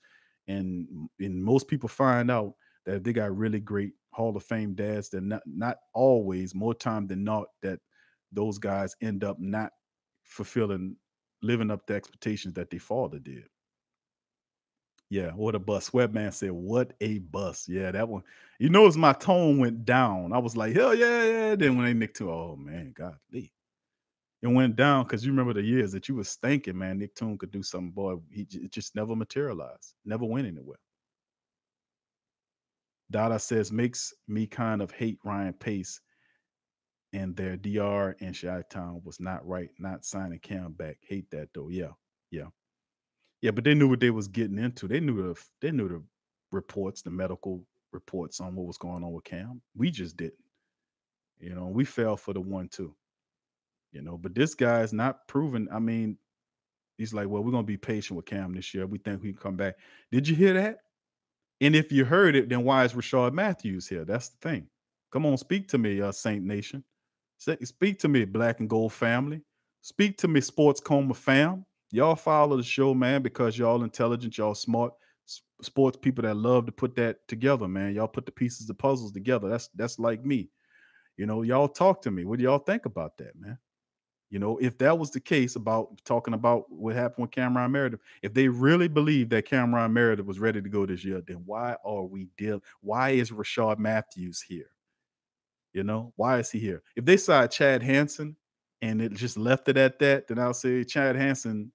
And and most people find out that they got really great Hall of Fame dads. They're not not always, more time than not, that those guys end up not fulfilling, living up to expectations that their father did. Yeah, what a bust. Webman said, what a bust. Yeah, that one. You notice my tone went down. I was like, hell yeah, yeah. Then when they Nick Toon, oh, man, golly. It went down because you remember the years that you was thinking, man, Nick Toon could do something. Boy, he, it just never materialized, never went anywhere. Dada says, makes me kind of hate Ryan Pace and their D R and Chi-Town was not right, not signing Cam back. Hate that, though. Yeah, yeah. Yeah, but they knew what they was getting into. They knew the they knew the reports, the medical reports on what was going on with Cam. We just didn't. You know, we fell for the one too. You know, but this guy's not proven. I mean, he's like, well, we're gonna be patient with Cam this year. We think we can come back. Did you hear that? And if you heard it, then why is Rishard Matthews here? That's the thing. Come on, speak to me, uh, Saint Nation. Speak to me, Black and Gold family. Speak to me, Sports Coma fam. Y'all follow the show, man, because y'all intelligent, y'all smart sports people that love to put that together, man. Y'all put the pieces, the puzzles together. That's that's like me. You know, y'all talk to me. What do y'all think about that, man? You know, if that was the case about talking about what happened with Cameron Meredith, if they really believed that Cameron Meredith was ready to go this year, then why are we dealing? Why is Rishard Matthews here? You know, why is he here? If they signed Chad Hansen and it just left it at that, then I'll say Chad Hansen,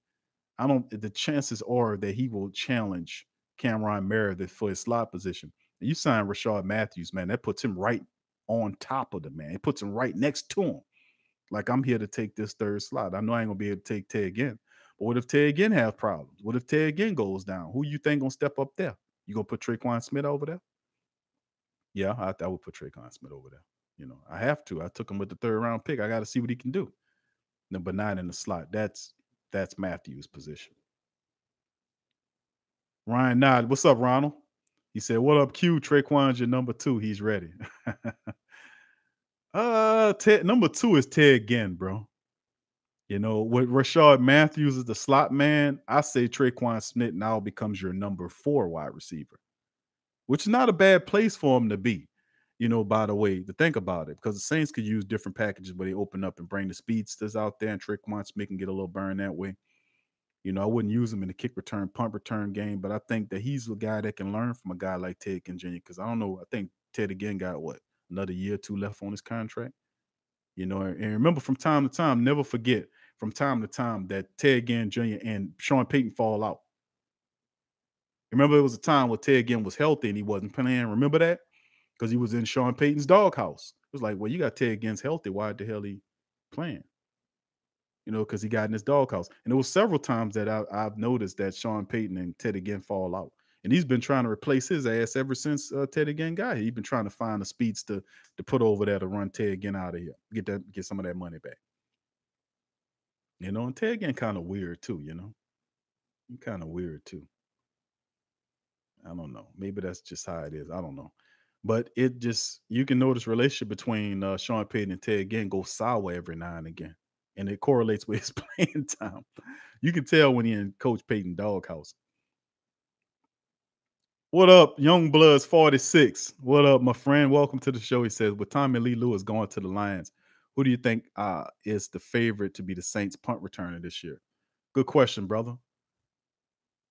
I don't, the chances are that he will challenge Cameron Meredith for his slot position. You sign Rishard Matthews, man, that puts him right on top of the man. It puts him right next to him. Like, I'm here to take this third slot. I know I ain't going to be able to take Ted Ginn. But what if Ted Ginn have problems? What if Ted Ginn goes down? Who you think going to step up there? You going to put Tre'Quan Smith over there? Yeah, I, I would put Tre'Quan Smith over there. You know, I have to. I took him with the third round pick. I got to see what he can do. Number nine in the slot. That's That's Matthews' position. Ryan Nod, what's up, Ronald? He said, what up, Q? Tre'Quan's your number two. He's ready. uh, Ted, number two is Ted Ginn, bro. You know, with Rishard Matthews is the slot man, I say Tre'Quan Smith now becomes your number four wide receiver, which is not a bad place for him to be, you know, by the way, to think about it, because the Saints could use different packages where they open up and bring the speedsters out there and Tre'Quan Smith can get a little burn that way. You know, I wouldn't use him in the kick return, punt return game, but I think that he's a guy that can learn from a guy like Ted Ginn Junior Because I don't know, I think Ted again got, what, another year or two left on his contract? You know, and remember from time to time, never forget from time to time that Ted Ginn Junior and Sean Payton fall out. Remember, it was a time where Ted Ginn was healthy and he wasn't playing. Remember that? Because he was in Sean Payton's doghouse. It was like, well, you got Ted Ginn's healthy. Why the hell he playing? You know, because he got in his doghouse. And there was several times that I, I've noticed that Sean Payton and Teddy Ginn fall out. And he's been trying to replace his ass ever since uh, Teddy Ginn got here. He's been trying to find the speeds to, to put over there to run Ted Ginn out of here. Get that, get some of that money back. You know, and Ted Ginn kind of weird too, you know. Kind of weird too. I don't know. Maybe that's just how it is. I don't know. But it just, you can notice relationship between uh, Sean Payton and Ted Ginn goes sour every now and again. And it correlates with his playing time. You can tell when he's in Coach Payton doghouse. What up, Youngbloods forty-six? What up, my friend? Welcome to the show, he says. With Tommy Lee Lewis going to the Lions, Who do you think uh, is the favorite to be the Saints punt returner this year? Good question, brother.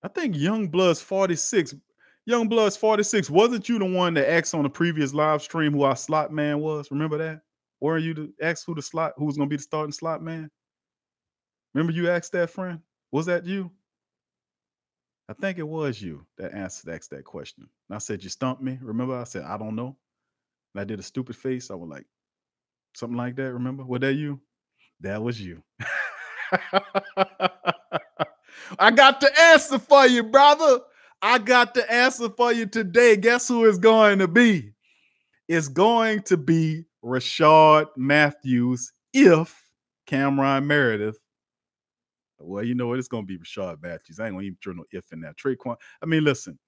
I think Youngblood's forty-six. Youngblood's forty-six. Wasn't you the one that asked on the previous live stream who our slot man was? Remember that? Or are you to ask who the slot, who was going to be the starting slot man? Remember you asked that, friend? Was that you? I think it was you that asked, asked that question. And I said, you stumped me. Remember, I said, I don't know. And I did a stupid face. I was like, something like that. Remember? Was that you? That was you. I got the answer for you, brother. I got the answer for you today. Guess who it's going to be? It's going to be Rishard Matthews if Cameron Meredith. Well, you know what? It's going to be Rishard Matthews. I ain't going to even throw no if in that. Tre'Quan. I mean, listen,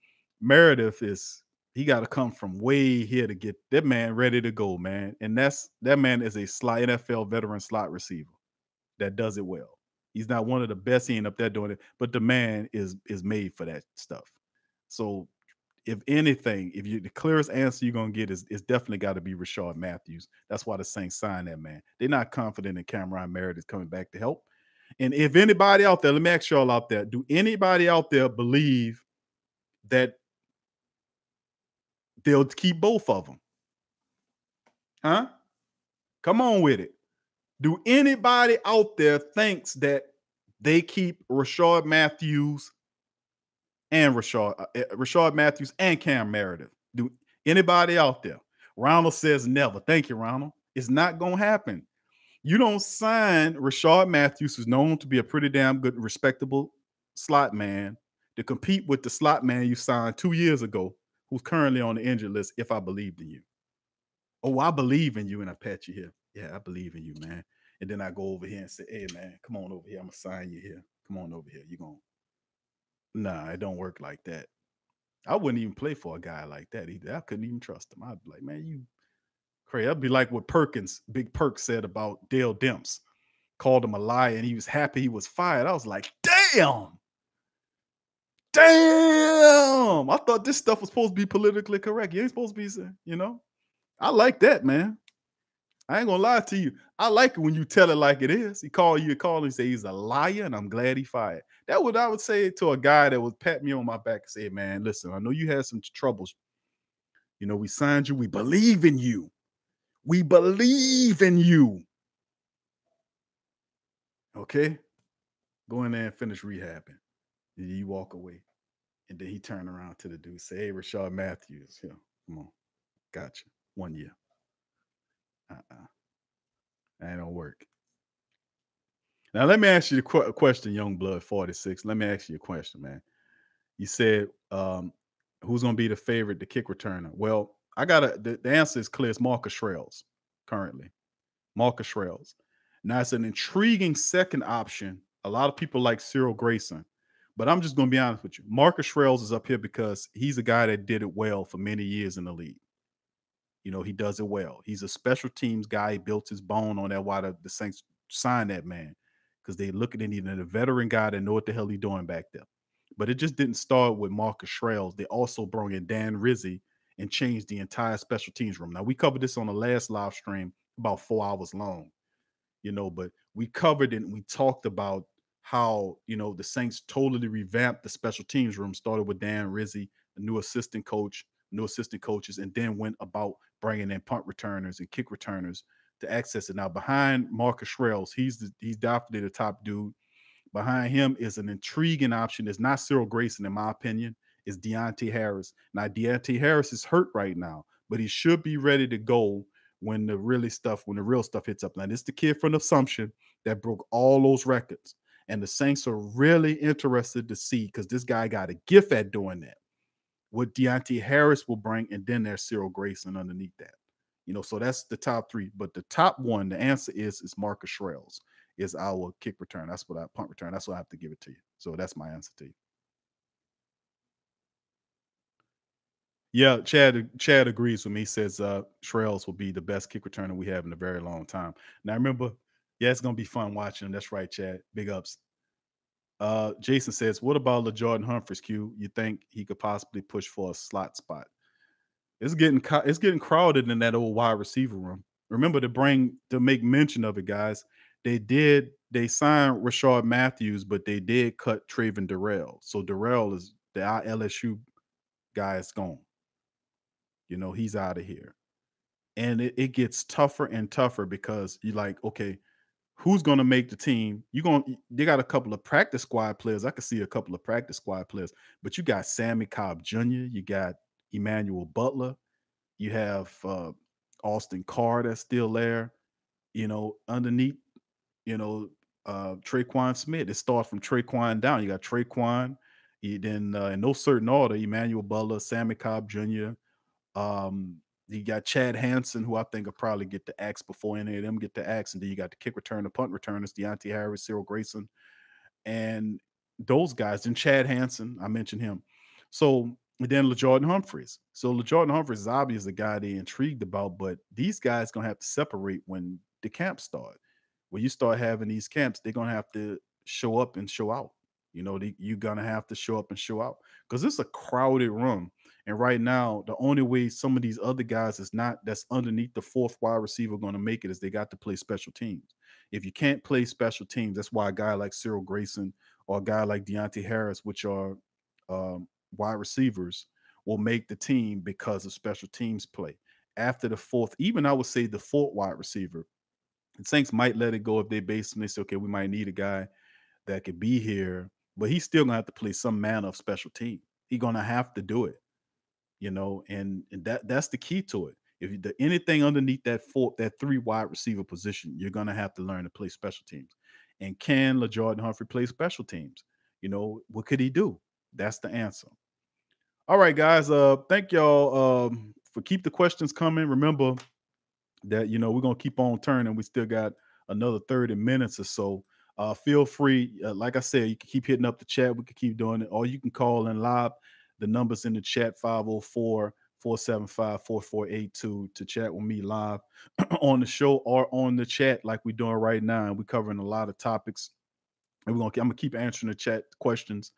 Meredith is, he got to come from way here to get that man ready to go, man. And that's, that man is a slot N F L veteran slot receiver that does it well. He's not one of the best. He ain't up there doing it, but the man is, is made for that stuff. So if anything, if you, the clearest answer you're going to get is, is definitely got to be Rishard Matthews. That's why the Saints signed that man. They're not confident in Cameron Meredith coming back to help. And if anybody out there, let me ask y'all out there, do anybody out there believe that they'll keep both of them? Huh? Come on with it. Do anybody out there thinks that they keep Rishard Matthews and Rishard, uh, Rishard Matthews and Cam Meredith? Do anybody out there? Ronald says never. Thank you, Ronald. It's not going to happen. You don't sign Rishard Matthews, who's known to be a pretty damn good, respectable slot man, to compete with the slot man you signed two years ago, who's currently on the injured list, if I believed in you. Oh, I believe in you, and I pat you here. Yeah, I believe in you, man. And then I go over here and say, hey, man, come on over here. I'm going to sign you here. Come on over here. You're going to. Nah, it don't work like that. I wouldn't even play for a guy like that either. I couldn't even trust him. I'd be like, man, you crazy. That'd be like what Perkins, Big Perk, said about Dale Demps. Called him a liar, and he was happy he was fired. I was like, damn. Damn. I thought this stuff was supposed to be politically correct. You ain't supposed to be, you know. I like that, man. I ain't gonna lie to you. I like it when you tell it like it is. He called you, call him, and say he's a liar, and I'm glad he fired. That would I would say to a guy that would pat me on my back and say, man, listen, I know you had some troubles. You know, we signed you. We believe in you. We believe in you. Okay? Go in there and finish rehabbing. And you walk away. And then he turned around to the dude, say, hey, Rishard Matthews. Yeah, come on. Gotcha. One year. Uh-uh. That don't work. Now, let me ask you the qu question, Youngblood forty-six. Let me ask you a question, man. You said, um, who's going to be the favorite, the kick returner? Well, I gotta, the, the answer is clear. It's Marcus Sherels currently. Marcus Sherels. Now, it's an intriguing second option. A lot of people like Cyril Grayson, but I'm just going to be honest with you. Marcus Sherels is up here because he's a guy that did it well for many years in the league. You know, he does it well. He's a special teams guy. He built his bone on that. Why the, the Saints signed that man? Because they look at him, even a veteran guy that know what the hell he's doing back there. But it just didn't start with Marcus Sherels. They also brought in Dan Rizzi and changed the entire special teams room. Now, we covered this on the last live stream, about four hours long, you know, but we covered it and we talked about how, you know, the Saints totally revamped the special teams room, started with Dan Rizzi, a new assistant coach, new assistant coaches, and then went about bringing in punt returners and kick returners to access it. Now, behind Marcus Sherels, he's the, he's definitely the top dude. Behind him is an intriguing option. It's not Cyril Grayson, in my opinion. It's Deonte Harris. Now, Deonte Harris is hurt right now, but he should be ready to go when the really stuff, when the real stuff hits up. Now, this is the kid from Assumption that broke all those records, and the Saints are really interested to see because this guy got a gift at doing that. What Deonte Harris will bring, and then there's Cyril Grayson underneath that. You know, so that's the top three. But the top one, the answer is, is Marcus Sherels is our kick return. That's what I punt return. That's what I have to give it to you. So that's my answer to you. Yeah, Chad, Chad agrees with me. He says uh, Sherels will be the best kick returner we have in a very long time. Now, remember, yeah, it's going to be fun watching him. That's right, Chad. Big ups. Uh, Jason says, what about LaJordan Humphreys, Q? You think he could possibly push for a slot spot? It's getting, it's getting crowded in that old wide receiver room. remember to bring to make mention of it, guys. They did they signed Rishard Matthews, but they did cut Trayvon Durrell. So Durrell is the our L S U guy is gone. You know, he's out of here. And it, it gets tougher and tougher because you're like, okay, who's gonna make the team? You're gonna they got a couple of practice squad players. I could see a couple of practice squad players, but you got Sammy Cobbs Junior, you got Emmanuel Butler, you have uh Austin Carr that's still there, you know, underneath, you know, uh Tre'Quan Smith. It starts from Tre'Quan down. You got Tre'Quan, you then uh, in no certain order, Emmanuel Butler, Sammy Cobbs Junior Um, you got Chad Hansen, who I think will probably get the axe before any of them get the axe, and then you got the kick return, the punt returners, Deonte Harris, Cyril Grayson, and those guys. Then Chad Hansen, I mentioned him. So and then LaJordan Humphreys. So LaJordan Humphreys is obviously the guy they intrigued about, but these guys gonna have to separate when the camps start. When you start having these camps, they're gonna have to show up and show out. You know, they, you're gonna have to show up and show out because it's a crowded room. And right now, the only way some of these other guys is not that's underneath the fourth wide receiver gonna make it is they got to play special teams. If you can't play special teams, that's why a guy like Cyril Grayson or a guy like Deonte Harris, which are um wide receivers, will make the team because of special teams play. After the fourth, even I would say the fourth wide receiver, the Saints might let it go if they base him. They say, okay, we might need a guy that could be here, but he's still gonna have to play some manner of special team. He's gonna have to do it, you know, and, and that that's the key to it. If you do anything underneath that fourth, that three wide receiver position, you're gonna have to learn to play special teams. And can LaJordan Humphrey play special teams? You know, what could he do? That's the answer. All right, guys. Uh, thank y'all um, for keep the questions coming. Remember that, you know, we're going to keep on turning. We still got another thirty minutes or so. Uh, feel free. Uh, like I said, you can keep hitting up the chat. We can keep doing it. Or you can call in live. The number's in the chat, five oh four, four seven five, four four eight two to chat with me live on the show or on the chat like we're doing right now. And we're covering a lot of topics. And we're gonna, I'm going to keep answering the chat questions.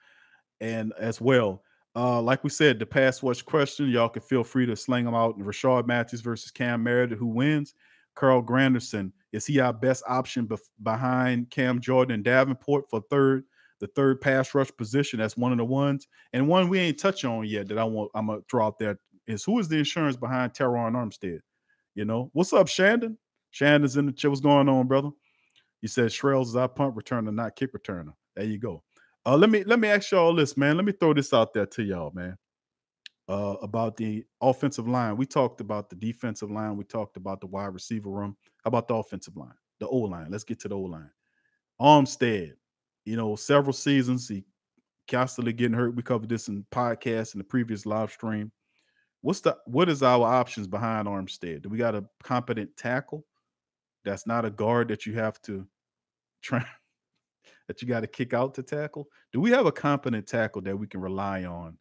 And as well, uh, like we said, the pass watch question, y'all can feel free to sling them out. And Rishard Matthews versus Cam Meredith, who wins? Carl Granderson, is he our best option bef behind Cam Jordan and Davenport for third, the third pass rush position? That's one of the ones. And one we ain't touched on yet that I want, I'm going to throw out there is who is the insurance behind Terron Armstead? You know, what's up, Shandon? Shandon's in the chat. What's going on, brother? You said Sherels is our punt returner, not kick returner. There you go. Uh, let me let me ask y'all this, man. Let me throw this out there to y'all, man, uh, about the offensive line. We talked about the defensive line. We talked about the wide receiver room. How about the offensive line, the O-line? Let's get to the O-line. Armstead, you know, several seasons, he constantly getting hurt. We covered this in podcasts in the previous live stream. What's the what is our options behind Armstead? Do we got a competent tackle that's not a guard that you have to try – that you got to kick out to tackle? Do we have a competent tackle that we can rely on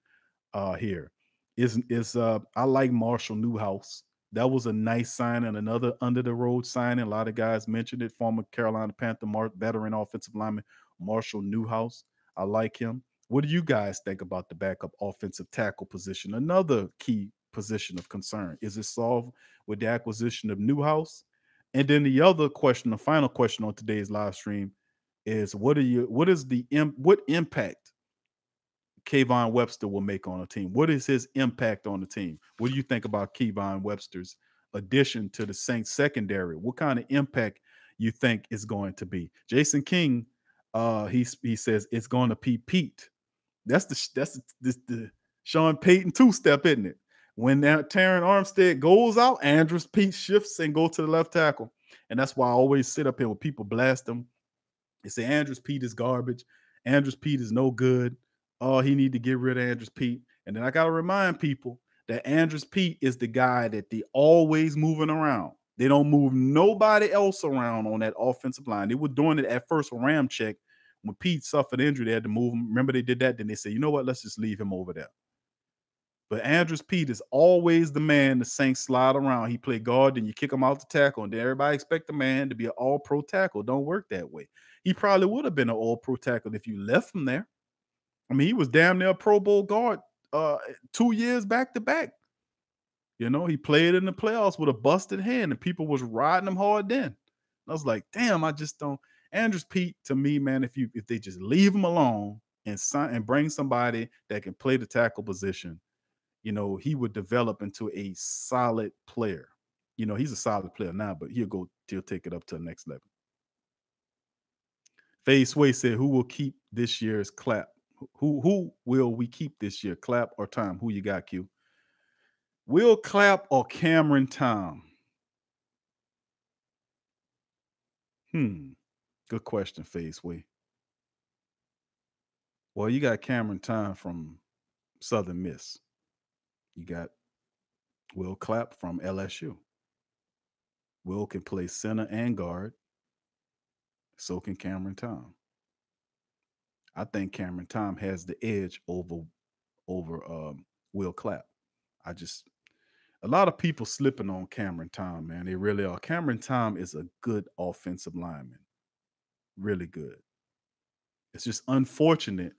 uh, here? Is, is, uh, I like Marshall Newhouse. That was a nice signing, another under-the-road signing. A lot of guys mentioned it. Former Carolina Panther Mark, veteran offensive lineman Marshall Newhouse. I like him. What do you guys think about the backup offensive tackle position? Another key position of concern. Is it solved with the acquisition of Newhouse? And then the other question, the final question on today's live stream, is what are you? What is the what impact Kayvon Webster will make on a team? What is his impact on the team? What do you think about Kayvon Webster's addition to the Saints secondary? What kind of impact you think is going to be? Jason King, uh, he he says it's going to be Pete. That's the that's the, the, the Sean Payton two step, isn't it? When that Terron Armstead goes out, Andrus Peat shifts and goes to the left tackle, and that's why I always sit up here when people blast him. They say Andrus Peat is garbage. Andrus Peat is no good. Oh, he need to get rid of Andrus Peat. And then I got to remind people that Andrus Peat is the guy that they always moving around. They don't move nobody else around on that offensive line. They were doing it at first with Ramczyk. When Pete suffered injury, they had to move him. Remember they did that? Then they said, you know what? Let's just leave him over there. But Andrus Peat is always the man the Saints slide around. He play guard, then you kick him out to tackle, and then everybody expect the man to be an all-pro tackle. Don't work that way. He probably would have been an all-pro tackle if you left him there. I mean, he was damn near a Pro Bowl guard uh, two years back-to-back. You know, he played in the playoffs with a busted hand, and people was riding him hard then. And I was like, damn, I just don't. Andrus Peat, to me, man, if you if they just leave him alone and sign and bring somebody that can play the tackle position, you know, he would develop into a solid player. You know, he's a solid player now, but he'll go, he'll take it up to the next level. Faye Sway said, who will keep this year's Clapp? Who who will we keep this year? Clapp or Tom? Who you got, Q? Will Clapp or Cameron Tom? Hmm. Good question, Faye Sway. Well, you got Cameron Tom from Southern Miss. You got Will Clapp from L S U. Will can play center and guard. So can Cameron Tom. I think Cameron Tom has the edge over, over um, Will Clapp. I just, a lot of people slipping on Cameron Tom, man. They really are. Cameron Tom is a good offensive lineman. Really good. It's just unfortunate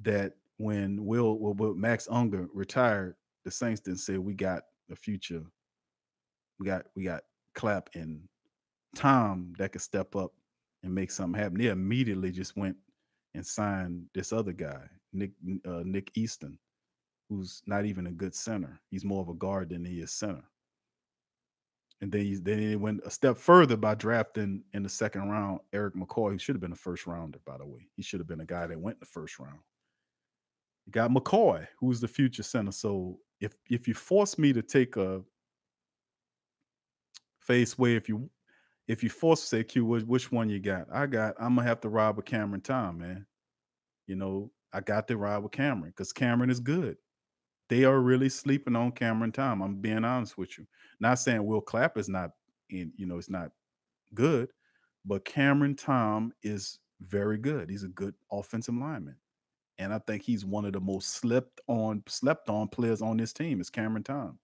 that when Will, well, Max Unger retired, the Saints didn't say we got a future. We got, we got Clapp and Tom that could step up and make something happen. They immediately just went and signed this other guy, Nick uh, Nick Easton, who's not even a good center. He's more of a guard than he is center. And then, he, then they went a step further by drafting in the second round Eric McCoy, who should have been a first rounder, by the way. He should have been a guy that went in the first round. You got McCoy, who's the future center. So if if you force me to take a face way, if you If you force say Q, which one you got? I got, I'm gonna have to ride with Cameron Tom, man. You know, I got to ride with Cameron because Cameron is good. They are really sleeping on Cameron Tom. I'm being honest with you. Not saying Will Clapp is not in, you know, it's not good, but Cameron Tom is very good. He's a good offensive lineman. And I think he's one of the most slept on, slept on players on this team is Cameron Tom.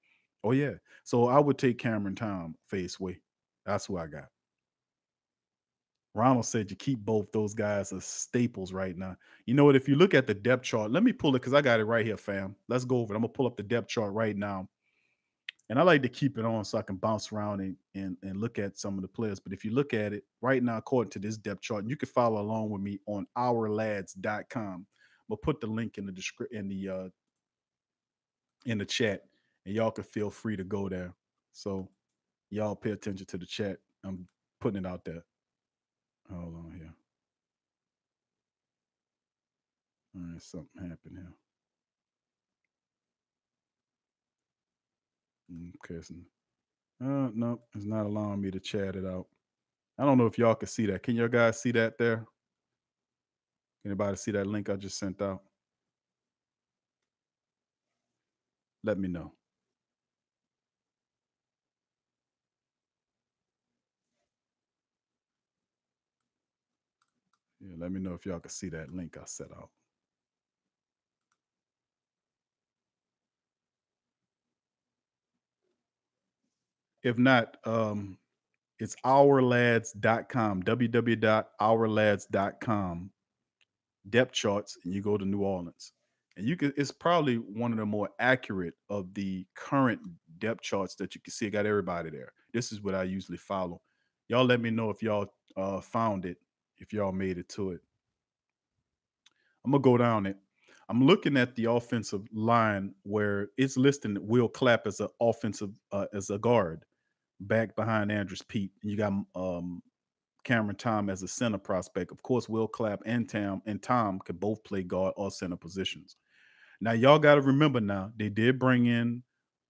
Oh, yeah. So I would take Cameron Tom face way. That's who I got. Ronald said you keep both those guys as staples right now. You know what? If you look at the depth chart, let me pull it because I got it right here, fam. Let's go over it. I'm going to pull up the depth chart right now. And I like to keep it on so I can bounce around and, and, and look at some of the players. But if you look at it right now, according to this depth chart, you can follow along with me on our lads dot com. We'll put the link in the description in the uh, in the chat, and y'all can feel free to go there. So y'all pay attention to the chat. I'm putting it out there. Hold on here. All right, something happened here. Okay, so, uh, no, it's not allowing me to chat it out. I don't know if y'all can see that. Can your guys see that there? Anybody see that link I just sent out? Let me know. Yeah, let me know if y'all can see that link I set out. If not, um, it's our lads dot com, w w w dot our lads dot com, depth charts, and you go to New Orleans. And you can, it's probably one of the more accurate of the current depth charts that you can see. I got everybody there. This is what I usually follow. Y'all let me know if y'all uh, found it. If y'all made it to it, I'm going to go down it. I'm looking at the offensive line where it's listing Will Clapp as an offensive, uh, as a guard back behind Andrus Peat. And you got um, Cameron Tom as a center prospect. Of course, Will Clapp and Tom and Tom could both play guard or center positions. Now, y'all got to remember now, they did bring in,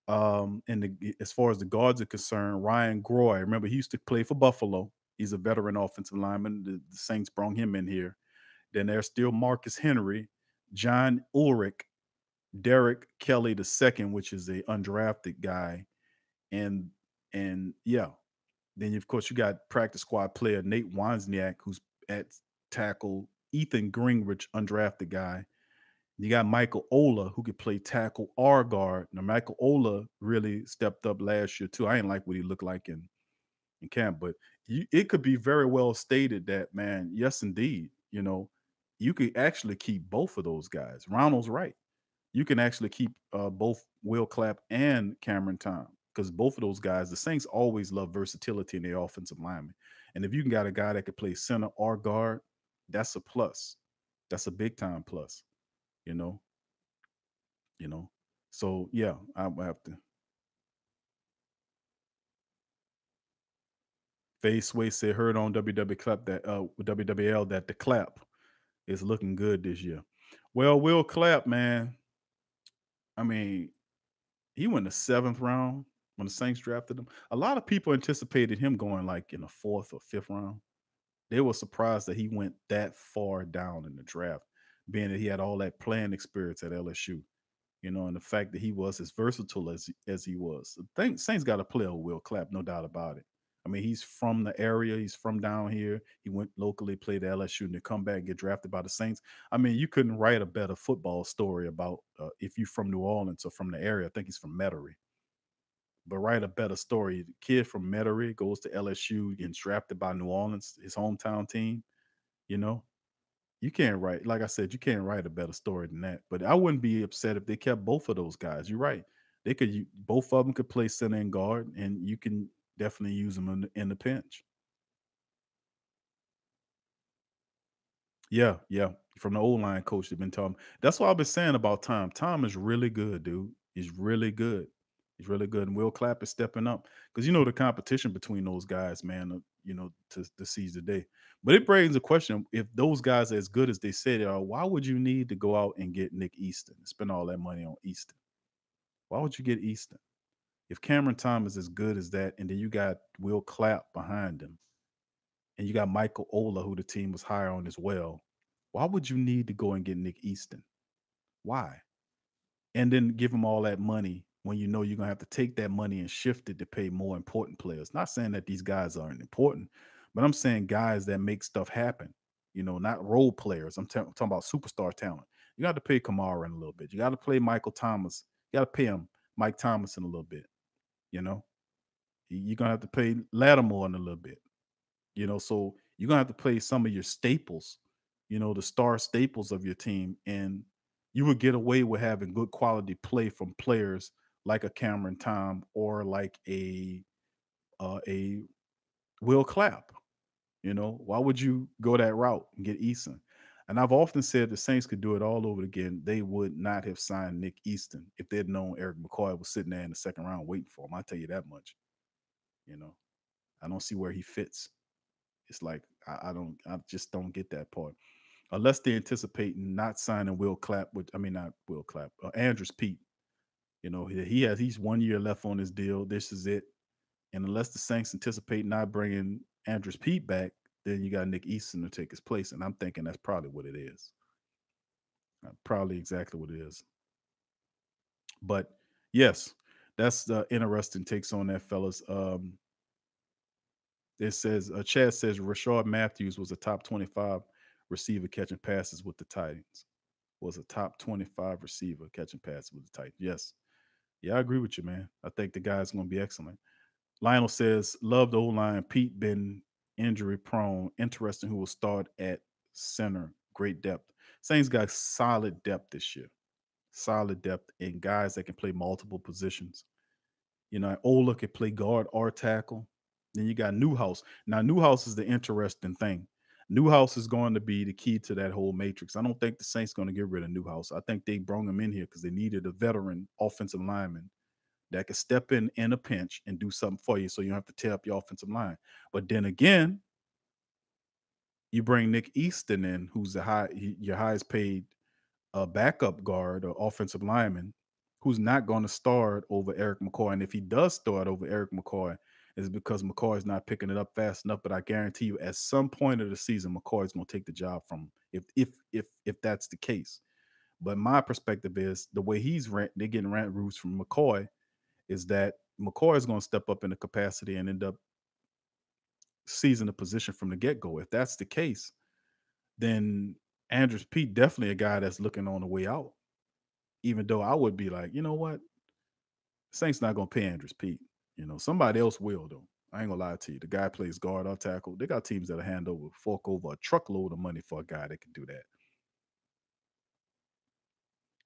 um, and the, as far as the guards are concerned, Ryan Groy. Remember, he used to play for Buffalo. He's a veteran offensive lineman. The, the Saints brought him in here. Then there's still Marcus Henry, John Ulrich, Derek Kelly the second, which is an undrafted guy. And, and yeah, then, of course, you got practice squad player Nate Wozniak, who's at tackle, Ethan Greenrich, undrafted guy. You got Michael Ola, who could play tackle or guard. Now, Michael Ola really stepped up last year, too. I ain't like what he looked like in, in camp, but You, it could be very well stated that, man, yes, indeed, you know, you could actually keep both of those guys. Ronald's right. you can actually keep uh, both Will Clapp and Cameron Tom, because both of those guys, the Saints always love versatility in their offensive linemen. And if you can got a guy that could play center or guard, that's a plus. That's a big time plus, you know, you know. So, yeah, I have to. Faye Sway said, heard on W W Clap that uh, W W L that the clap is looking good this year. Well, Will Clapp, man, I mean, he went the seventh round when the Saints drafted him. A lot of people anticipated him going like in the fourth or fifth round. They were surprised that he went that far down in the draft, being that he had all that playing experience at L S U, you know, and the fact that he was as versatile as, as he was. The Saints got to play with Will Clapp, no doubt about it. I mean, he's from the area. He's from down here. He went locally, played at L S U, and to come back and get drafted by the Saints. I mean, you couldn't write a better football story about uh, if you're from New Orleans or from the area. I think he's from Metairie. But write a better story. The kid from Metairie goes to L S U, gets drafted by New Orleans, his hometown team. You know, you can't write, like I said, you can't write a better story than that. But I wouldn't be upset if they kept both of those guys. You're right. They could, you, both of them could play center and guard, and you can definitely use them in the, in the pinch. Yeah, yeah. From the old line coach, they've been telling. That's what I've been saying about Tom. Tom is really good, dude. He's really good. He's really good, and Will Clapp is stepping up because you know the competition between those guys, man. You know to, to seize the day. But it brings a question: if those guys are as good as they say they are, why would you need to go out and get Nick Easton, spend all that money on Easton? Why would you get Easton if Cameron Tom is as good as that, and then you got Will Clapp behind him, and you got Michael Ola, who the team was higher on as well? Why would you need to go and get Nick Easton? Why? And then give him all that money when you know you're going to have to take that money and shift it to pay more important players. Not saying that these guys aren't important, but I'm saying guys that make stuff happen, you know, not role players. I'm, I'm talking about superstar talent. You got to pay Kamara in a little bit. You got to play Michael Thomas. You got to pay him, Mike Thomas, in a little bit. You know, you're going to have to pay Lattimore in a little bit, you know, so you're going to have to play some of your staples, you know, the star staples of your team. And you would get away with having good quality play from players like a Cameron Tom or like a uh, a Will Clapp. You know, why would you go that route and get Easton? And I've often said the Saints could do it all over again. They would not have signed Nick Easton if they'd known Eric McCoy was sitting there in the second round waiting for him. I'll tell you that much. You know, I don't see where he fits. It's like, I, I don't, I just don't get that part. Unless they anticipate not signing Will Clapp, which, I mean, not Will Clapp, uh, Andrus Peat. You know, he has, he's one year left on his deal. This is it. And unless the Saints anticipate not bringing Andrus Peat back, then you got Nick Easton to take his place. And I'm thinking that's probably what it is. Probably exactly what it is. But yes, that's the interesting takes on that, fellas. Um, it says, uh, Chad says, Rishard Matthews was a top twenty-five receiver catching passes with the Titans. Was a top twenty-five receiver catching passes with the Titans. Yes. Yeah, I agree with you, man. I think the guy's going to be excellent. Lionel says, love the O-line. Pete been injury prone. Interesting who will start at center. Great depth. Saints got solid depth this year. Solid depth and guys that can play multiple positions. You know, Ola can play guard or tackle. Then you got Newhouse. Now, Newhouse is the interesting thing. Newhouse is going to be the key to that whole matrix. I don't think the Saints going to get rid of Newhouse. I think they brought him in here because they needed a veteran offensive lineman that could step in in a pinch and do something for you so you don't have to tear up your offensive line. But then again, you bring Nick Easton in, who's the high, your highest paid uh, backup guard or offensive lineman, who's not going to start over Eric McCoy. And if he does start over Eric McCoy, it's because McCoy is not picking it up fast enough. But I guarantee you, at some point of the season, McCoy is going to take the job from him if, if, if, if that's the case. But my perspective is the way he's rent, they're getting rant roots from McCoy, is that McCoy is going to step up in the capacity and end up seizing the position from the get-go. If that's the case, then Andrus Peat definitely a guy that's looking on the way out, even though I would be like, you know what? Saints not going to pay Andrus Peat. You know, somebody else will, though. I ain't going to lie to you. The guy plays guard or tackle. They got teams that will hand over, fork over a truckload of money for a guy that can do that.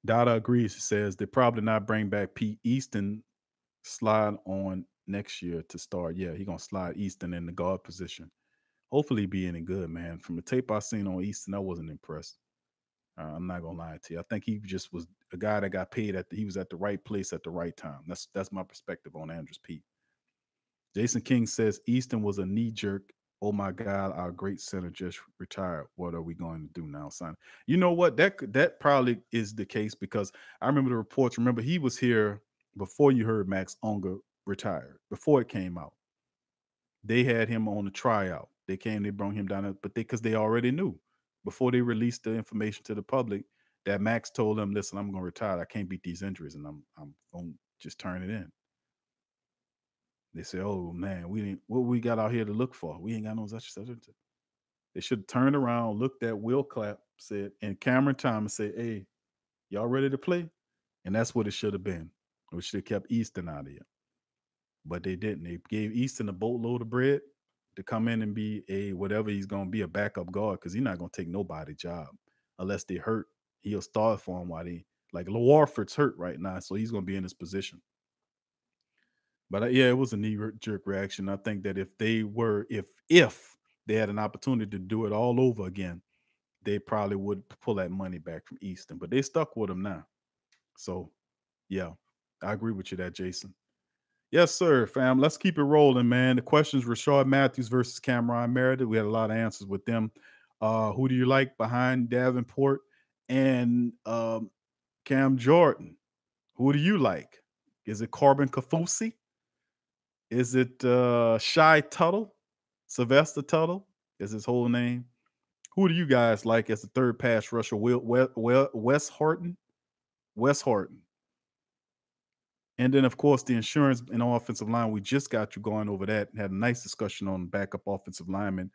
Dada agrees. He says they're probably not bring back Pete. Easton slide on next year to start. Yeah, he's going to slide Easton in the guard position. Hopefully be any good, man. From the tape I seen on Easton, I wasn't impressed. Uh, I'm not going to lie to you. I think he just was a guy that got paid. At the, he was at the right place at the right time. That's that's my perspective on Andrus Peat. Jason King says, Easton was a knee-jerk. Oh, my God, our great center just retired. What are we going to do now, son? You know what? That that probably is the case because I remember the reports. Remember, he was here before you heard Max Unger retired, before it came out. They had him on the tryout. They came, they brought him down, but they because they already knew before they released the information to the public that Max told them, listen, I'm going to retire. I can't beat these injuries, and I'm, I'm going to just turn it in. They say, oh, man, we didn't, what we got out here to look for? We ain't got no such such. They should have turned around, looked at Will Clapp, said, and Cameron Tom and said, hey, y'all ready to play? And that's what it should have been. We should have kept Easton out of here. But they didn't. They gave Easton a boatload of bread to come in and be a whatever he's going to be, a backup guard, because he's not going to take nobody's job unless they hurt. He'll start for him while they, like, Warford's hurt right now, so he's going to be in his position. But yeah, it was a knee-jerk reaction. I think that if they were, if if they had an opportunity to do it all over again, they probably would pull that money back from Easton. But they stuck with him now. So, yeah, I agree with you that, Jason. Yes, sir, fam. Let's keep it rolling, man. The questions: Rishard Matthews versus Cameron Meredith. We had a lot of answers with them. Uh, who do you like behind Davenport and um, Cam Jordan? Who do you like? Is it Corbin Kafusi? Is it uh, Shy Tuttle? Sylvester Tuttle is his whole name. Who do you guys like as the third pass rusher? Will, Will, Wes Horton? Wes Horton. And then, of course, the insurance and offensive line. We just got you going over that and had a nice discussion on backup offensive lineman,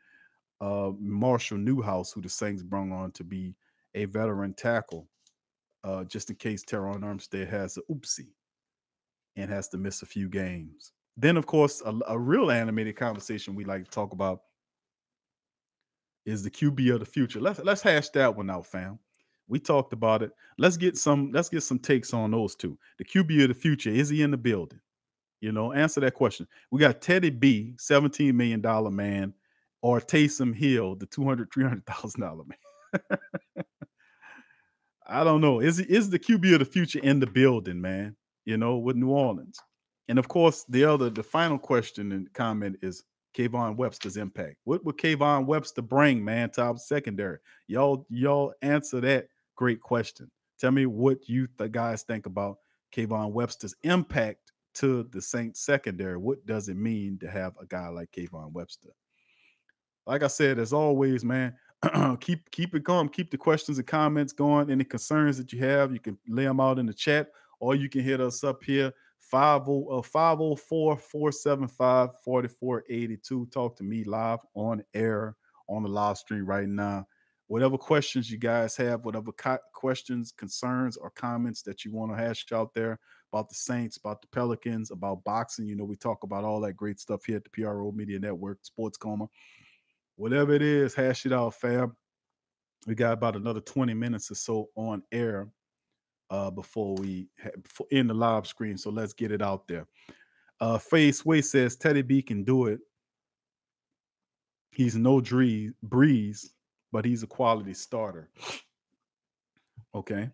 uh, Marshall Newhouse, who the Saints brung on to be a veteran tackle, uh, just in case Terron Armstead has an oopsie and has to miss a few games. Then, of course, a, a real animated conversation we like to talk about is the Q B of the future. Let's let's hash that one out, fam. We talked about it. Let's get some let's get some takes on those two. The Q B of the future, is he in the building? You know, answer that question. We got Teddy B, seventeen million dollar man, or Taysom Hill, the two hundred thousand, three hundred thousand dollar man. I don't know. Is he, is the Q B of the future in the building, man? You know, with New Orleans. And, of course, the other, the final question and comment is Kayvon Webster's impact. What would Kayvon Webster bring, man, to our secondary? Y'all y'all answer that great question. Tell me what you th guys think about Kayvon Webster's impact to the Saints secondary. What does it mean to have a guy like Kayvon Webster? Like I said, as always, man, keep, keep it going. Keep the questions and comments going. Any concerns that you have, you can lay them out in the chat, or you can hit us up here. five oh four, four seven five, four four eight two. Talk to me live on air on the live stream right now. Whatever questions you guys have, whatever co questions, concerns, or comments that you want to hash out there about the Saints, about the Pelicans, about boxing, you know, we talk about all that great stuff here at the P R O Media Network, Sports Coma. Whatever it is, hash it out, fam. We got about another twenty minutes or so on air uh before we end the live screen, so let's get it out there. uh Faye Sway says Teddy B can do it. He's no Drew Brees, but he's a quality starter. Okay,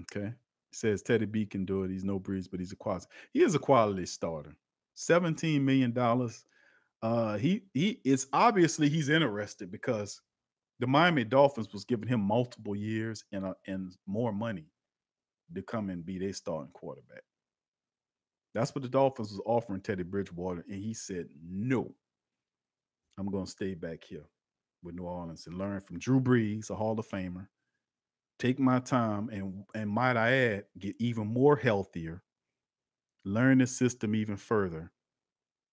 okay. He says Teddy B can do it. He's no Brees, but he's a quality. He is a quality starter. seventeen million dollars. Uh, he he. It's obviously he's interested because the Miami Dolphins was giving him multiple years and uh, and more money to come and be their starting quarterback. That's what the Dolphins was offering Teddy Bridgewater, and he said, no, I'm going to stay back here with New Orleans and learn from Drew Brees, a Hall of Famer, take my time, and, and might I add, get even more healthier, learn the system even further,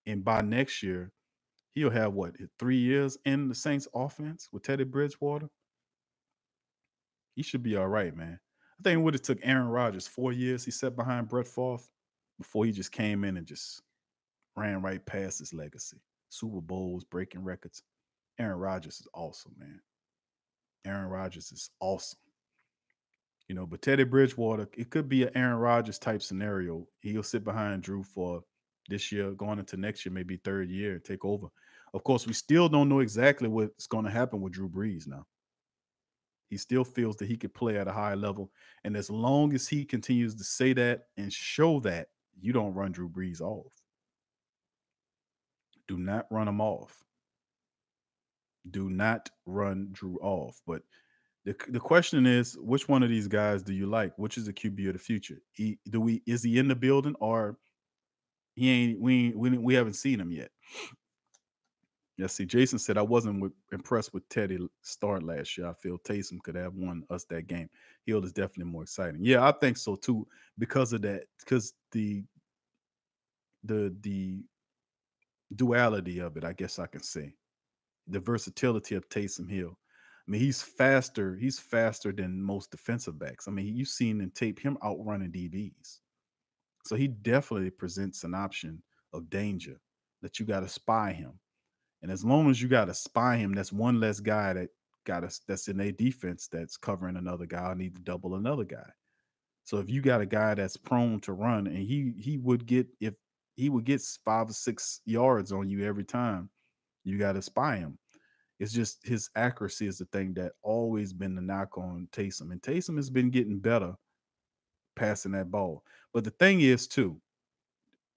and by next year, he'll have, what, three years in the Saints offense with Teddy Bridgewater? He should be all right, man. I think it would have took Aaron Rodgers four years. He sat behind Brett Favre before he just came in and just ran right past his legacy. Super Bowls, breaking records. Aaron Rodgers is awesome, man. Aaron Rodgers is awesome. You know, but Teddy Bridgewater, it could be an Aaron Rodgers type scenario. He'll sit behind Drew for this year, going into next year, maybe third year, take over. Of course, we still don't know exactly what's going to happen with Drew Brees now. He still feels that he could play at a high level. And as long as he continues to say that and show that, you don't run Drew Brees off. Do not run him off. Do not run Drew off. But the, the question is, which one of these guys do you like? Which is the Q B of the future? He, do we, is he in the building, or he ain't, we, we, we haven't seen him yet? Let's see. Jason said, I wasn't with, impressed with Teddy's start last year. I feel Taysom could have won us that game. Hill is definitely more exciting. Yeah, I think so too, because of that, because the the the duality of it, I guess I can say, the versatility of Taysom Hill. I mean, he's faster. He's faster than most defensive backs. I mean, you've seen him tape him outrunning D Bs. So he definitely presents an option of danger that you got to spy him. And as long as you got to spy him, that's one less guy that got us that's in a defense that's covering another guy. I need to double another guy. So if you got a guy that's prone to run, and he he would get if he would get five or six yards on you every time, you got to spy him. It's just his accuracy is the thing that always been the knock on Taysom, and Taysom has been getting better passing that ball. But the thing is, too,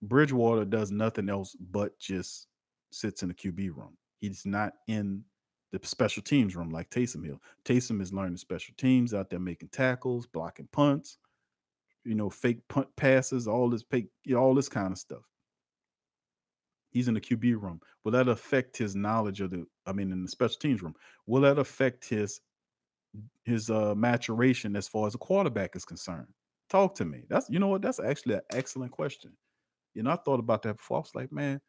Bridgewater does nothing else but just sits in the Q B room. He's not in the special teams room like Taysom Hill. Taysom is learning special teams, out there making tackles, blocking punts, you know, fake punt passes, all this fake, you know, all this kind of stuff. He's in the Q B room. Will that affect his knowledge of the, I mean, in the special teams room, will that affect his his uh, maturation as far as a quarterback is concerned? Talk to me. That's, you know what, that's actually an excellent question. You know, I thought about that before. I was like, man,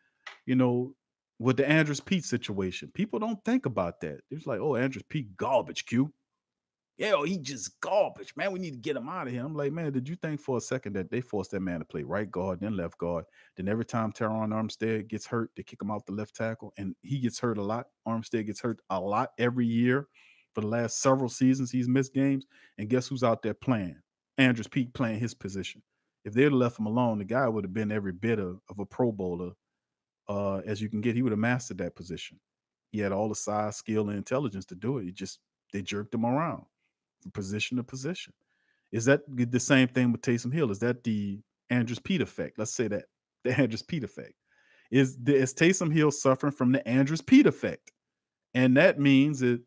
you know, with the Andrus Peat situation, people don't think about that. It's like, oh, Andrus Peat, garbage, Q. Yeah, oh, he just garbage, man. We need to get him out of here. I'm like, man, did you think for a second that they forced that man to play right guard, then left guard? Then every time Terron Armstead gets hurt, they kick him out the left tackle, and he gets hurt a lot. Armstead gets hurt a lot every year. For the last several seasons, he's missed games. And guess who's out there playing? Andrus Peat playing his position. If they'd have left him alone, the guy would have been every bit of, of a Pro Bowler Uh, as you can get. He would have mastered that position. He had all the size, skill, and intelligence to do it. He just, they jerked him around from position to position. Is that the same thing with Taysom Hill? Is that the Andrus Peat effect? Let's say that, the Andrus Peat effect. Is, the, is Taysom Hill suffering from the Andrus Peat effect? And that means it,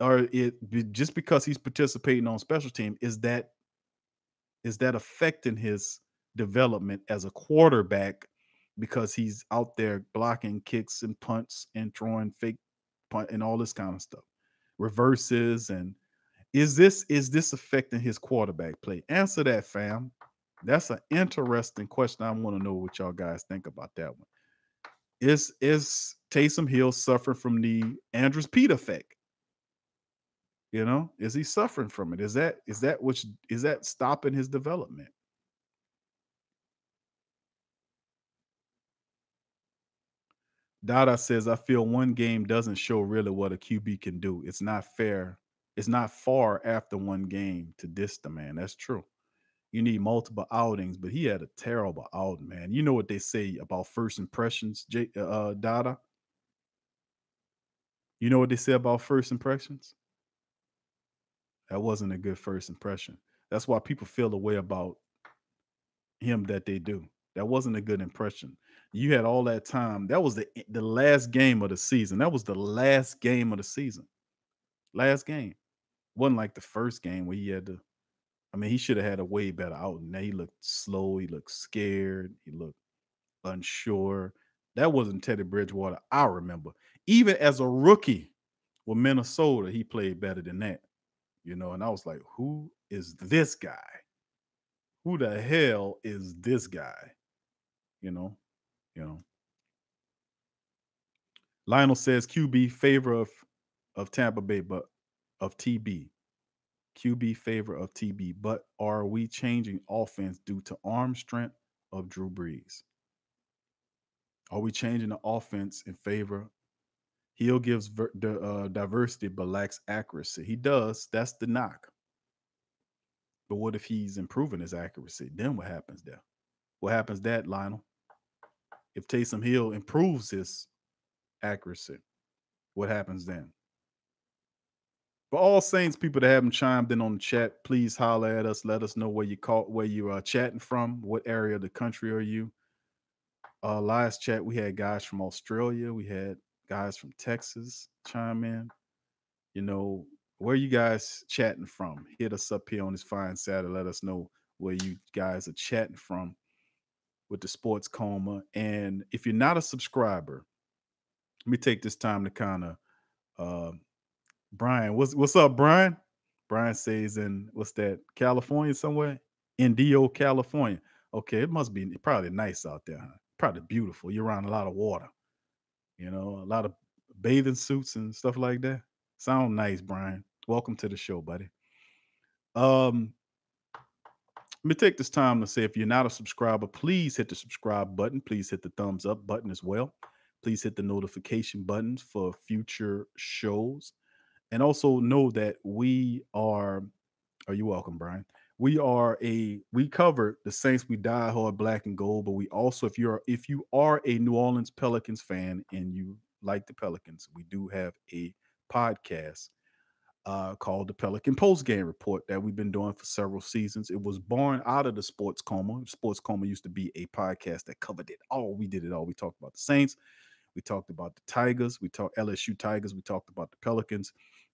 or it, just because he's participating on special team, is that, is that affecting his development as a quarterback? Because he's out there blocking kicks and punts and throwing fake punt and all this kind of stuff, reverses. And is this is this affecting his quarterback play? Answer that, fam. That's an interesting question. I want to know what y'all guys think about that one. Is is Taysom Hill suffering from the Andrus Peat effect? You know, is he suffering from it? Is that is that which is that stopping his development? Dada says, I feel one game doesn't show really what a Q B can do. It's not fair. It's not far after one game to diss the man. That's true. You need multiple outings, but he had a terrible outing, man. You know what they say about first impressions, J uh, Dada? You know what they say about first impressions? That wasn't a good first impression. That's why people feel the way about him that they do. That wasn't a good impression. You had all that time. That was the, the last game of the season. That was the last game of the season. Last game. Wasn't like the first game where he had to, I mean, he should have had a way better outing. Now he looked slow. He looked scared. He looked unsure. That wasn't Teddy Bridgewater, I remember. Even as a rookie with Minnesota, he played better than that. You know, and I was like, who is this guy? Who the hell is this guy? You know? You know, Lionel says Q B favor of of Tampa Bay, but of T B. Q B favor of T B, but are we changing offense due to arm strength of Drew Brees? Are we changing the offense in favor? Hill gives ver, uh, diversity but lacks accuracy. He does. That's the knock. But what if he's improving his accuracy? Then what happens there? What happens that, Lionel? If Taysom Hill improves his accuracy, what happens then? For all Saints people that haven't chimed in on the chat, please holler at us. Let us know where you caught, where you are chatting from, what area of the country are you? Uh, last chat, we had guys from Australia. We had guys from Texas chime in. You know, where are you guys chatting from? Hit us up here on this fine Saturday. Let us know where you guys are chatting from with the Sports Coma. And if you're not a subscriber, let me take this time to kind of, uh, Brian, what's what's up, Brian? Brian says in, what's that, California somewhere? Indio, California. Okay, it must be probably nice out there, huh? Probably beautiful. You're around a lot of water, you know, a lot of bathing suits and stuff like that. Sound nice, Brian. Welcome to the show, buddy. Um, let me take this time to say, if you're not a subscriber, please hit the subscribe button. Please hit the thumbs up button as well. Please hit the notification buttons for future shows. And also know that we are, oh, you're welcome, Brian. We are a, we cover the Saints. We die hard black and gold, but we also, if you're, if you are a New Orleans Pelicans fan and you like the Pelicans, we do have a podcast uh, called the Pelican Postgame Report that we've been doing for several seasons. It was born out of the Sports Coma. Sports Coma used to be a podcast that covered it all. We did it all. We talked about the Saints. We talked about the Tigers. We talked L S U Tigers. We talked about the Pelicans.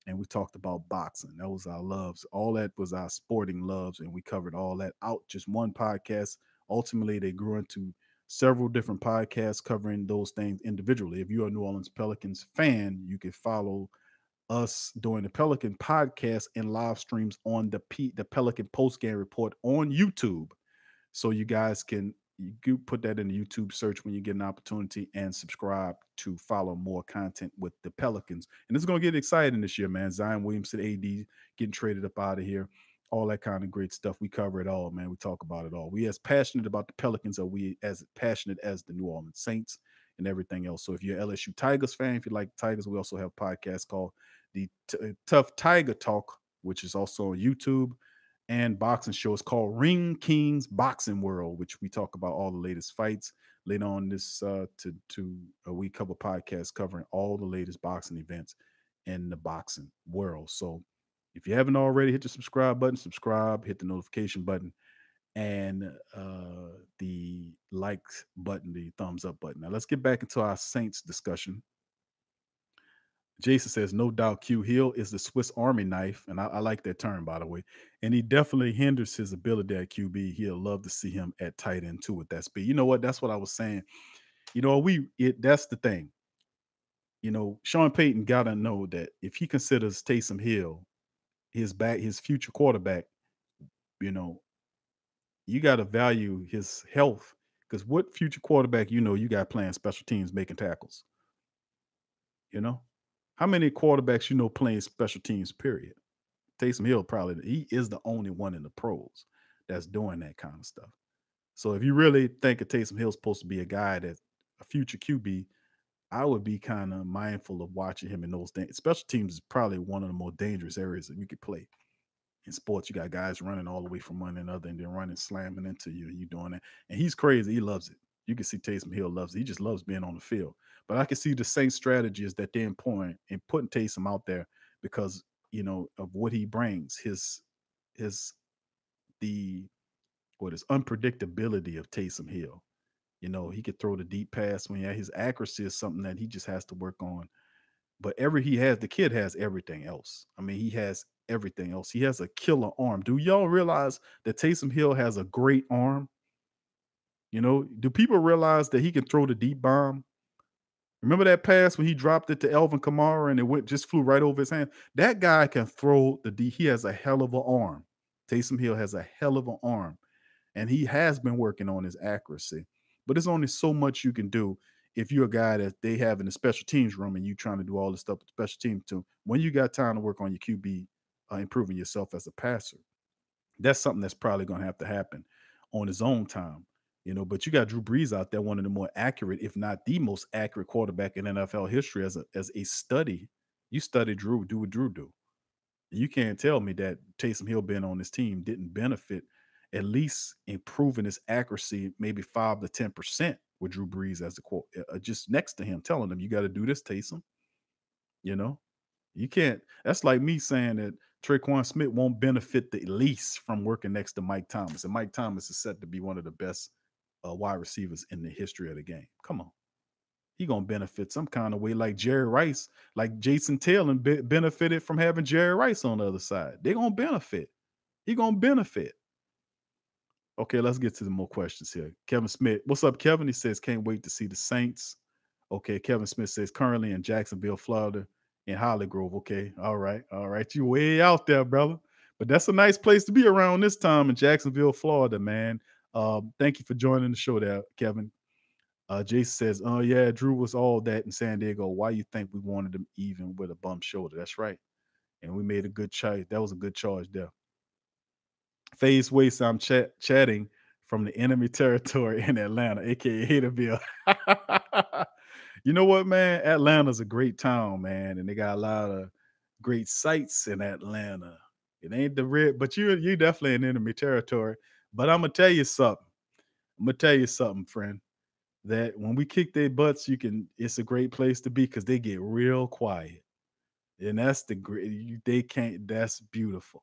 And we talked about boxing. That was our loves. All that was our sporting loves. And we covered all that out. Just one podcast. Ultimately, they grew into several different podcasts covering those things individually. If you're a New Orleans Pelicans fan, you can follow us during the Pelican podcast and live streams on the P the Pelican Postgame Report on YouTube. So you guys can you put that in the YouTube search when you get an opportunity and subscribe to follow more content with the Pelicans. And it's going to get exciting this year, man. Zion Williamson, A D, getting traded up out of here. All that kind of great stuff. We cover it all, man. We talk about it all. We as passionate about the Pelicans are we as passionate as the New Orleans Saints and everything else. So if you're an L S U Tigers fan, if you like Tigers, we also have a podcast called The T Tough Tiger Talk, which is also on YouTube. And boxing show is called Ring Kings Boxing World, which we talk about all the latest fights. Later on this uh to to uh, we cover podcasts covering all the latest boxing events in the boxing world. So if you haven't already, hit the subscribe button, subscribe, hit the notification button, and uh the like button, the thumbs up button. Now let's get back into our Saints discussion. Jason says, no doubt Q Hill is the Swiss Army knife. And I, I like that term, by the way. And he definitely hinders his ability at Q B. He'll love to see him at tight end, too, with that speed. You know what? That's what I was saying. You know, we it, that's the thing. You know, Sean Payton got to know that if he considers Taysom Hill his back, his future quarterback, you know, you got to value his health. Because what future quarterback, you know, you got playing special teams, making tackles, you know? How many quarterbacks you know playing special teams, period? Taysom Hill probably, he is the only one in the pros that's doing that kind of stuff. So if you really think of Taysom Hill's supposed to be a guy that's a future Q B, I would be kind of mindful of watching him in those things. Special teams is probably one of the more dangerous areas that you could play. In sports, you got guys running all the way from one another and then running, slamming into you, and you doing that. And he's crazy. He loves it. You can see Taysom Hill loves it. He just loves being on the field. But I can see the same strategies that they're employing in putting Taysom out there because, you know, of what he brings, his, his, the, what is unpredictability of Taysom Hill. You know, he could throw the deep pass when he, his accuracy is something that he just has to work on. But every, he has, the kid has everything else. I mean, he has everything else. He has a killer arm. Do y'all realize that Taysom Hill has a great arm? You know, do people realize that he can throw the deep bomb? Remember that pass when he dropped it to Elvin Kamara and it went just flew right over his hand? That guy can throw the deep. He has a hell of an arm. Taysom Hill has a hell of an arm, and he has been working on his accuracy. But there's only so much you can do if you're a guy that they have in the special teams room and you trying to do all this stuff with the special team too. When you got time to work on your Q B, uh, improving yourself as a passer, that's something that's probably going to have to happen on his own time. You know, but you got Drew Brees out there, one of the more accurate, if not the most accurate quarterback in N F L history as a, as a study. You study Drew, do what Drew do. You can't tell me that Taysom Hill being on this team didn't benefit at least improving his accuracy, maybe five to ten percent with Drew Brees as the quote, uh, just next to him, telling him, you got to do this, Taysom. You know, you can't. That's like me saying that Tre'Quan Smith won't benefit the least from working next to Mike Thomas. And Mike Thomas is said to be one of the best uh, wide receivers in the history of the game. Come on. He going to benefit some kind of way, like Jerry Rice, like Jason Taylor be benefited from having Jerry Rice on the other side. They're going to benefit. He going to benefit. Okay, let's get to the more questions here. Kevin Smith. What's up, Kevin? He says, can't wait to see the Saints. Okay, Kevin Smith says, currently in Jacksonville, Florida, in Holly Grove. Okay, all right, all right. You way out there, brother. But that's a nice place to be around this time in Jacksonville, Florida, man. Um, thank you for joining the show there, Kevin. Uh, Jason says, oh, yeah, Drew was all that in San Diego. Why you think we wanted him even with a bum shoulder? That's right. And we made a good charge. That was a good charge there. Phase Waste, I'm chat chatting from the enemy territory in Atlanta, a k a. Haterville. You know what, man? Atlanta's a great town, man, and they got a lot of great sights in Atlanta. It ain't the red, but you, you definitely in enemy territory. But I'm going to tell you something. I'm going to tell you something, friend, that when we kick their butts, you can. It's a great place to be because they get real quiet. And that's the great, they can't, that's beautiful,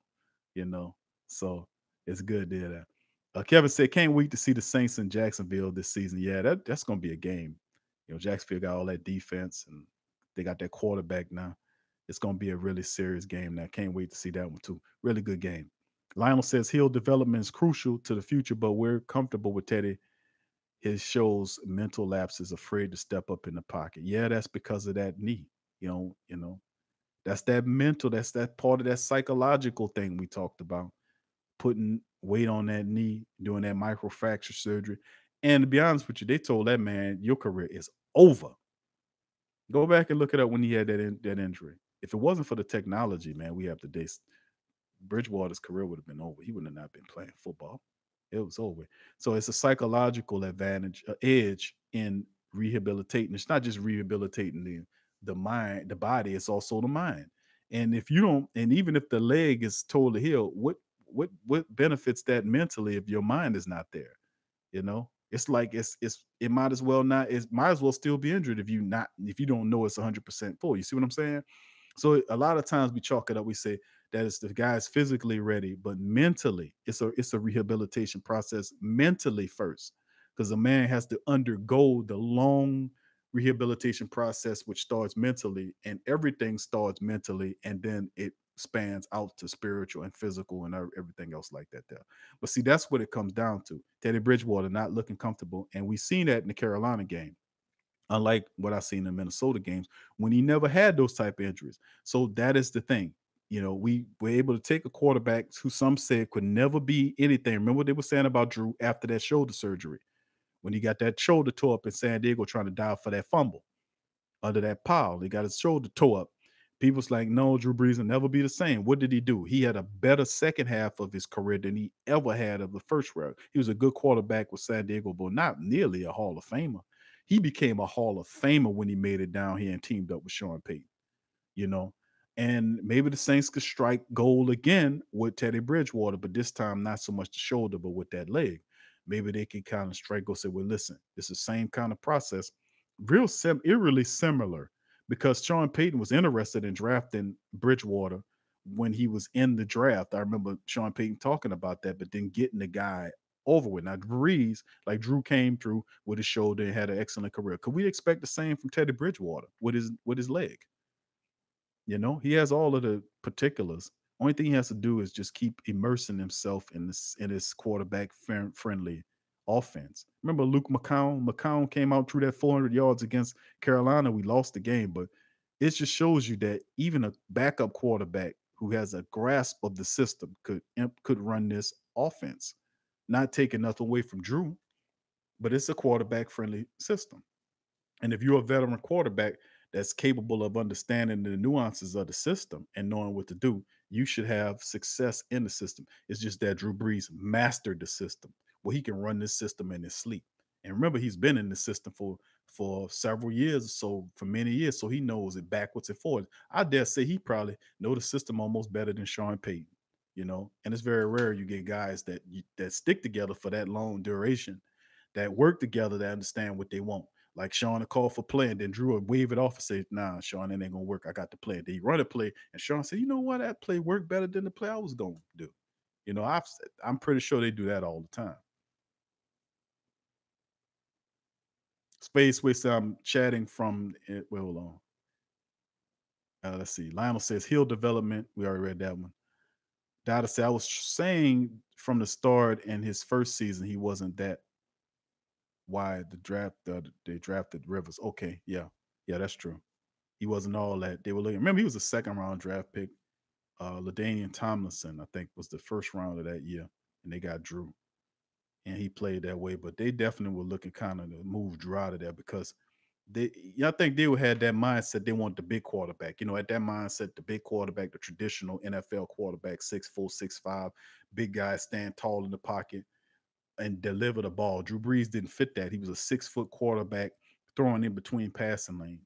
you know? So it's good to hear that. Uh, Kevin said, can't wait to see the Saints in Jacksonville this season. Yeah, that, that's going to be a game. You know, Jacksonville got all that defense and they got that quarterback now. It's going to be a really serious game now. Can't wait to see that one too. Really good game. Lionel says Hill development is crucial to the future, but we're comfortable with Teddy. His shows mental lapses, afraid to step up in the pocket. Yeah, that's because of that knee. You know, you know, that's that mental, that's that part of that psychological thing we talked about. Putting weight on that knee, doing that microfracture surgery. And to be honest with you, they told that man, your career is over. Go back and look it up when he had that, in, that injury. If it wasn't for the technology, man, we have today, Bridgewater's career would have been over. He would have not been playing football. It was over. So it's a psychological advantage, uh, edge in rehabilitating. It's not just rehabilitating the, the mind, the body, it's also the mind. And if you don't, and even if the leg is totally healed, what What what benefits that mentally if your mind is not there? You know, it's like it's it's it might as well not it might as well still be injured if you not if you don't know it's one hundred percent full. You see what I'm saying? So a lot of times we chalk it up. We say that it's the guy's physically ready, but mentally it's a it's a rehabilitation process mentally first, because a man has to undergo the long rehabilitation process, which starts mentally, and everything starts mentally, and then it spans out to spiritual and physical and everything else like that there. But see, that's what it comes down to. Teddy Bridgewater not looking comfortable, and we've seen that in the Carolina game, unlike what I've seen in Minnesota games when he never had those type of injuries. So that is the thing. You know, we were able to take a quarterback who some said could never be anything. Remember what they were saying about Drew after that shoulder surgery, when he got that shoulder tore up in San Diego trying to dive for that fumble under that pile. He got his shoulder tore up. People's like, no, Drew Brees will never be the same. What did he do? He had a better second half of his career than he ever had of the first round. He was a good quarterback with San Diego, but not nearly a Hall of Famer. He became a Hall of Famer when he made it down here and teamed up with Sean Payton, you know. And maybe the Saints could strike gold again with Teddy Bridgewater, but this time not so much the shoulder, but with that leg. Maybe they can kind of strike gold, say, well, listen, it's the same kind of process, real sim eerily similar. Because Sean Payton was interested in drafting Bridgewater when he was in the draft. I remember Sean Payton talking about that, but then getting the guy over with. Now, Brees, like Drew came through with his shoulder and had an excellent career. Could we expect the same from Teddy Bridgewater with his, with his leg? You know, he has all of the particulars. Only thing he has to do is just keep immersing himself in this, in this quarterback-friendly offense. Remember Luke McCown? McCown came out through that four hundred yards against Carolina. We lost the game, but it just shows you that even a backup quarterback who has a grasp of the system could could run this offense. Not taking nothing away from Drew, but it's a quarterback-friendly system. And if you're a veteran quarterback that's capable of understanding the nuances of the system and knowing what to do, you should have success in the system. It's just that Drew Brees mastered the system. Well, he can run this system in his sleep. And remember, he's been in the system for for several years, so for many years, so he knows it backwards and forwards. I dare say he probably knows the system almost better than Sean Payton, you know. And it's very rare you get guys that that stick together for that long duration, that work together, that understand what they want. Like Sean to call for play, and then Drew would wave it off and say, "Nah, Sean, it ain't gonna work. I got the play." They run a play, and Sean said, "You know what? That play worked better than the play I was gonna do." You know, I've, I'm pretty sure they do that all the time. Space with um chatting from it. Well, hold on. Uh, let's see. Lionel says Hill development. We already read that one. Dada said, I was saying from the start in his first season, he wasn't that. Why the draft uh, they drafted Rivers. Okay, yeah. Yeah, that's true. He wasn't all that. They were looking. Remember, he was a second round draft pick. Uh LaDainian Tomlinson, I think, was the first round of that year. And they got Drew. And he played that way, but they definitely were looking kind of to move Drew out of there because they, I think they had that mindset. They want the big quarterback, you know, at that mindset, the big quarterback, the traditional N F L quarterback, six four, six five, big guy, stand tall in the pocket and deliver the ball. Drew Brees didn't fit that. He was a six foot quarterback throwing in between passing lanes,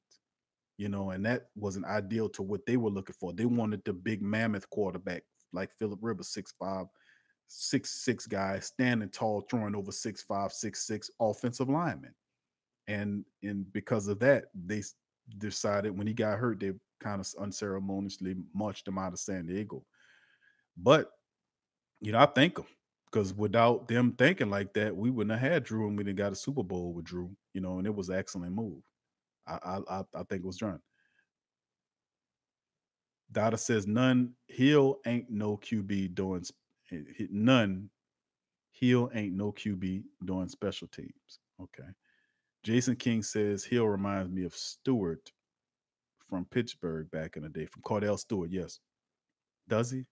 you know, and that wasn't ideal to what they were looking for. They wanted the big mammoth quarterback like Philip Rivers, six five. Six six guys standing tall, throwing over six five, six six offensive linemen, and and because of that, they decided when he got hurt, they kind of unceremoniously marched him out of San Diego. But you know, I thank them, because without them thinking like that, we wouldn't have had Drew, and we didn't got a Super Bowl with Drew. You know, and it was an excellent move. I I I think it was done. Dada says none. Hill ain't no Q B doing. None. Hill ain't no Q B doing special teams. Okay. Jason King says Hill reminds me of Stewart from Pittsburgh back in the day, from Cardell Stewart. Yes. Does he?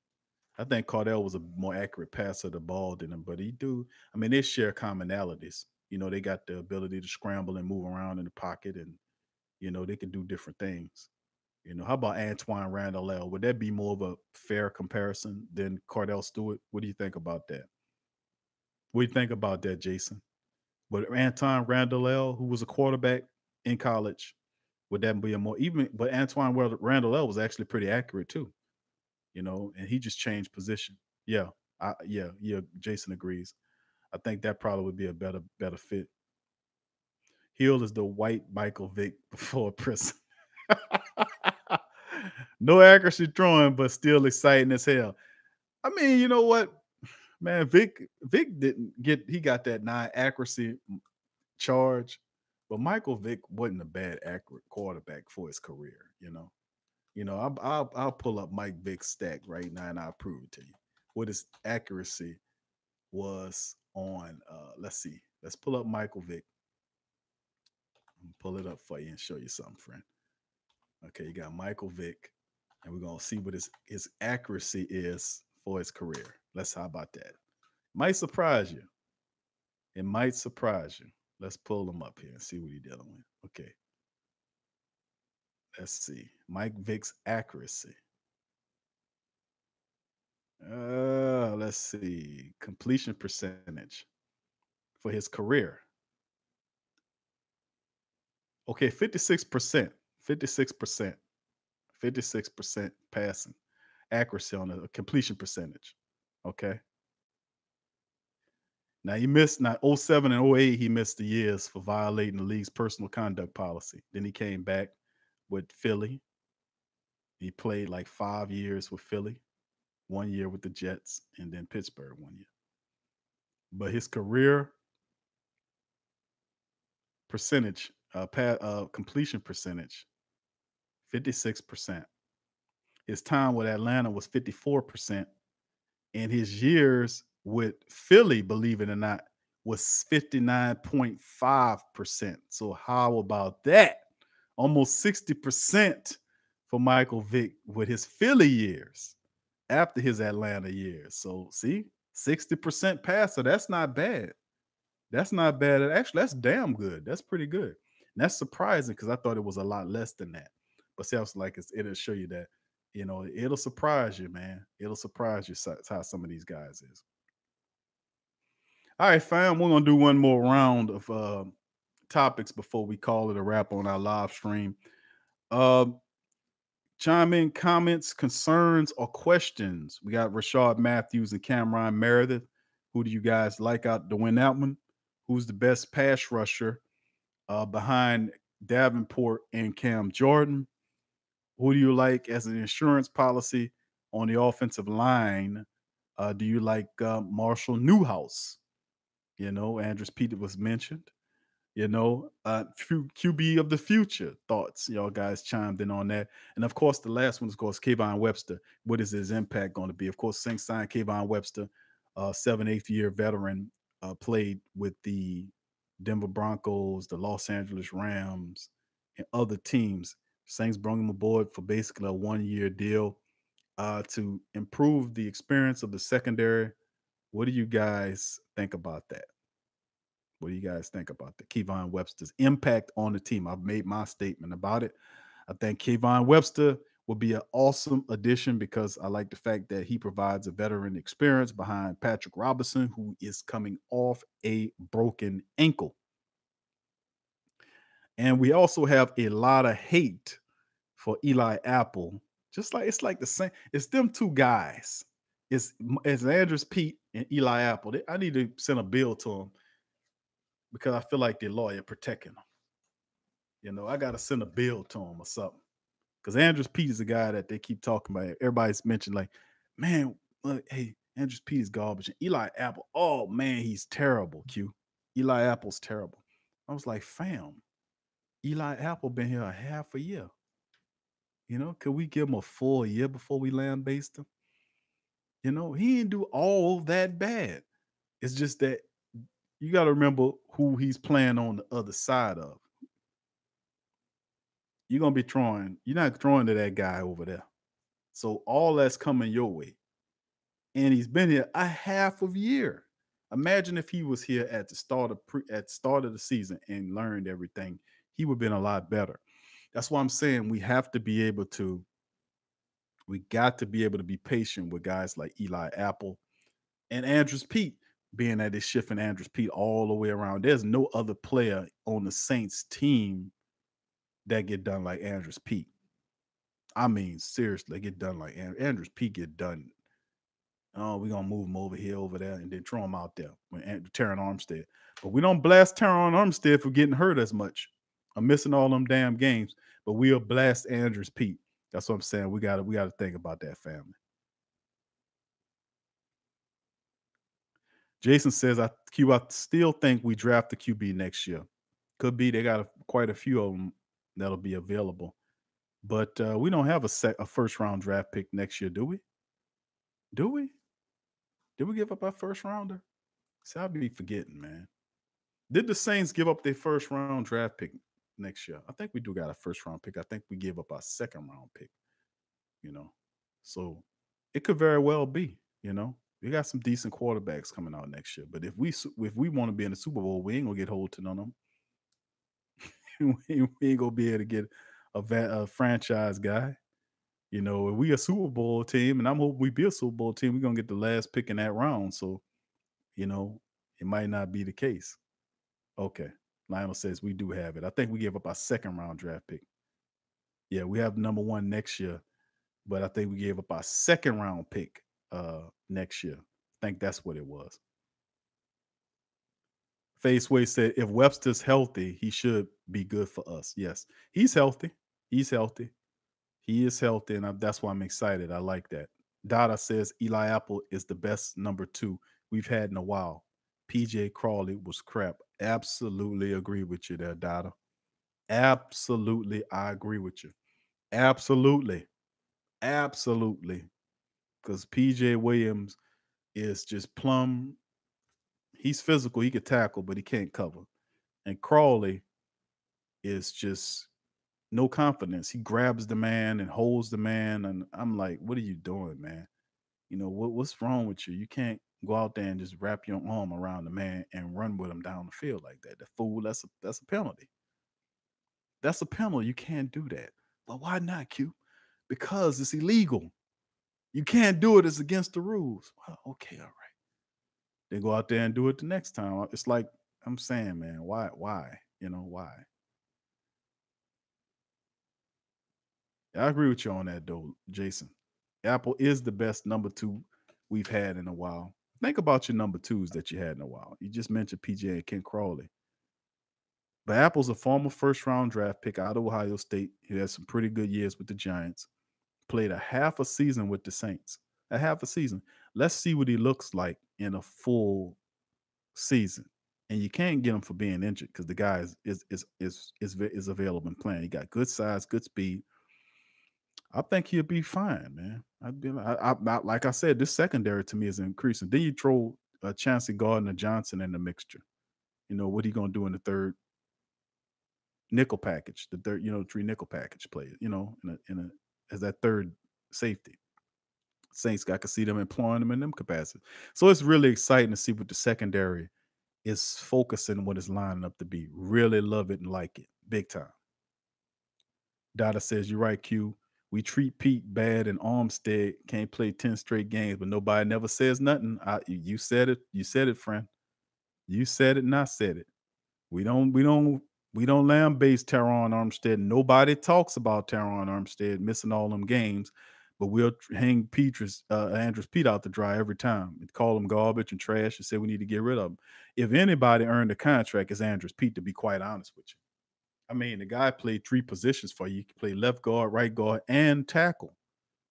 I think Cardell was a more accurate passer of the ball than him, but he do. I mean, they share commonalities. You know, they got the ability to scramble and move around in the pocket, and, you know, they can do different things. You know, how about Antoine Randall L? Would that be more of a fair comparison than Cardell Stewart? What do you think about that? What do you think about that, Jason? But Antoine Randall L, who was a quarterback in college, would that be a more even? But Antoine Randall L was actually pretty accurate too, you know, and he just changed position. Yeah, I, yeah, yeah. Jason agrees. I think that probably would be a better, better fit. Hill is the white Michael Vick before prison. No accuracy throwing, but still exciting as hell. I mean, you know what, man, Vic Vic didn't get, he got that non-accuracy charge, but Michael Vick wasn't a bad accurate quarterback for his career, you know. You know, I'll, I'll, I'll pull up Mike Vick's stack right now, and I'll prove it to you. What his accuracy was on, uh, let's see. Let's pull up Michael Vick. Pull it up for you and show you something, friend. Okay, you got Michael Vick, and we're going to see what his, his accuracy is for his career. Let's, how about that? Might surprise you. It might surprise you. Let's pull him up here and see what he's dealing with. Okay. Let's see. Mike Vick's accuracy. Uh, let's see. Completion percentage for his career. Okay, fifty-six percent. fifty-six percent, fifty-six percent passing accuracy on a completion percentage. Okay. Now he missed, not oh seven and oh eight, he missed the years for violating the league's personal conduct policy. Then he came back with Philly. He played like five years with Philly, one year with the Jets, and then Pittsburgh one year. But his career percentage, uh, pa uh completion percentage, fifty-six percent. His time with Atlanta was fifty-four percent. And his years with Philly, believe it or not, was fifty-nine point five percent. So how about that? Almost sixty percent for Michael Vick with his Philly years after his Atlanta years. So see, sixty percent passer. That's not bad. That's not bad. Actually, that's damn good. That's pretty good. And that's surprising, because I thought it was a lot less than that. But see, I was like, it's, it'll show you that, you know, it'll surprise you, man. It'll surprise you how some of these guys is. All right, fam. We're going to do one more round of uh, topics before we call it a wrap on our live stream. Uh, chime in comments, concerns, or questions. We got Rishard Matthews and Cameron Meredith. Who do you guys like out to win that one? Who's the best pass rusher uh, behind Davenport and Cam Jordan? Who do you like as an insurance policy on the offensive line? Uh, do you like uh, Marshall Newhouse? You know, Andrus Peat was mentioned. You know, uh, Q B of the future thoughts. Y'all guys chimed in on that. And, of course, the last one is, of course, Kayvon Webster. What is his impact going to be? Of course, Saints signed Kayvon Webster, uh, seven, eighth-year veteran, uh, played with the Denver Broncos, the Los Angeles Rams, and other teams. Saints brought him aboard for basically a one-year deal uh, to improve the experience of the secondary. What do you guys think about that? What do you guys think about the Kayvon Webster's impact on the team? I've made my statement about it. I think Kayvon Webster will be an awesome addition because I like the fact that he provides a veteran experience behind Patrick Robinson, who is coming off a broken ankle. And we also have a lot of hate for Eli Apple. Just like it's like the same. It's them two guys. It's, it's Andrus Peat and Eli Apple. They, I need to send a bill to them because I feel like their lawyer protecting them. You know, I got to send a bill to them or something because Andrus Peat is the guy that they keep talking about. Everybody's mentioned like, man, look, hey, Andrus Peat is garbage. And Eli Apple, oh, man, he's terrible, Q. Eli Apple's terrible. I was like, fam, Eli Apple been here a half a year. You know, could we give him a full year before we lambaste him? You know, he didn't do all that bad. It's just that you got to remember who he's playing on the other side of. You're going to be throwing. You're not throwing to that guy over there. So all that's coming your way. And he's been here a half of year. Imagine if he was here at the start of, pre, at the, start of the season and learned everything. He would have been a lot better. That's why I'm saying we have to be able to We got to be able to be patient with guys like Eli Apple and Andrus Peat, being that they're shifting Andrus Peat all the way around. There's no other player on the Saints team that get done like Andrus Peat. I mean, seriously, get done like And Andrus Peat get done. Oh, we're going to move him over here, over there, and then throw him out there with Terron Armstead. But we don't blast Terron Armstead for getting hurt as much. I'm missing all them damn games, but we'll blast Andrus Peat. That's what I'm saying. We got to we got to think about that, family. Jason says, I, Q, I still think we draft the Q B next year. Could be they got a, quite a few of them that'll be available. But uh, we don't have a, sec, a first-round draft pick next year, do we? Do we? Did we give up our first-rounder? See, I'll be forgetting, man. Did the Saints give up their first-round draft pick next year? I think we do got a first round pick. I think we gave up our second round pick, you know. So it could very well be, you know, we got some decent quarterbacks coming out next year. But if we if we want to be in the Super Bowl, we ain't gonna get Holton on them. we ain't gonna be able to get a, a franchise guy, you know. If we a Super Bowl team, and I'm hoping we be a Super Bowl team, we're gonna get the last pick in that round. So, you know, it might not be the case. Okay. Lionel says we do have it. I think we gave up our second round draft pick. Yeah, we have number one next year, but I think we gave up our second round pick uh, next year. I think that's what it was. Faceway said, if Webster's healthy, he should be good for us. Yes, he's healthy. He's healthy. He is healthy, and I, that's why I'm excited. I like that. Dada says Eli Apple is the best number two we've had in a while. P J Crawley was crap. Absolutely agree with you there, Dada. Absolutely, I agree with you. Absolutely. Absolutely. Because P J Williams is just plumb. He's physical. He could tackle, but he can't cover. And Crawley is just no confidence. He grabs the man and holds the man. And I'm like, what are you doing, man? You know, what, what's wrong with you? You can't go out there and just wrap your arm around the man and run with him down the field like that. The fool, that's a, that's a penalty. That's a penalty. You can't do that. But why not, Q? Because it's illegal. You can't do it. It's against the rules. Well, okay, all right. They go out there and do it the next time. It's like I'm saying, man, why, why, you know, why? I agree with you on that, though, Jason. Apple is the best number two we've had in a while. Think about your number twos that you had in a while. You just mentioned P J and Ken Crawley. But Apple's a former first-round draft pick out of Ohio State. He had some pretty good years with the Giants. Played a half a season with the Saints. A half a season. Let's see what he looks like in a full season. And you can't get him for being injured because the guy is is, is is is is available and playing. He got good size, good speed. I think he'll be fine, man. I'd be like, I, I, like I said, this secondary to me is increasing. Then you throw uh, Chauncey Gardner-Johnson in the mixture. You know what he gonna do in the third nickel package, the third, you know, three nickel package play. You know, in a in a as that third safety. Saints, I could see them employing them in them capacities. So it's really exciting to see what the secondary is focusing, what it's lining up to be. Really love it and like it big time. Dada says, "You're right, Q. We treat Pete bad and Armstead can't play ten straight games, but nobody never says nothing." I, you said it. You said it, friend. You said it, and I said it. We don't. We don't. We don't lambaste Terron Armstead. Nobody talks about Terron Armstead missing all them games, but we'll hang Petrus, uh, Andrus Peat out to dry every time and call him garbage and trash and say we need to get rid of him. If anybody earned a contract, it's Andrus Peat, to be quite honest with you. I mean, the guy played three positions for you. He could play left guard, right guard, and tackle.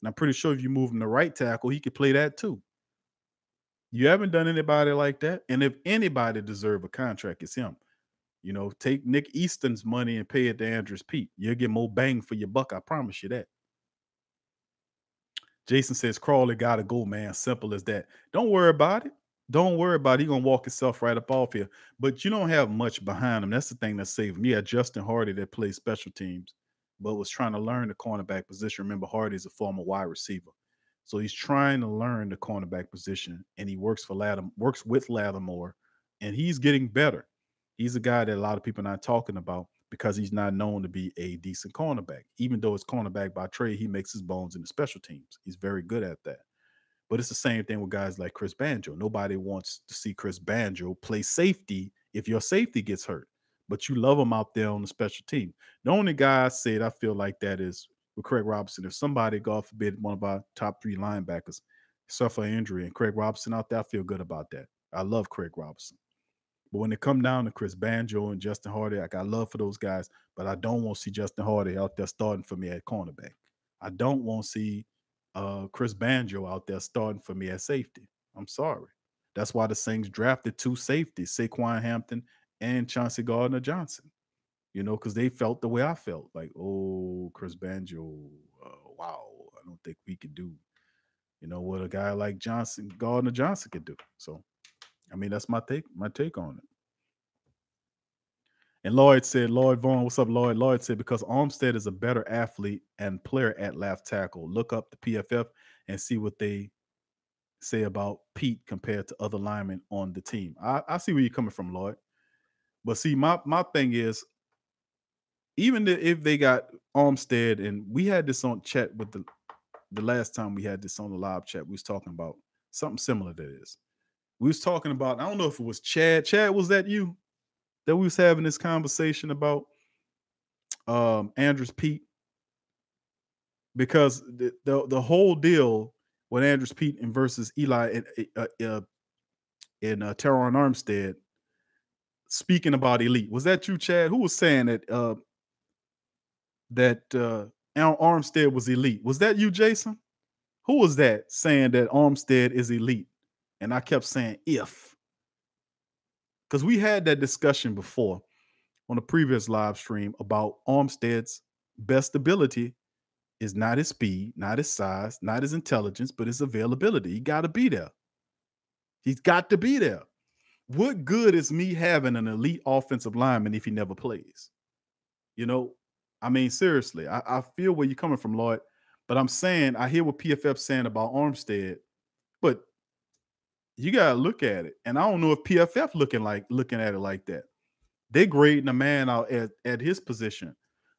And I'm pretty sure if you move him to right tackle, he could play that too. You haven't done anybody like that. And if anybody deserve a contract, it's him. You know, take Nick Easton's money and pay it to Andrus Peat. You'll get more bang for your buck. I promise you that. Jason says, "Crawley got to go, man. Simple as that." Don't worry about it. Don't worry about it. He's going to walk himself right up off here. But you don't have much behind him. That's the thing that saved him. Yeah, Justin Hardy that plays special teams, but was trying to learn the cornerback position. Remember, Hardy's a former wide receiver. So he's trying to learn the cornerback position, and he works for Latham, works with Lattimore, and he's getting better. He's a guy that a lot of people are not talking about because he's not known to be a decent cornerback. Even though it's cornerback by trade, he makes his bones in the special teams. He's very good at that. But it's the same thing with guys like Chris Banjo. Nobody wants to see Chris Banjo play safety if your safety gets hurt. But you love him out there on the special team. The only guy I said I feel like that is with Craig Robinson. If somebody, God forbid, one of our top three linebackers suffer an injury and Craig Robinson out there, I feel good about that. I love Craig Robinson. But when it come down to Chris Banjo and Justin Hardy, I got love for those guys, but I don't want to see Justin Hardy out there starting for me at cornerback. I don't want to see uh, Chris Banjo out there starting for me at safety. I'm sorry. That's why the Saints drafted two safeties, Saquon Hampton and Chauncey Gardner-Johnson, you know, because they felt the way I felt. Like, oh, Chris Banjo, uh, wow, I don't think we could do, you know, what a guy like Johnson, Gardner-Johnson could do. So, I mean, that's my take, my take on it. And Lloyd said, Lloyd Vaughn, what's up, Lloyd? Lloyd said, because Armstead is a better athlete and player at left tackle. Look up the P F F and see what they say about Pete compared to other linemen on the team. I, I see where you're coming from, Lloyd. But see, my, my thing is, even if they got Armstead, and we had this on chat with the, the last time we had this on the live chat, we was talking about something similar to this. We was talking about, I don't know if it was Chad. Chad, was that you that we was having this conversation about um, Andrus Peat? Because the, the the whole deal with Andrus Peat and versus Eli and uh, uh, and uh, Terron Armstead, speaking about elite, was that you, Chad? Who was saying that uh, that uh, Armstead was elite? Was that you, Jason? Who was that saying that Armstead is elite? And I kept saying if, because we had that discussion before on a previous live stream about Armstead's best ability is not his speed, not his size, not his intelligence, but his availability. He got to be there. He's got to be there. What good is me having an elite offensive lineman if he never plays? You know, I mean, seriously, I, I feel where you're coming from, Lloyd, but I'm saying I hear what P F F's saying about Armstead, but you gotta look at it, and I don't know if P F F looking like looking at it like that. They're grading a man out at, at his position,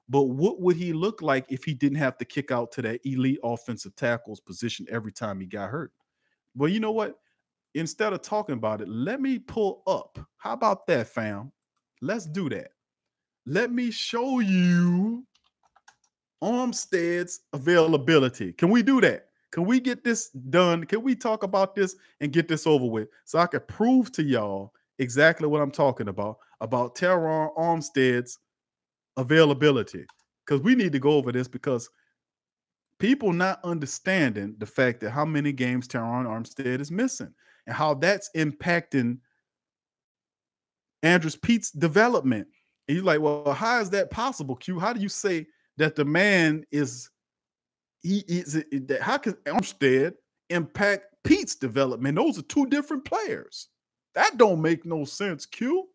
but what would he look like if he didn't have to kick out to that elite offensive tackle's position every time he got hurt? Well, you know what? instead of talking about it, let me pull up. How about that, fam? Let's do that. Let me show you Armstead's availability. Can we do that? Can we get this done? Can we talk about this and get this over with so I can prove to y'all exactly what I'm talking about, about Terron Armstead's availability? Because we need to go over this, because people not understanding the fact that how many games Terron Armstead is missing and how that's impacting Andrus Peat's development. And you're like, well, how is that possible, Q? How do you say that the man is, he is, how can Armstead impact Peat's development? Those are two different players. That don't make no sense, Q.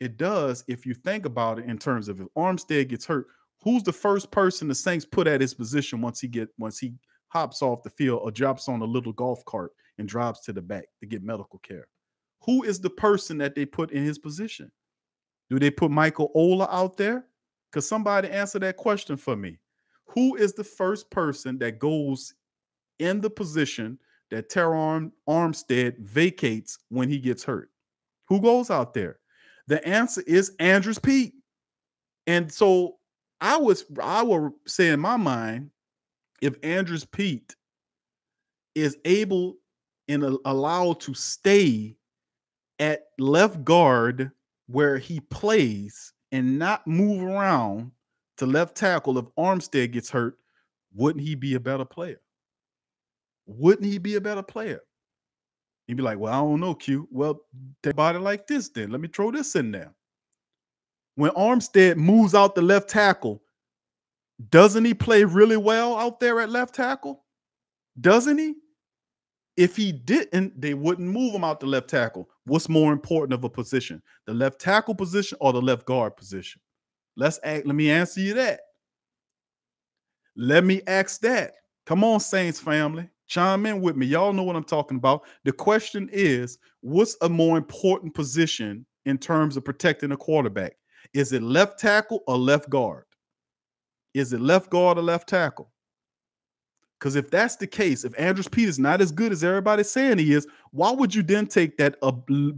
It does if you think about it in terms of if Armstead gets hurt, who's the first person the Saints put at his position once he get once he hops off the field or drops on a little golf cart and drives to the back to get medical care? Who is the person that they put in his position? Do they put Michael Ola out there? Because somebody answer that question for me. Who is the first person that goes in the position that Terron Armstead vacates when he gets hurt? Who goes out there? The answer is Andrus Peat. And so I was, I would say in my mind, if Andrus Peat is able and allowed to stay at left guard where he plays and not move around to left tackle, if Armstead gets hurt, wouldn't he be a better player? Wouldn't he be a better player? He'd be like, well, I don't know, Q. Well, think about it like this then. Let me throw this in there. When Armstead moves out the left tackle, doesn't he play really well out there at left tackle? Doesn't he? If he didn't, they wouldn't move him out the left tackle. What's more important of a position, the left tackle position or the left guard position? Let's act. Let me answer you that. Let me ask that. Come on, Saints family. Chime in with me. Y'all know what I'm talking about. The question is, what's a more important position in terms of protecting a quarterback? Is it left tackle or left guard? Is it left guard or left tackle? Because if that's the case, if Andrus Peat is not as good as everybody's saying he is, why would you then take that uh,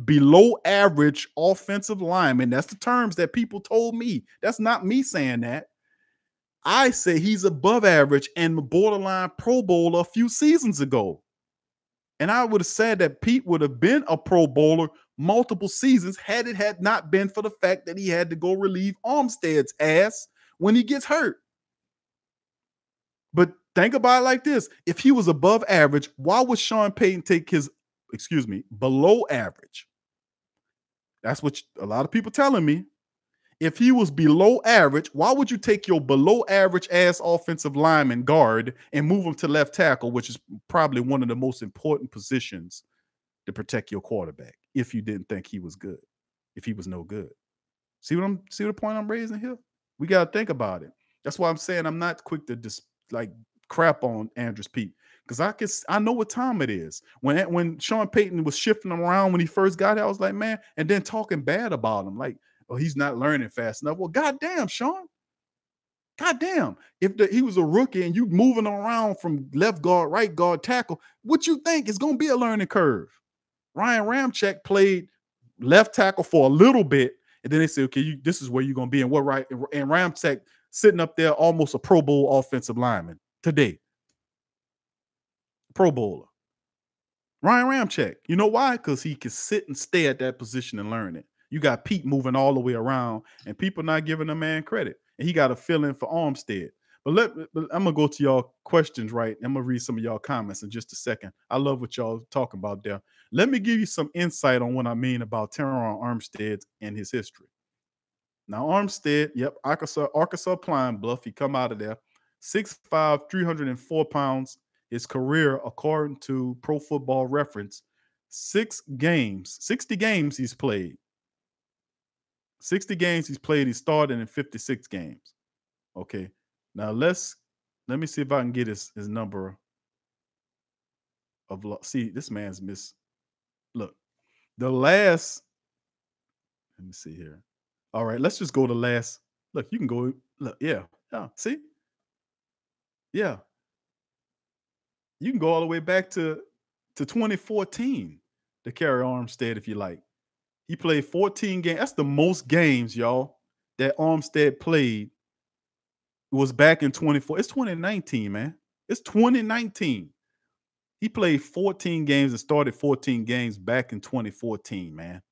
below average offensive lineman? That's the terms that people told me. That's not me saying that. I say he's above average and borderline Pro Bowler a few seasons ago. And I would have said that Pete would have been a Pro Bowler multiple seasons had it had not been for the fact that he had to go relieve Armstead's ass when he gets hurt. But think about it like this. If he was above average, why would Sean Payton take his, excuse me, below average? That's what a lot of people telling me. If he was below average, why would you take your below average ass offensive lineman guard and move him to left tackle, which is probably one of the most important positions to protect your quarterback, if you didn't think he was good, if he was no good? See what I'm see the point I'm raising here? We got to think about it. That's why I'm saying I'm not quick to just like crap on Andrus Peat, because I can I know what time it is. When when Sean Payton was shifting him around when he first got here, I was like, man, and then talking bad about him, like, oh, he's not learning fast enough. Well, goddamn, Sean. Goddamn. If the, he was a rookie and you moving around from left guard, right guard, tackle, what you think is going to be a learning curve? Ryan Ramczyk played left tackle for a little bit, and then they said, okay, you, this is where you're going to be. And what right? And Ramczyk sitting up there almost a Pro Bowl offensive lineman today. Pro Bowler. Ryan Ramczyk. You know why? Because he can sit and stay at that position and learn it. You got Pete moving all the way around, and people not giving the man credit. And he got a feeling for Armstead. But let I'm gonna go to y'all questions, right? I'm gonna read some of y'all comments in just a second. I love what y'all talking about there. Let me give you some insight on what I mean about Terron Armstead and his history. Now, Armstead, yep, Arkansas, Arkansas Pine Bluff. He come out of there, six five, three hundred four pounds. His career, according to Pro Football Reference, six games, sixty games he's played. sixty games he's played. He started in fifty-six games. Okay. Now let's let me see if I can get his, his number of see this man's miss. Look, the last. Let me see here. All right, let's just go to last. Look, you can go. Look, yeah, yeah. See, yeah. You can go all the way back to to twenty fourteen. to Terron Armstead if you like. He played fourteen games. That's the most games, y'all, that Armstead played. It was back in twenty-four. It's twenty nineteen, man. It's twenty nineteen. He played fourteen games and started fourteen games back in twenty fourteen, man.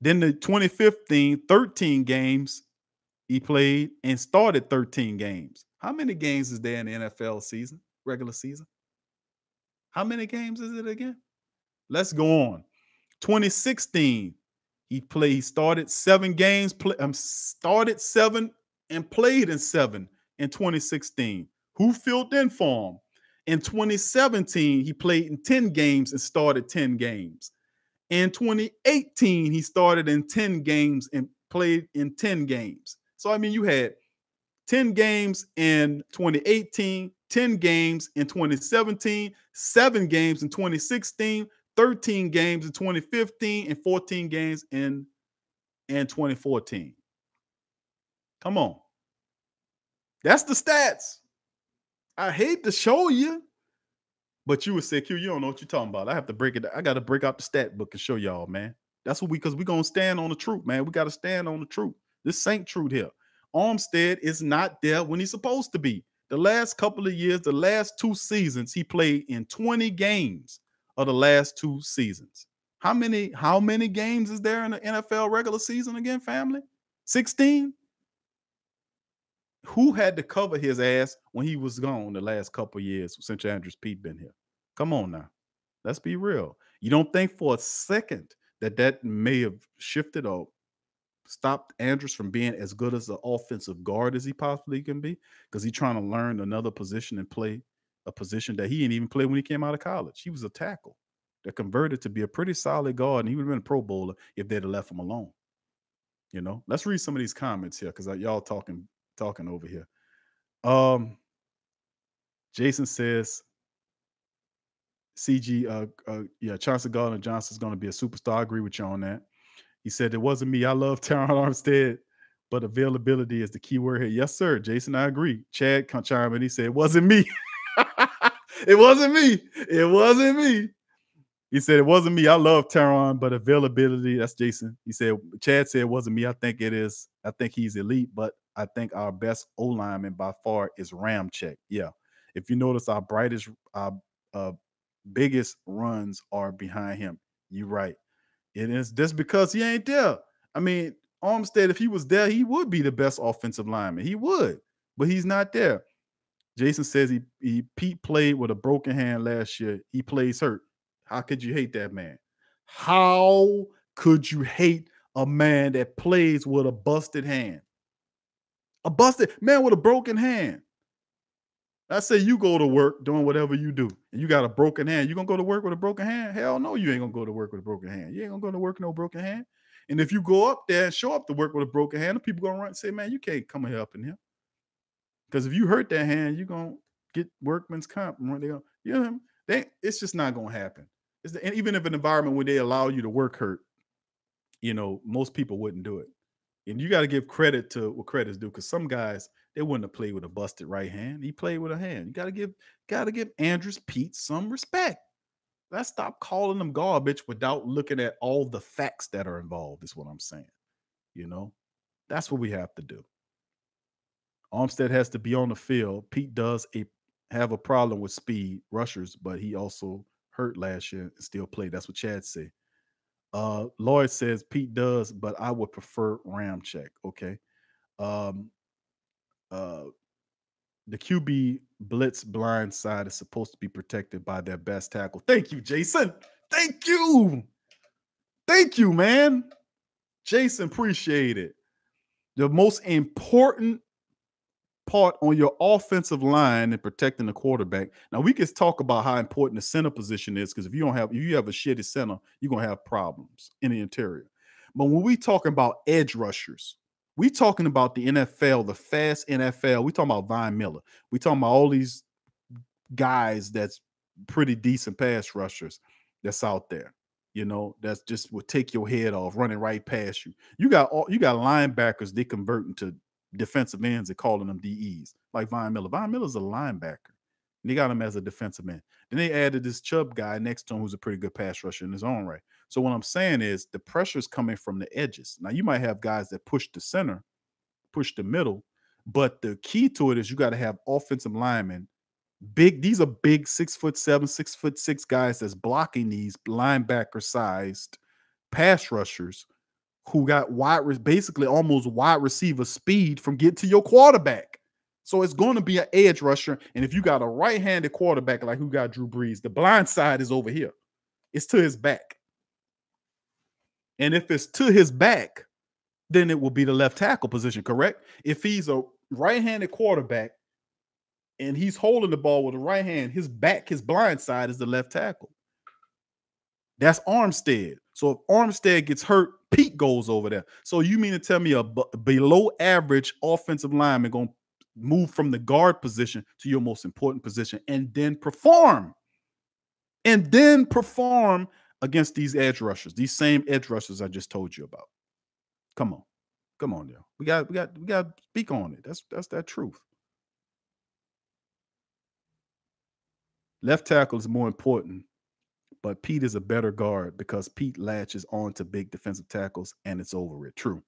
Then the twenty fifteen, thirteen games he played and started thirteen games. How many games is there in the N F L season, regular season? How many games is it again? Let's go on. twenty sixteen, he played, he started seven games, play, um, started seven and played in seven in twenty sixteen. Who filled in for him? In twenty seventeen, he played in ten games and started ten games. In twenty eighteen, he started in ten games and played in ten games. So, I mean, you had ten games in twenty eighteen, ten games in twenty seventeen, seven games in twenty sixteen, thirteen games in twenty fifteen, and fourteen games in, in twenty fourteen. Come on. That's the stats. I hate to show you, but you would say, Q, you don't know what you're talking about. I have to break it down. I got to break out the stat book and show y'all, man. That's what we, because we're going to stand on the truth, man. We got to stand on the truth. This ain't truth here. Armstead is not there when he's supposed to be. The last couple of years, the last two seasons, he played in twenty games of the last two seasons. How many, how many games is there in the N F L regular season again, family? sixteen? Who had to cover his ass when he was gone the last couple of years since Andrus Peat been here? Come on now. Let's be real. You don't think for a second that that may have shifted or stopped Andrus from being as good as an offensive guard as he possibly can be? Because he's trying to learn another position and play a position that he didn't even play when he came out of college. He was a tackle that converted to be a pretty solid guard, and he would have been a Pro Bowler if they'd have left him alone. You know, let's read some of these comments here because y'all talking talking over here. Um, Jason says, C G, uh, uh, yeah, Chauncey Gardner-Johnson is going to be a superstar. I agree with you on that. He said, it wasn't me. I love Terron Armstead, but availability is the key word here. Yes, sir, Jason, I agree. Chad chimed in. He said, it wasn't me. It wasn't me. It wasn't me. He said, it wasn't me. I love Terron, but availability, that's Jason. He said, Chad said, it wasn't me. I think it is. I think he's elite, but I think our best O-lineman by far is Ramczyk. Yeah. If you notice, our brightest, our uh, biggest runs are behind him. You're right. It is just because he ain't there. I mean, Armstead, if he was there, he would be the best offensive lineman. He would, but he's not there. Jason says he, he Pete played with a broken hand last year. He plays hurt. How could you hate that man? How could you hate a man that plays with a busted hand? A busted man with a broken hand. I say you go to work doing whatever you do, and you got a broken hand. You gonna go to work with a broken hand? Hell no, you ain't gonna go to work with a broken hand. You ain't gonna go to work with no broken hand. And if you go up there and show up to work with a broken hand, the people gonna run and say, man, you can't come here up in here. Because if you hurt that hand, you're gonna get workman's comp and run they go, you know what I mean? They, it's just not gonna happen. It's the, and even if an environment where they allow you to work hurt, you know, most people wouldn't do it. And you got to give credit to what credit's due, because some guys, they wouldn't have played with a busted right hand. He played with a hand. You got to give, got to give Andrus Peat some respect. Let's stop calling them garbage without looking at all the facts that are involved, is what I'm saying. You know, that's what we have to do. Armstead has to be on the field. Peat does a, have a problem with speed rushers, but he also hurt last year and still played. That's what Chad said. Uh, Lloyd says Peat does, but I would prefer Ramczyk. Okay. Um, uh, the Q B blitz blind side is supposed to be protected by their best tackle. Thank you, Jason. Thank you. Thank you, man. Jason, appreciate it. The most important part on your offensive line and protecting the quarterback. Now we can talk about how important the center position is, because if you don't have, if you have a shitty center, you're gonna have problems in the interior. But when we talking about edge rushers, we talking about the N F L, the fast N F L. We talking about Von Miller. We talking about all these guys that's pretty decent pass rushers that's out there. You know, that's just will take your head off, running right past you. You got all, you got linebackers they converting to defensive ends and calling them D Es, like Von Miller. Von Miller's a linebacker. They got him as a defensive end. Then they added this Chubb guy next to him who's a pretty good pass rusher in his own right. So what I'm saying is the pressure's coming from the edges. Now, you might have guys that push the center, push the middle, but the key to it is you got to have offensive linemen. Big, these are big six foot seven, six foot six guys that's blocking these linebacker sized pass rushers who got wide, basically almost wide receiver speed from getting to your quarterback. So it's going to be an edge rusher. And if you got a right-handed quarterback like who got Drew Brees, the blind side is over here. It's to his back. And if it's to his back, then it will be the left tackle position, correct? If he's a right-handed quarterback and he's holding the ball with the right hand, his back, his blind side is the left tackle. That's Armstead. So if Armstead gets hurt, Peat goes over there. So you mean to tell me a b below average offensive lineman going to move from the guard position to your most important position and then perform? And then perform against these edge rushers, these same edge rushers I just told you about. Come on. Come on now. We got we got we got to speak on it. That's that's that truth. Left tackle is more important, but Peat is a better guard because Peat latches on to big defensive tackles and it's over it. True.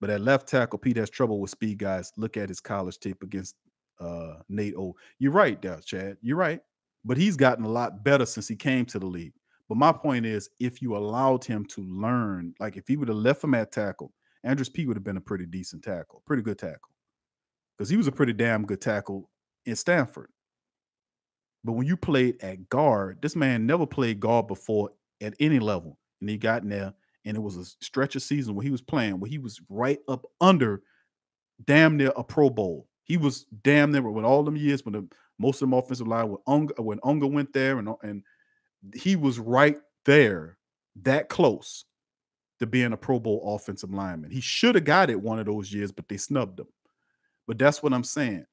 But at left tackle, Peat has trouble with speed guys. Look at his college tape against uh, Nate O. You're right there, Chad. You're right. But he's gotten a lot better since he came to the league. But my point is, if you allowed him to learn, like if he would have left him at tackle, Andrus Peat would have been a pretty decent tackle, pretty good tackle, because he was a pretty damn good tackle in Stanford. But when you played at guard, this man never played guard before at any level. And he got in there, and it was a stretch of season where he was playing, where he was right up under damn near a Pro Bowl. He was damn near with all them years when the most of them offensive line, when Unga, when Unga went there, and, and he was right there, that close to being a Pro Bowl offensive lineman. He should have got it one of those years, but they snubbed him. But that's what I'm saying.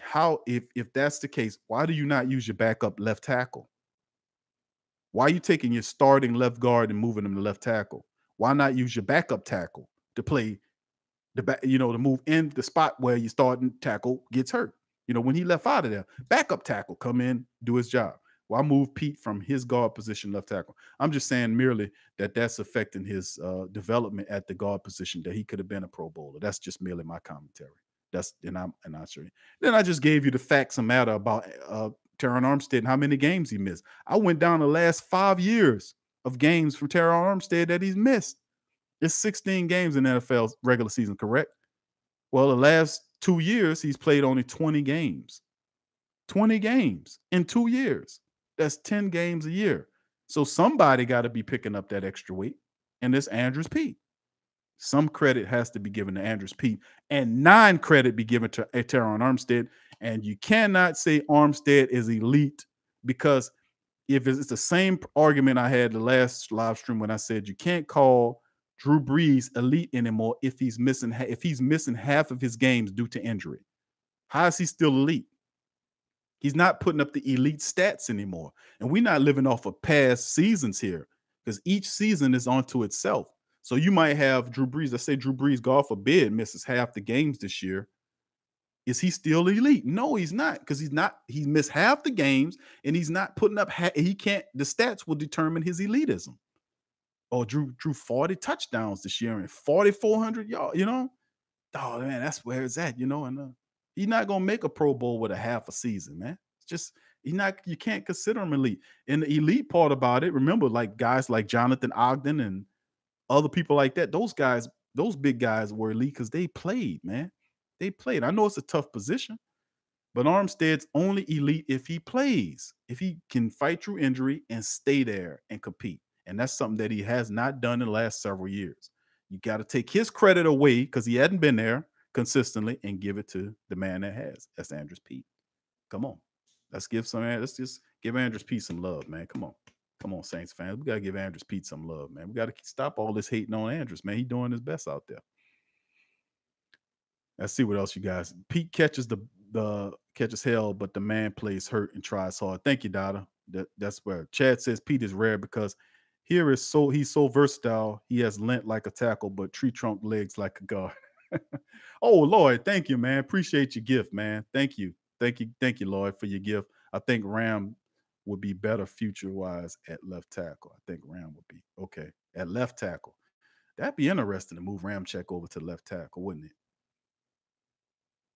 How, if if that's the case, why do you not use your backup left tackle? Why are you taking your starting left guard and moving them to left tackle? Why not use your backup tackle to play the back, you know, to move in the spot where your starting tackle gets hurt? You know, when he left out of there, backup tackle come in, do his job. Well, I move Peat from his guard position, left tackle. I'm just saying merely that that's affecting his uh, development at the guard position, that he could have been a Pro Bowler. That's just merely my commentary. That's and I'm and I'm sure. Then I just gave you the facts and matter about uh, Terron Armstead and how many games he missed. I went down the last five years of games from Terron Armstead that he's missed. It's sixteen games in the N F L's regular season, correct? Well, the last two years he's played only twenty games, twenty games in two years. That's ten games a year. So somebody got to be picking up that extra weight, and it's Andrus Peat. Some credit has to be given to Andrus Peat and nine credit be given to Terron Armstead. And you cannot say Armstead is elite, because if it's the same argument I had the last live stream when I said you can't call Drew Brees elite anymore if he's missing if he's missing half of his games due to injury. How is he still elite? He's not putting up the elite stats anymore. And we're not living off of past seasons here, because each season is onto itself. So you might have Drew Brees, let's say Drew Brees, God forbid, misses half the games this year. Is he still elite? No, he's not, because he's not. He missed half the games, and he's not putting up. He can't. The stats will determine his elitism. Oh, Drew drew forty touchdowns this year and forty-four hundred yards. You know, oh man, that's where it's at. You know, and uh, he's not gonna make a Pro Bowl with a half a season, man. It's just. He's not, you can't consider him elite. And the elite part about it, remember, like guys like Jonathan Ogden and other people like that, those guys, those big guys were elite because they played, man. They played. I know it's a tough position, but Armstead's only elite if he plays, if he can fight through injury and stay there and compete. And that's something that he has not done in the last several years. You got to take his credit away because he hadn't been there consistently and give it to the man that has. That's Andrus Peat. Come on. Let's give some, let's just give Andrus Peat some love, man. Come on. Come on, Saints fans. We got to give Andrus Peat some love, man. We got to stop all this hating on Andrus, man. He's doing his best out there. Let's see what else you guys. Peat catches the the catches hell, but the man plays hurt and tries hard. Thank you, Dada. That, that's where Chad says Peat is rare because here is so he's so versatile. He has lent like a tackle, but tree trunk legs like a guard. Oh, Lord. Thank you, man. Appreciate your gift, man. Thank you. Thank you. Thank you, Lord, for your gift. I think Ram would be better future-wise at left tackle. I think Ram would be okay at left tackle. That'd be interesting to move Ramczyk over to left tackle, wouldn't it?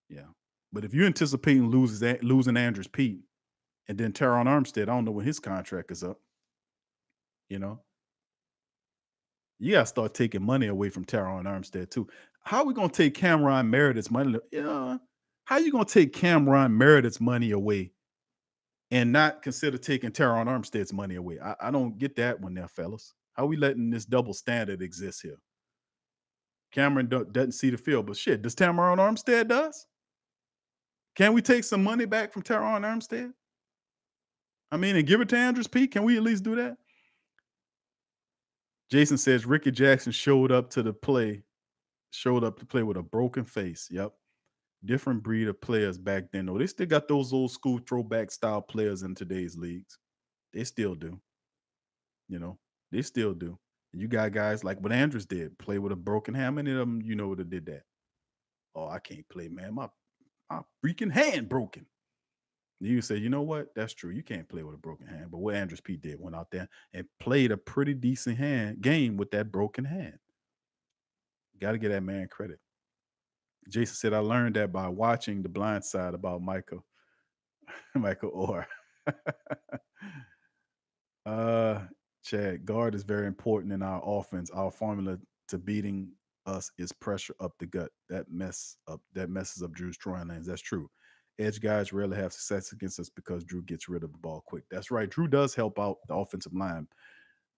Yeah. But if you're anticipating losing, losing Andrus Peat and then Terron Armstead, I don't know when his contract is up. You know? You got to start taking money away from Terron Armstead, too. How are we going to take Cameron Meredith's money? Yeah. How are you going to take Cameron Meredith's money away and not consider taking Terron Armstead's money away? I, I don't get that one there, fellas. How are we letting this double standard exist here? Cameron do doesn't see the field, but shit, does Terron Armstead does? Can we take some money back from Terron Armstead? I mean, and give it to Andrus Peat? Can we at least do that? Jason says Ricky Jackson showed up to the play, showed up to play with a broken face. Yep. Different breed of players back then, though. They still got those old school throwback style players in today's leagues. They still do. You know, they still do. And you got guys like what Andrus did, play with a broken hand. How many of them, you know, that did that? Oh, I can't play, man. My, my freaking hand broken. And you say, you know what? That's true. You can't play with a broken hand. But what Andrus Peat did, went out there and played a pretty decent hand game with that broken hand. Got to get that man credit. Jason said, I learned that by watching The Blind Side about Michael, Michael Orr. uh, Chad, guard is very important in our offense. Our formula to beating us is pressure up the gut. That mess up, that messes up Drew's throwing lanes. That's true. Edge guys rarely have success against us because Drew gets rid of the ball quick. That's right. Drew does help out the offensive line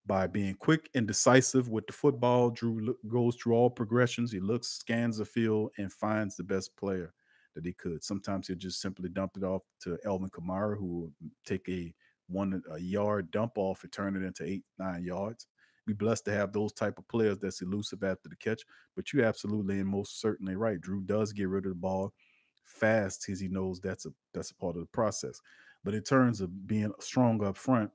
by being quick and decisive with the football. Drew look, goes through all progressions. He looks, scans the field, and finds the best player that he could. Sometimes he'll just simply dump it off to Elvin Kamara, who will take a one a yard dump off and turn it into eight, nine yards. Be blessed to have those type of players that's elusive after the catch. But you're absolutely and most certainly right. Drew does get rid of the ball fast because he knows that's a that's a part of the process. But in terms of being strong up front,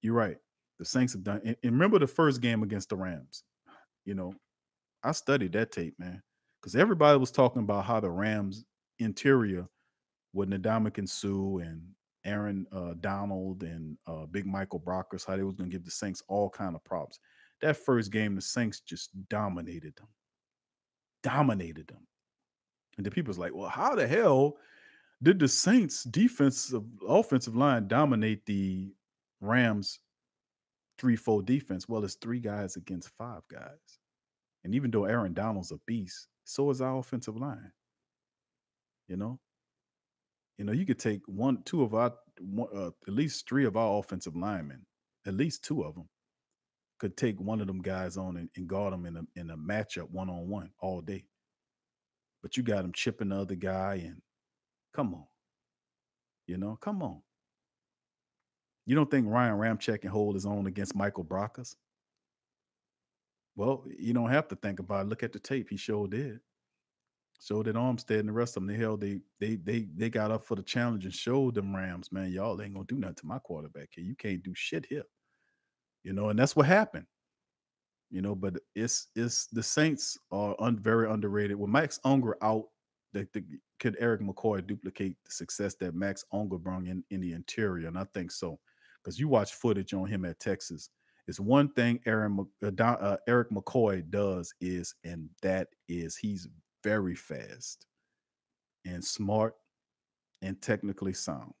you're right. The Saints have done. And remember the first game against the Rams. You know, I studied that tape, man, because everybody was talking about how the Rams interior with Ndamukong Suh and Aaron uh, Donald and uh, Big Michael Brockers, how they was going to give the Saints all kind of props. That first game, the Saints just dominated them. Dominated them. And the people's like, well, how the hell did the Saints defensive offensive line dominate the Rams three four defense? Well, it's three guys against five guys. And even though Aaron Donald's a beast, so is our offensive line. You know? You know, you could take one, two of our, one, uh, at least three of our offensive linemen, at least two of them, could take one of them guys on and, and guard them in a, in a matchup one-on-one all day. But you got him chipping the other guy, and come on. You know, come on. You don't think Ryan Ramczyk can hold his own against Michael Brockers? Well, you don't have to think about it. Look at the tape. He sure did. So did Armstead and the rest of them. They held they they they they got up for the challenge and showed them Rams, man, y'all ain't gonna do nothing to my quarterback here. You can't do shit here. You know, and that's what happened. You know, but it's it's the Saints are un, very underrated. When Max Unger out, the, the, could Eric McCoy duplicate the success that Max Unger brought in, in the interior? And I think so, because you watch footage on him at Texas. It's one thing Aaron, uh, uh, Eric McCoy does is, and that is he's very fast and smart and technically sound.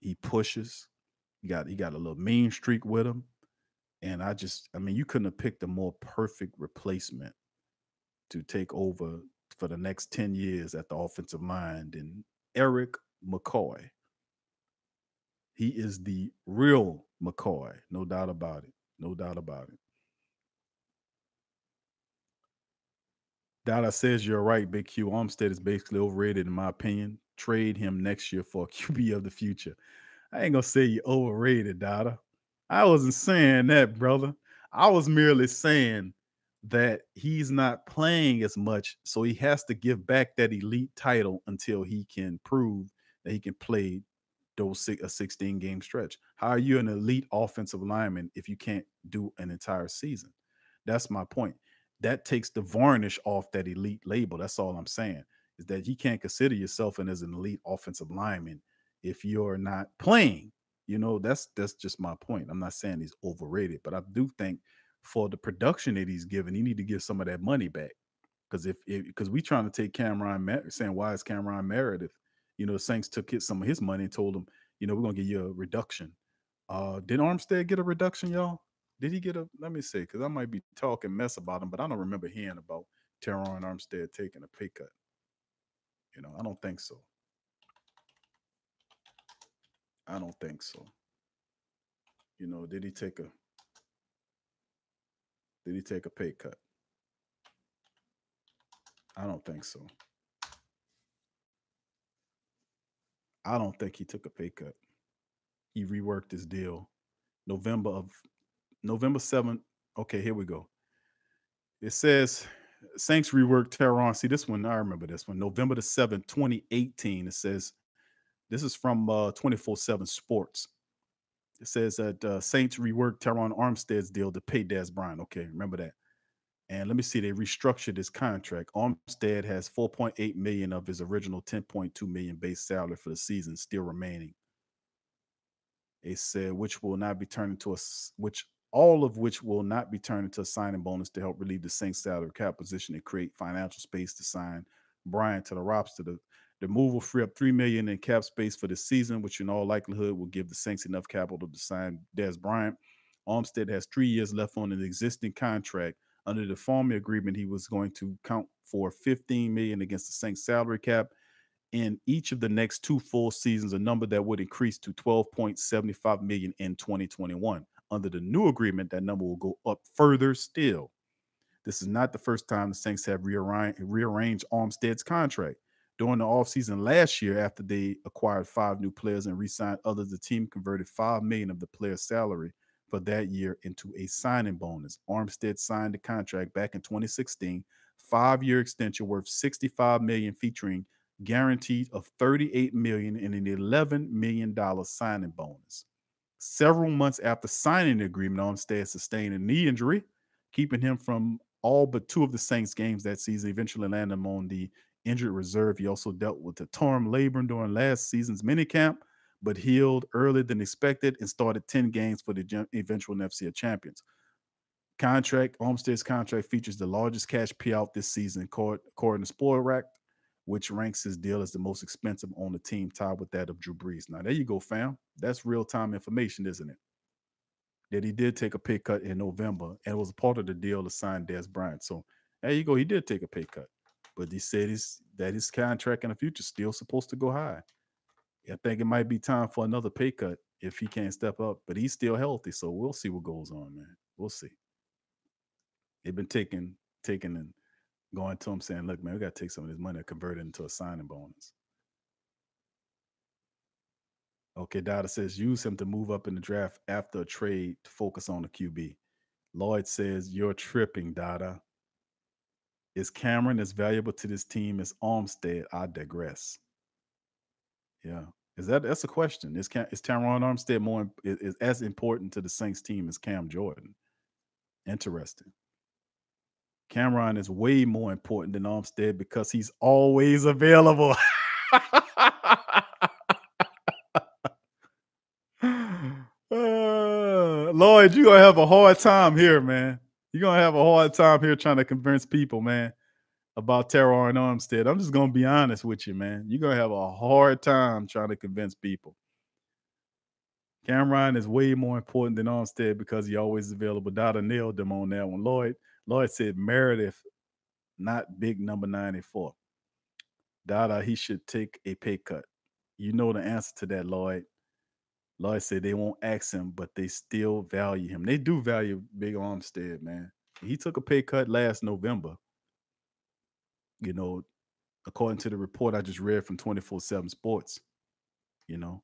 He pushes. He got, he got a little mean streak with him. And I just, I mean, you couldn't have picked a more perfect replacement to take over for the next ten years at the offensive line than Eric McCoy. He is the real McCoy. No doubt about it. No doubt about it. Dada says you're right, Big Q. Armstead is basically overrated in my opinion. Trade him next year for a Q B of the future. I ain't going to say you're overrated, Dada. I wasn't saying that, brother. I was merely saying that he's not playing as much, so he has to give back that elite title until he can prove that he can play those six, a sixteen-game stretch. How are you an elite offensive lineman if you can't do an entire season? That's my point. That takes the varnish off that elite label. That's all I'm saying, is that you can't consider yourself an, as an elite offensive lineman if you're not playing. You know, that's that's just my point. I'm not saying he's overrated, but I do think for the production that he's given, you need to give some of that money back. Because if because we trying to take Cameron Meredith, saying why is Cameron Meredith? You know, Saints took his, some of his money and told him, you know, we're gonna give you a reduction. Uh, did Armstead get a reduction, y'all? Did he get a? Let me see, because I might be talking mess about him, but I don't remember hearing about Terron Armstead taking a pay cut. You know, I don't think so. I don't think so. You know, did he take a? Did he take a pay cut? I don't think so. I don't think he took a pay cut. He reworked his deal. November of November seventh. Okay, here we go. It says Saints reworked Terron. See this one. I remember this one. November the seventh, twenty eighteen. It says this is from uh, twenty-four seven Sports. It says that uh, Saints reworked Terron Armstead's deal to pay Dez Bryant. Okay, remember that. And let me see, they restructured his contract. Armstead has four point eight million dollars of his original ten point two million dollars base salary for the season still remaining. It said, which will not be turned into a, which all of which will not be turned into a signing bonus to help relieve the Saints' salary cap position and create financial space to sign Bryant to the roster. The, the move will free up three million dollars in cap space for the season, which in all likelihood will give the Saints enough capital to sign Dez Bryant. Armstead has three years left on an existing contract. Under the former agreement, he was going to count for fifteen million dollars against the Saints salary cap in each of the next two full seasons, a number that would increase to twelve point seven five million dollars in twenty twenty-one. Under the new agreement, that number will go up further still. This is not the first time the Saints have rearranged, rearranged Armstead's contract. During the offseason last year, after they acquired five new players and re-signed others, the team converted five million dollars of the player's salary for that year into a signing bonus. Armstead signed the contract back in twenty sixteen, five-year extension worth sixty-five million dollars, featuring guaranteed of thirty-eight million dollars and an eleven million dollars signing bonus. Several months after signing the agreement, Armstead sustained a knee injury, keeping him from all but two of the Saints games that season, eventually landing him on the injured reserve. He also dealt with a torn labrum during last season's minicamp, but healed earlier than expected and started ten games for the eventual N F C champions. Contract, Armstead's contract features the largest cash payout this season, according to Spoilrack, which ranks his deal as the most expensive on the team, tied with that of Drew Brees. Now, there you go, fam. That's real-time information, isn't it? That he did take a pay cut in November, and it was part of the deal to sign Dez Bryant. So, there you go. He did take a pay cut, but he said his, that his contract in the future is still supposed to go high. I think it might be time for another pay cut if he can't step up, but he's still healthy, so we'll see what goes on, man. We'll see. They've been taking, taking and going to him saying, look, man, we got to take some of this money and convert it into a signing bonus. Okay, Dada says, use him to move up in the draft after a trade to focus on the Q B. Lloyd says, you're tripping, Dada. Is Cameron as valuable to this team as Armstead? I digress. Yeah, is that that's a question? Is Cam, is Terron Armstead more is, is as important to the Saints team as Cam Jordan? Interesting. Cameron is way more important than Armstead because he's always available. uh, Lloyd, you're gonna have a hard time here, man. You're gonna have a hard time here trying to convince people, man, about Terron Armstead. I'm just gonna be honest with you, man. You're gonna have a hard time trying to convince people. Cameron is way more important than Armstead because he always is available. Dada nailed them on that one. Lloyd, Lloyd said Meredith, not big number ninety-four. Dada, he should take a pay cut. You know the answer to that, Lloyd. Lloyd said they won't ask him, but they still value him. They do value big Armstead, man. He took a pay cut last November. You know, according to the report I just read from twenty-four seven Sports, you know.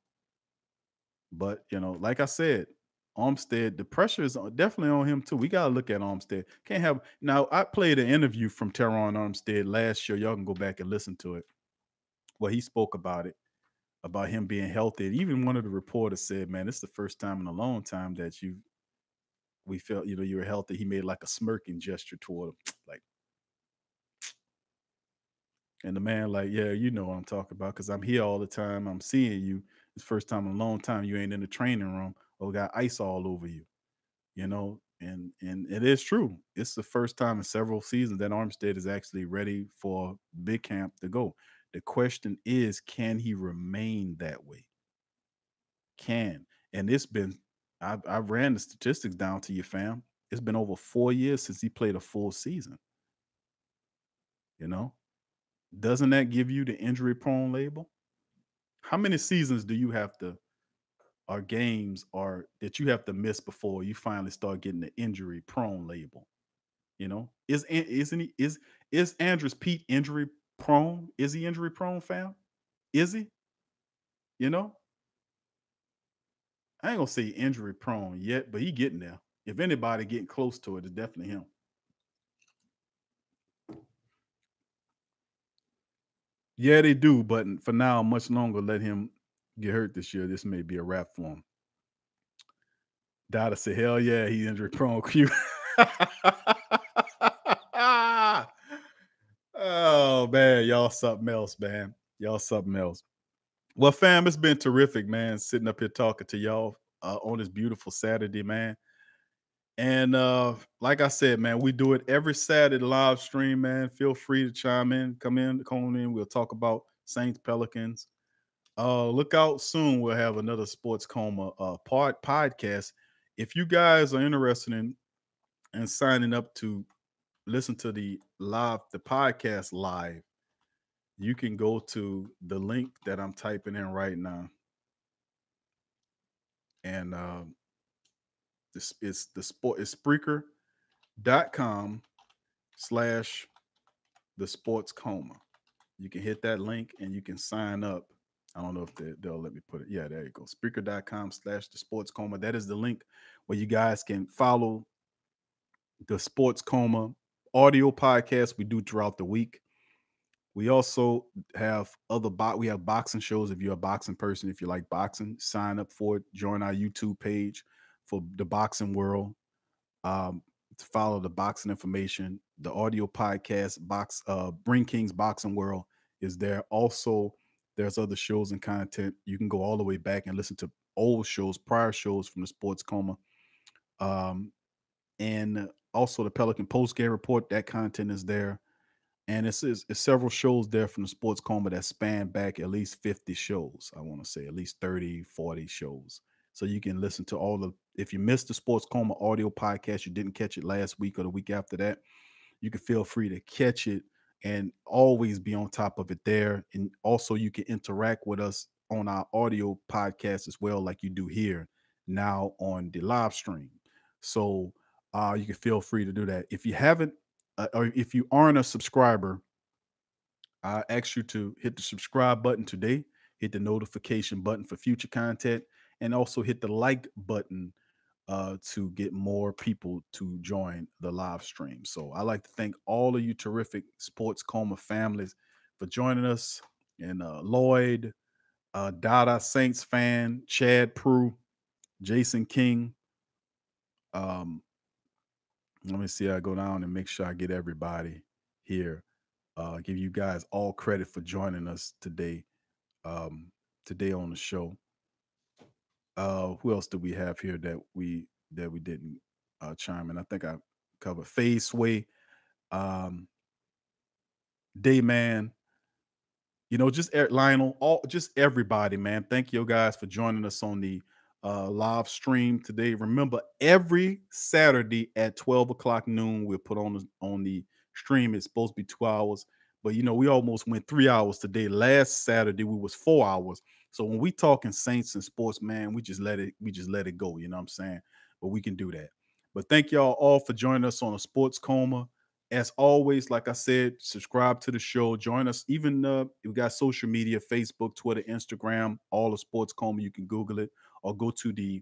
But, you know, like I said, Armstead, the pressure is definitely on him, too. We got to look at Armstead. Can't have – now, I played an interview from Terron Armstead last year. Y'all can go back and listen to it. Well, he spoke about it, about him being healthy. Even one of the reporters said, man, this is the first time in a long time that you – we felt, you know, you were healthy. He made like a smirking gesture toward him, like, and the man like, yeah, you know what I'm talking about because I'm here all the time. I'm seeing you. It's first time in a long time you ain't in the training room or got ice all over you, you know. And and it is true. It's the first time in several seasons that Armstead is actually ready for big camp to go. The question is, can he remain that way? Can. And it's been, I've, I've ran the statistics down to you, fam. It's been over four years since he played a full season. You know, doesn't that give you the injury prone label? How many seasons do you have to, or games are that you have to miss before you finally start getting the injury prone label? You know, is, isn't he, is, is Andrus Peat injury prone? Is he injury prone, fam? Is he? You know, I ain't gonna say injury prone yet, but he getting there. If anybody getting close to it, it's definitely him. Yeah, they do, but for now, much longer, let him get hurt this year. This may be a wrap for him. Dada said, hell yeah, he's injury prone. Q. Oh, man, y'all something else, man. Y'all something else. Well, fam, it's been terrific, man, sitting up here talking to y'all uh, on this beautiful Saturday, man. And uh, like I said, man, we do it every Saturday live stream, man. Feel free to chime in, come in, come in. We'll talk about Saints, Pelicans. Uh, look out soon. We'll have another Sports Coma uh, pod podcast. If you guys are interested in, in signing up to listen to the live, the podcast live, you can go to the link that I'm typing in right now. And uh, it's, it's the sport is Spreaker.com slash the Sports Coma. You can hit that link and you can sign up. I don't know if they, they'll let me put it. Yeah, there you go. Spreaker.com slash the Sports Coma. That is the link where you guys can follow the Sports Coma audio podcast we do throughout the week. We also have other bot. We have boxing shows. If you're a boxing person, if you like boxing, sign up for it. Join our YouTube page for the boxing world. Um, to follow the boxing information, the audio podcast box, uh, Bring King's Boxing World is there. Also, there's other shows and content. You can go all the way back and listen to old shows, prior shows from the Sports Coma, um, and also the Pelican Post Game Report. That content is there. And it's, it's, it's several shows there from the Sports Coma that span back at least fifty shows. I want to say at least thirty, forty shows. So you can listen to all the, if you missed the Sports Coma audio podcast, you didn't catch it last week or the week after that, you can feel free to catch it and always be on top of it there. And also you can interact with us on our audio podcast as well, like you do here now on the live stream. So uh, you can feel free to do that. If you haven't, Uh, or if you aren't a subscriber, I ask you to hit the subscribe button today, hit the notification button for future content, and also hit the like button uh, to get more people to join the live stream. So I'd like to thank all of you terrific Sports Coma families for joining us. And uh, Lloyd, uh, Dada, Saints fan, Chad Prue, Jason King, um, let me see how I go down and make sure I get everybody here. Uh, give you guys all credit for joining us today, um, today on the show. Uh, who else do we have here that we that we didn't uh, chime in? I think I covered Faye Sway, um, Dayman, you know, just Eric Lionel, all just everybody, man. Thank you guys for joining us on the Uh, live stream today. Remember, every Saturday at twelve o'clock noon, we'll put on the, on the stream. It's supposed to be two hours, but you know, we almost went three hours today. Last Saturday, we was four hours. So when we talking Saints and sports, man, we just let it, we just let it go. You know what I'm saying? But we can do that. But thank y'all all for joining us on a Sports Coma. As always, like I said, subscribe to the show. Join us. Even uh, we got social media, Facebook, Twitter, Instagram, all the Sports Coma. You can Google it. Or go to the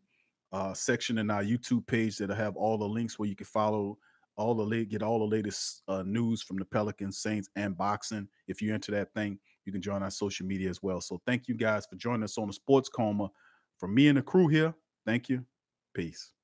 uh, section in our YouTube page that'll have all the links where you can follow all the late, get all the latest uh, news from the Pelicans, Saints, and boxing. If you're into that thing, you can join our social media as well. So thank you guys for joining us on the Sports Coma. From me and the crew here, thank you. Peace.